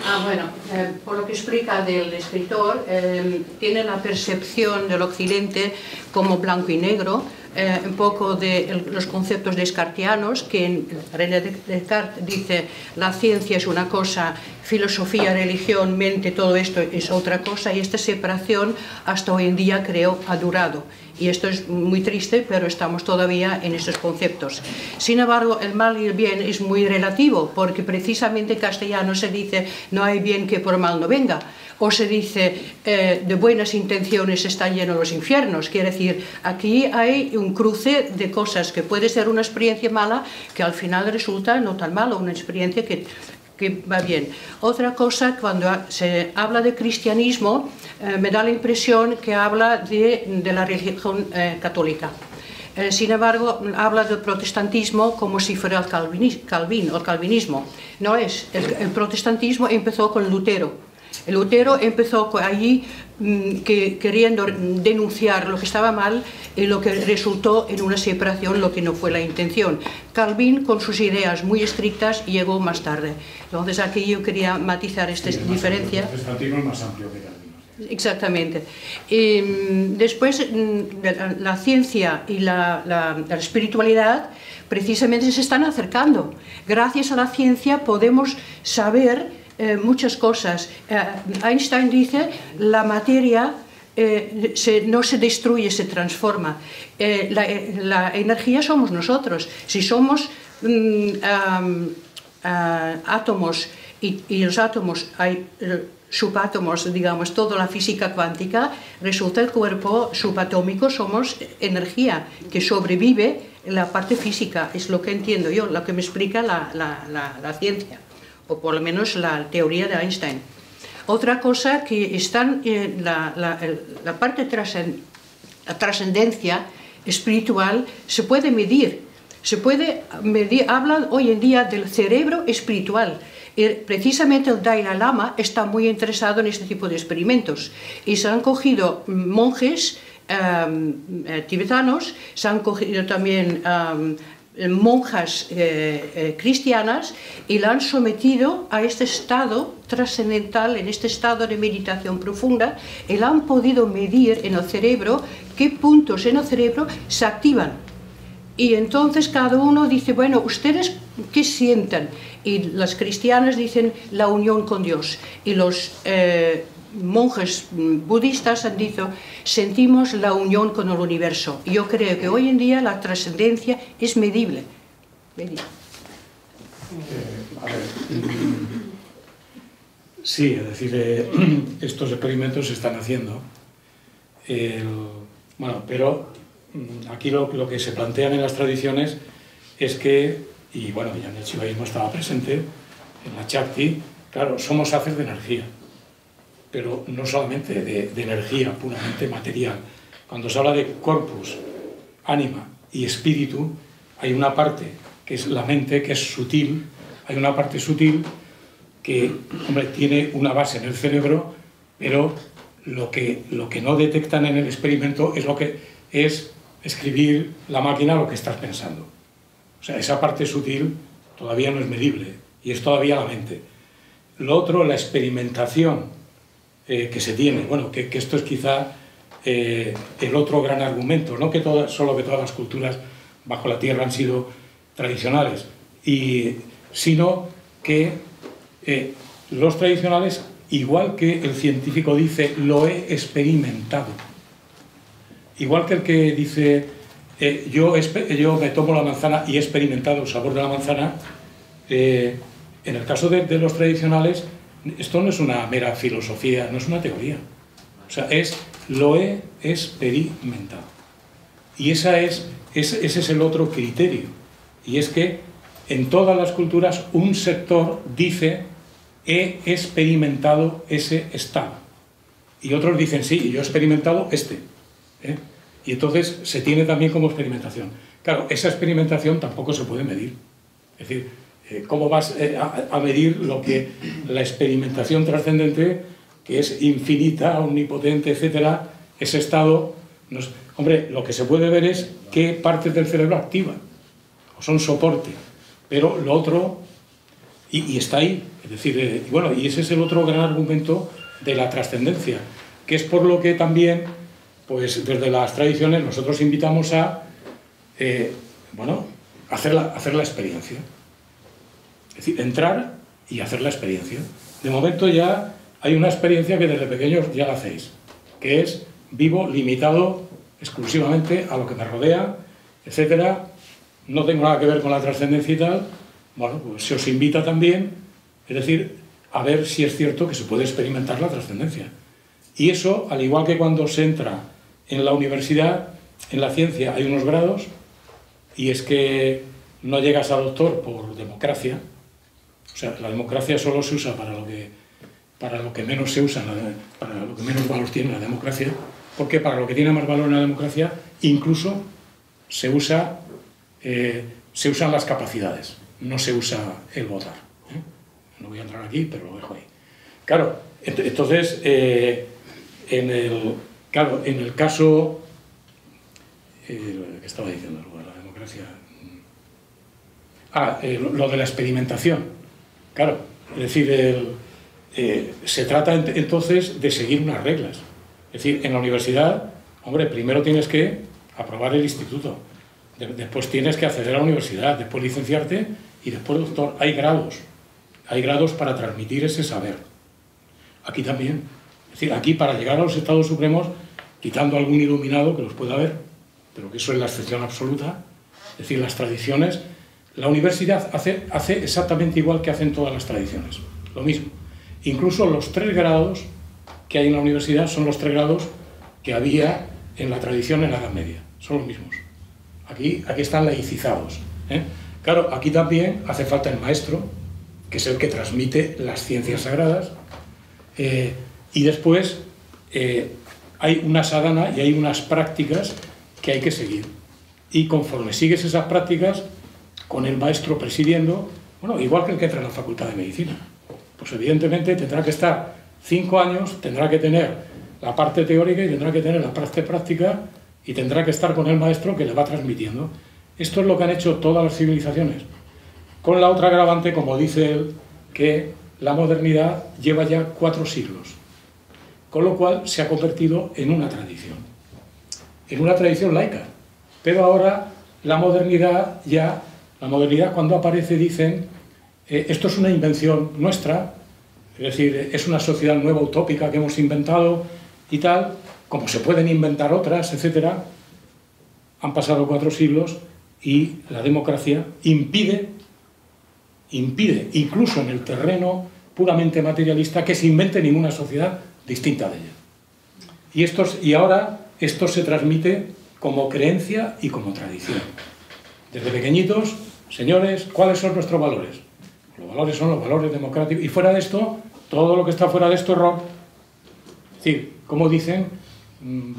Ah, bueno, eh, por lo que explica del escritor, eh, tiene la percepción del occidente como blanco y negro, eh, un poco de el, los conceptos descartianos, que en René Descartes dice la ciencia es una cosa, filosofía, religión, mente, todo esto es otra cosa, y esta separación hasta hoy en día creo ha durado. Y esto es muy triste, pero estamos todavía en estos conceptos. Sin embargo, el mal y el bien es muy relativo, porque precisamente en castellano se dice no hay bien que por mal no venga, o se dice eh, de buenas intenciones están llenos los infiernos. Quiere decir, aquí hay un cruce de cosas que puede ser una experiencia mala, que al final resulta no tan mala, una experiencia que... que va bien. Otra cosa, cuando se habla de cristianismo, eh, me da la impresión que habla de, de la religión eh, católica. Eh, sin embargo, habla del protestantismo como si fuera el calvinismo, el calvinismo. No es. El, el protestantismo empezó con Lutero. Lutero empezó allí que, queriendo denunciar lo que estaba mal y lo que resultó en una separación, lo que no fue la intención. Calvin, con sus ideas muy estrictas, llegó más tarde. Entonces aquí yo quería matizar esta sí, diferencia. El protestantismo es más amplio que Calvin. Exactamente. Y después, la ciencia y la, la, la espiritualidad precisamente se están acercando. Gracias a la ciencia podemos saber Eh, muchas cosas. Eh, Einstein dice la materia eh, se, no se destruye, se transforma. Eh, la, la energía somos nosotros. Si somos mm, um, uh, átomos y, y los átomos hay subátomos, digamos, toda la física cuántica, resulta el cuerpo subatómico somos energía que sobrevive en la parte física. Es lo que entiendo yo, lo que me explica la, la, la, la ciencia, o por lo menos la teoría de Einstein. Otra cosa que está en la, la, la parte la trascendencia espiritual se puede medir, se puede medir, hablan hoy en día del cerebro espiritual. Y precisamente el Dalai Lama está muy interesado en este tipo de experimentos y se han cogido monjes eh, tibetanos, se han cogido también eh, monjas eh, eh, cristianas y la han sometido a este estado trascendental, en este estado de meditación profunda, y la han podido medir en el cerebro qué puntos en el cerebro se activan. Y entonces cada uno dice, bueno, ¿ustedes qué sienten? Y las cristianas dicen la unión con Dios, y los eh, monjes budistas han dicho sentimos la unión con el universo. Yo creo que hoy en día la trascendencia es medible. Eh, a ver. Sí, es decir, eh, estos experimentos se están haciendo. El, bueno, pero aquí lo, lo que se plantean en las tradiciones es que, y bueno, ya en el shivaísmo estaba presente, en la Chakti, claro, somos haces de energía, pero no solamente de, de energía puramente material. Cuando se habla de corpus, ánima y espíritu, hay una parte que es la mente, que es sutil, hay una parte sutil que, hombre, tiene una base en el cerebro, pero lo que, lo que no detectan en el experimento es lo que es escribir la máquina lo que estás pensando. O sea, esa parte sutil todavía no es medible y es todavía la mente. Lo otro, la experimentación Eh, que se tiene, bueno, que, que esto es quizá eh, el otro gran argumento, no que todas, solo que todas las culturas bajo la tierra han sido tradicionales, y, sino que eh, los tradicionales, igual que el científico dice, lo he experimentado, igual que el que dice, eh, yo, yo me tomo la manzana y he experimentado el sabor de la manzana, eh, en el caso de, de los tradicionales, esto no es una mera filosofía, no es una teoría. O sea, es lo he experimentado. Y esa es, ese es el otro criterio. Y es que en todas las culturas un sector dice he experimentado ese estado. Y otros dicen sí, yo he experimentado este. ¿Eh? Y entonces se tiene también como experimentación. Claro, esa experimentación tampoco se puede medir. Es decir, ¿cómo vas a medir lo que la experimentación trascendente, que es infinita, omnipotente, etcétera, ese estado? Nos... Hombre, lo que se puede ver es qué partes del cerebro activan, o son soporte, pero lo otro, y, y está ahí. Es decir, eh, bueno, y ese es el otro gran argumento de la trascendencia, que es por lo que también, pues desde las tradiciones nosotros invitamos a, eh, bueno, hacer la, hacer la experiencia. Es decir, entrar y hacer la experiencia. De momento ya hay una experiencia que desde pequeños ya la hacéis, que es vivo, limitado exclusivamente a lo que me rodea, etcétera. No tengo nada que ver con la trascendencia y tal. Bueno, pues se os invita también, es decir, a ver si es cierto que se puede experimentar la trascendencia. Y eso, al igual que cuando se entra en la universidad, en la ciencia hay unos grados, y es que no llegas a doctor por democracia. O sea, la democracia solo se usa para lo que, para lo que menos se usa, para lo que menos valor tiene la democracia, porque para lo que tiene más valor en la democracia incluso se usa, eh, se usan las capacidades, no se usa el votar. ¿Eh? No voy a entrar aquí, pero lo dejo ahí. Claro, ent entonces, eh, en, el, claro, en el caso eh, que estaba diciendo, la democracia... Ah, eh, lo de la experimentación. Claro, es decir, el, eh, se trata ent entonces de seguir unas reglas. Es decir, en la universidad, hombre, primero tienes que aprobar el instituto, de después tienes que acceder a la universidad, después licenciarte y después doctor. Hay grados, hay grados para transmitir ese saber. Aquí también. Es decir, aquí para llegar a los estados supremos, quitando algún iluminado que los pueda haber, pero que eso es la excepción absoluta, es decir, las tradiciones... La universidad hace, hace exactamente igual que hacen todas las tradiciones, lo mismo. Incluso los tres grados que hay en la universidad son los tres grados que había en la tradición en la Edad Media, son los mismos. Aquí, aquí están laicizados. ¿Eh? Claro, aquí también hace falta el maestro, que es el que transmite las ciencias sagradas, eh, y después eh, hay una sadhana y hay unas prácticas que hay que seguir. Y conforme sigues esas prácticas, con el maestro presidiendo, bueno, igual que el que entra en la facultad de medicina, pues evidentemente tendrá que estar cinco años, tendrá que tener la parte teórica y tendrá que tener la parte práctica y tendrá que estar con el maestro que le va transmitiendo. Esto es lo que han hecho todas las civilizaciones, con la otra agravante, como dice él, que la modernidad lleva ya cuatro siglos, con lo cual se ha convertido en una tradición, en una tradición laica. Pero ahora la modernidad ya... La modernidad, cuando aparece, dicen, eh, esto es una invención nuestra, es decir, es una sociedad nueva utópica que hemos inventado y tal, como se pueden inventar otras, etcétera. Han pasado cuatro siglos y la democracia impide, impide, incluso en el terreno puramente materialista, que se invente ninguna sociedad distinta de ella. Y, esto, y ahora esto se transmite como creencia y como tradición. Desde pequeñitos... Señores, ¿cuáles son nuestros valores? Los valores son los valores democráticos. Y fuera de esto, todo lo que está fuera de esto es error. Es decir, como dicen,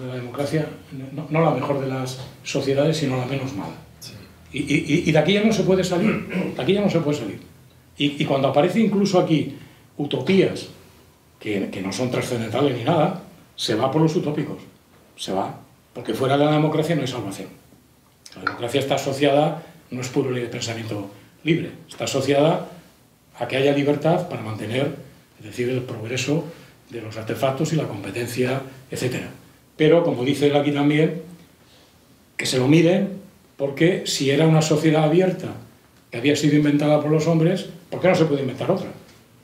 la democracia, no, no la mejor de las sociedades, sino la menos mala. Sí. Y, y, y de aquí ya no se puede salir. De aquí ya no se puede salir. Y, y cuando aparece incluso aquí utopías, que, que no son trascendentales ni nada, se va por los utópicos. Se va. Porque fuera de la democracia no hay salvación. La democracia está asociada... No es puro pensamiento libre, está asociada a que haya libertad para mantener, es decir, el progreso de los artefactos y la competencia, etcétera. Pero, como dice él aquí también, que se lo miren, porque si era una sociedad abierta que había sido inventada por los hombres, ¿por qué no se puede inventar otra?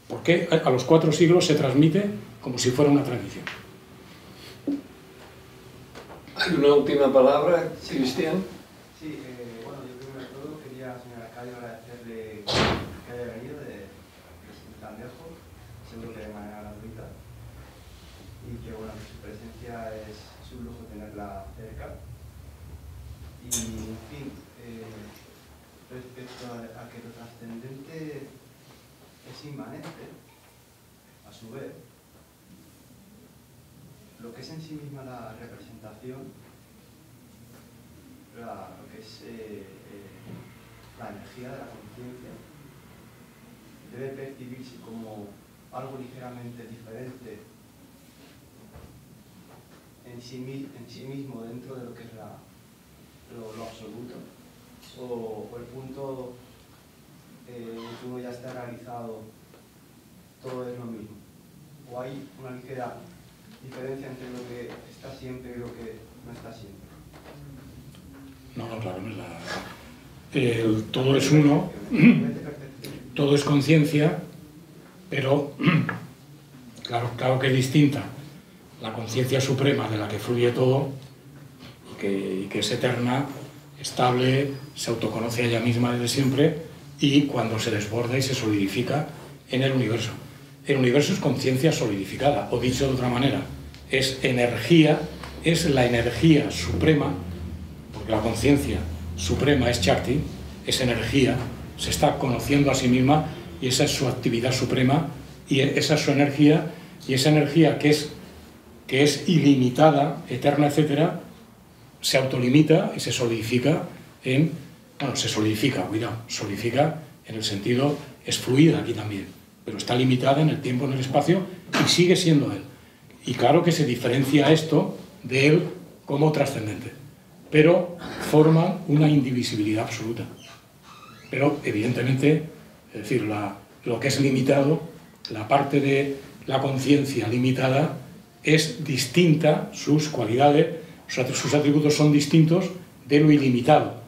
Porque a los cuatro siglos se transmite como si fuera una tradición. ¿Hay una última palabra, Cristian? Sí, eh... Seguro que de manera gratuita, y que bueno, su presencia física es, es un lujo tenerla cerca. Y, en fin, eh, respecto a, a que lo trascendente es inmanente, a su vez, lo que es en sí misma la representación, la, lo que es eh, eh, la energía de la conciencia, debe percibirse como algo ligeramente diferente en sí, en sí mismo dentro de lo que es la, lo, lo absoluto, o, o el punto eh, en que uno ya está realizado, todo es lo mismo, o hay una ligera diferencia entre lo que está siempre y lo que no está siempre. No, no, claro, no es la... El todo es uno, todo es conciencia, pero claro, claro que es distinta. La conciencia suprema de la que fluye todo y que, y que es eterna, estable, se autoconoce a ella misma desde siempre y cuando se desborda y se solidifica en el universo. El universo es conciencia solidificada, o dicho de otra manera, es energía, es la energía suprema, porque la conciencia suprema es Chakti, es energía, se está conociendo a sí misma y esa es su actividad suprema y esa es su energía, y esa energía que es, que es ilimitada, eterna, etcétera, se autolimita y se solidifica en... bueno, se solidifica, cuidado, solidifica en el sentido, es fluida aquí también, pero está limitada en el tiempo, en el espacio, y sigue siendo él. Y claro que se diferencia esto de él como trascendente, pero forman una indivisibilidad absoluta. Pero evidentemente, es decir, la, lo que es limitado, la parte de la conciencia limitada, es distinta, sus cualidades, sus atributos son distintos de lo ilimitado,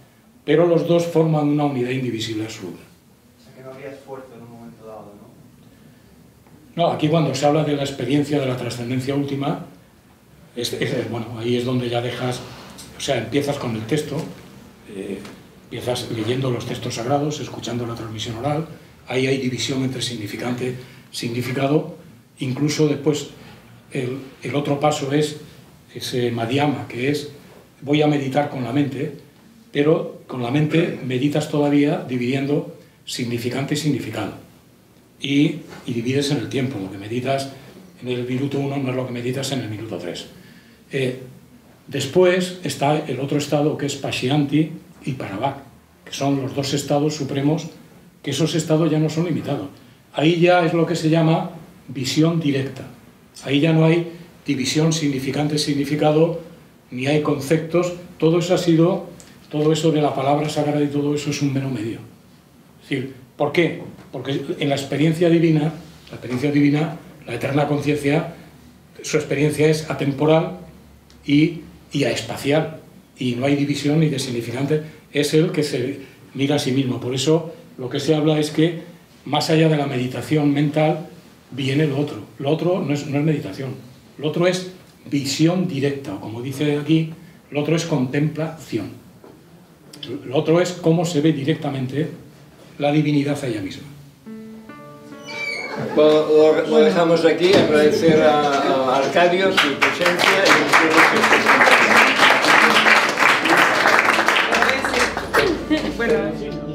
pero los dos forman una unidad indivisible absoluta. O sea que no habría esfuerzo en un momento dado, ¿no? No, aquí cuando se habla de la experiencia de la trascendencia última, es, es, bueno, ahí es donde ya dejas, o sea, empiezas con el texto, eh, empiezas leyendo los textos sagrados, escuchando la transmisión oral, ahí hay división entre significante, significado, incluso después el, el otro paso es ese madhyama, que es, voy a meditar con la mente, pero con la mente meditas todavía dividiendo significante y significado, y, y divides en el tiempo, lo que meditas en el minuto uno no es lo que meditas en el minuto tres. Eh, después está el otro estado que es Pashyanti y Parabak, que son los dos estados supremos, que esos estados ya no son limitados. Ahí ya es lo que se llama visión directa. Ahí ya no hay división significante-significado, ni hay conceptos, todo eso ha sido, todo eso de la palabra sagrada y todo eso es un mero medio. Es decir, ¿por qué? Porque en la experiencia divina, la experiencia divina, la eterna conciencia, su experiencia es atemporal y, y aespacial. Y no hay división ni de significante, es el que se mira a sí mismo. Por eso lo que se habla es que más allá de la meditación mental viene lo otro. Lo otro no es, no es meditación, lo otro es visión directa, o como dice aquí, lo otro es contemplación. Lo otro es cómo se ve directamente la divinidad a ella misma. Bueno, lo, lo dejamos aquí, agradecer a, a Arcadio su presencia y... Bueno,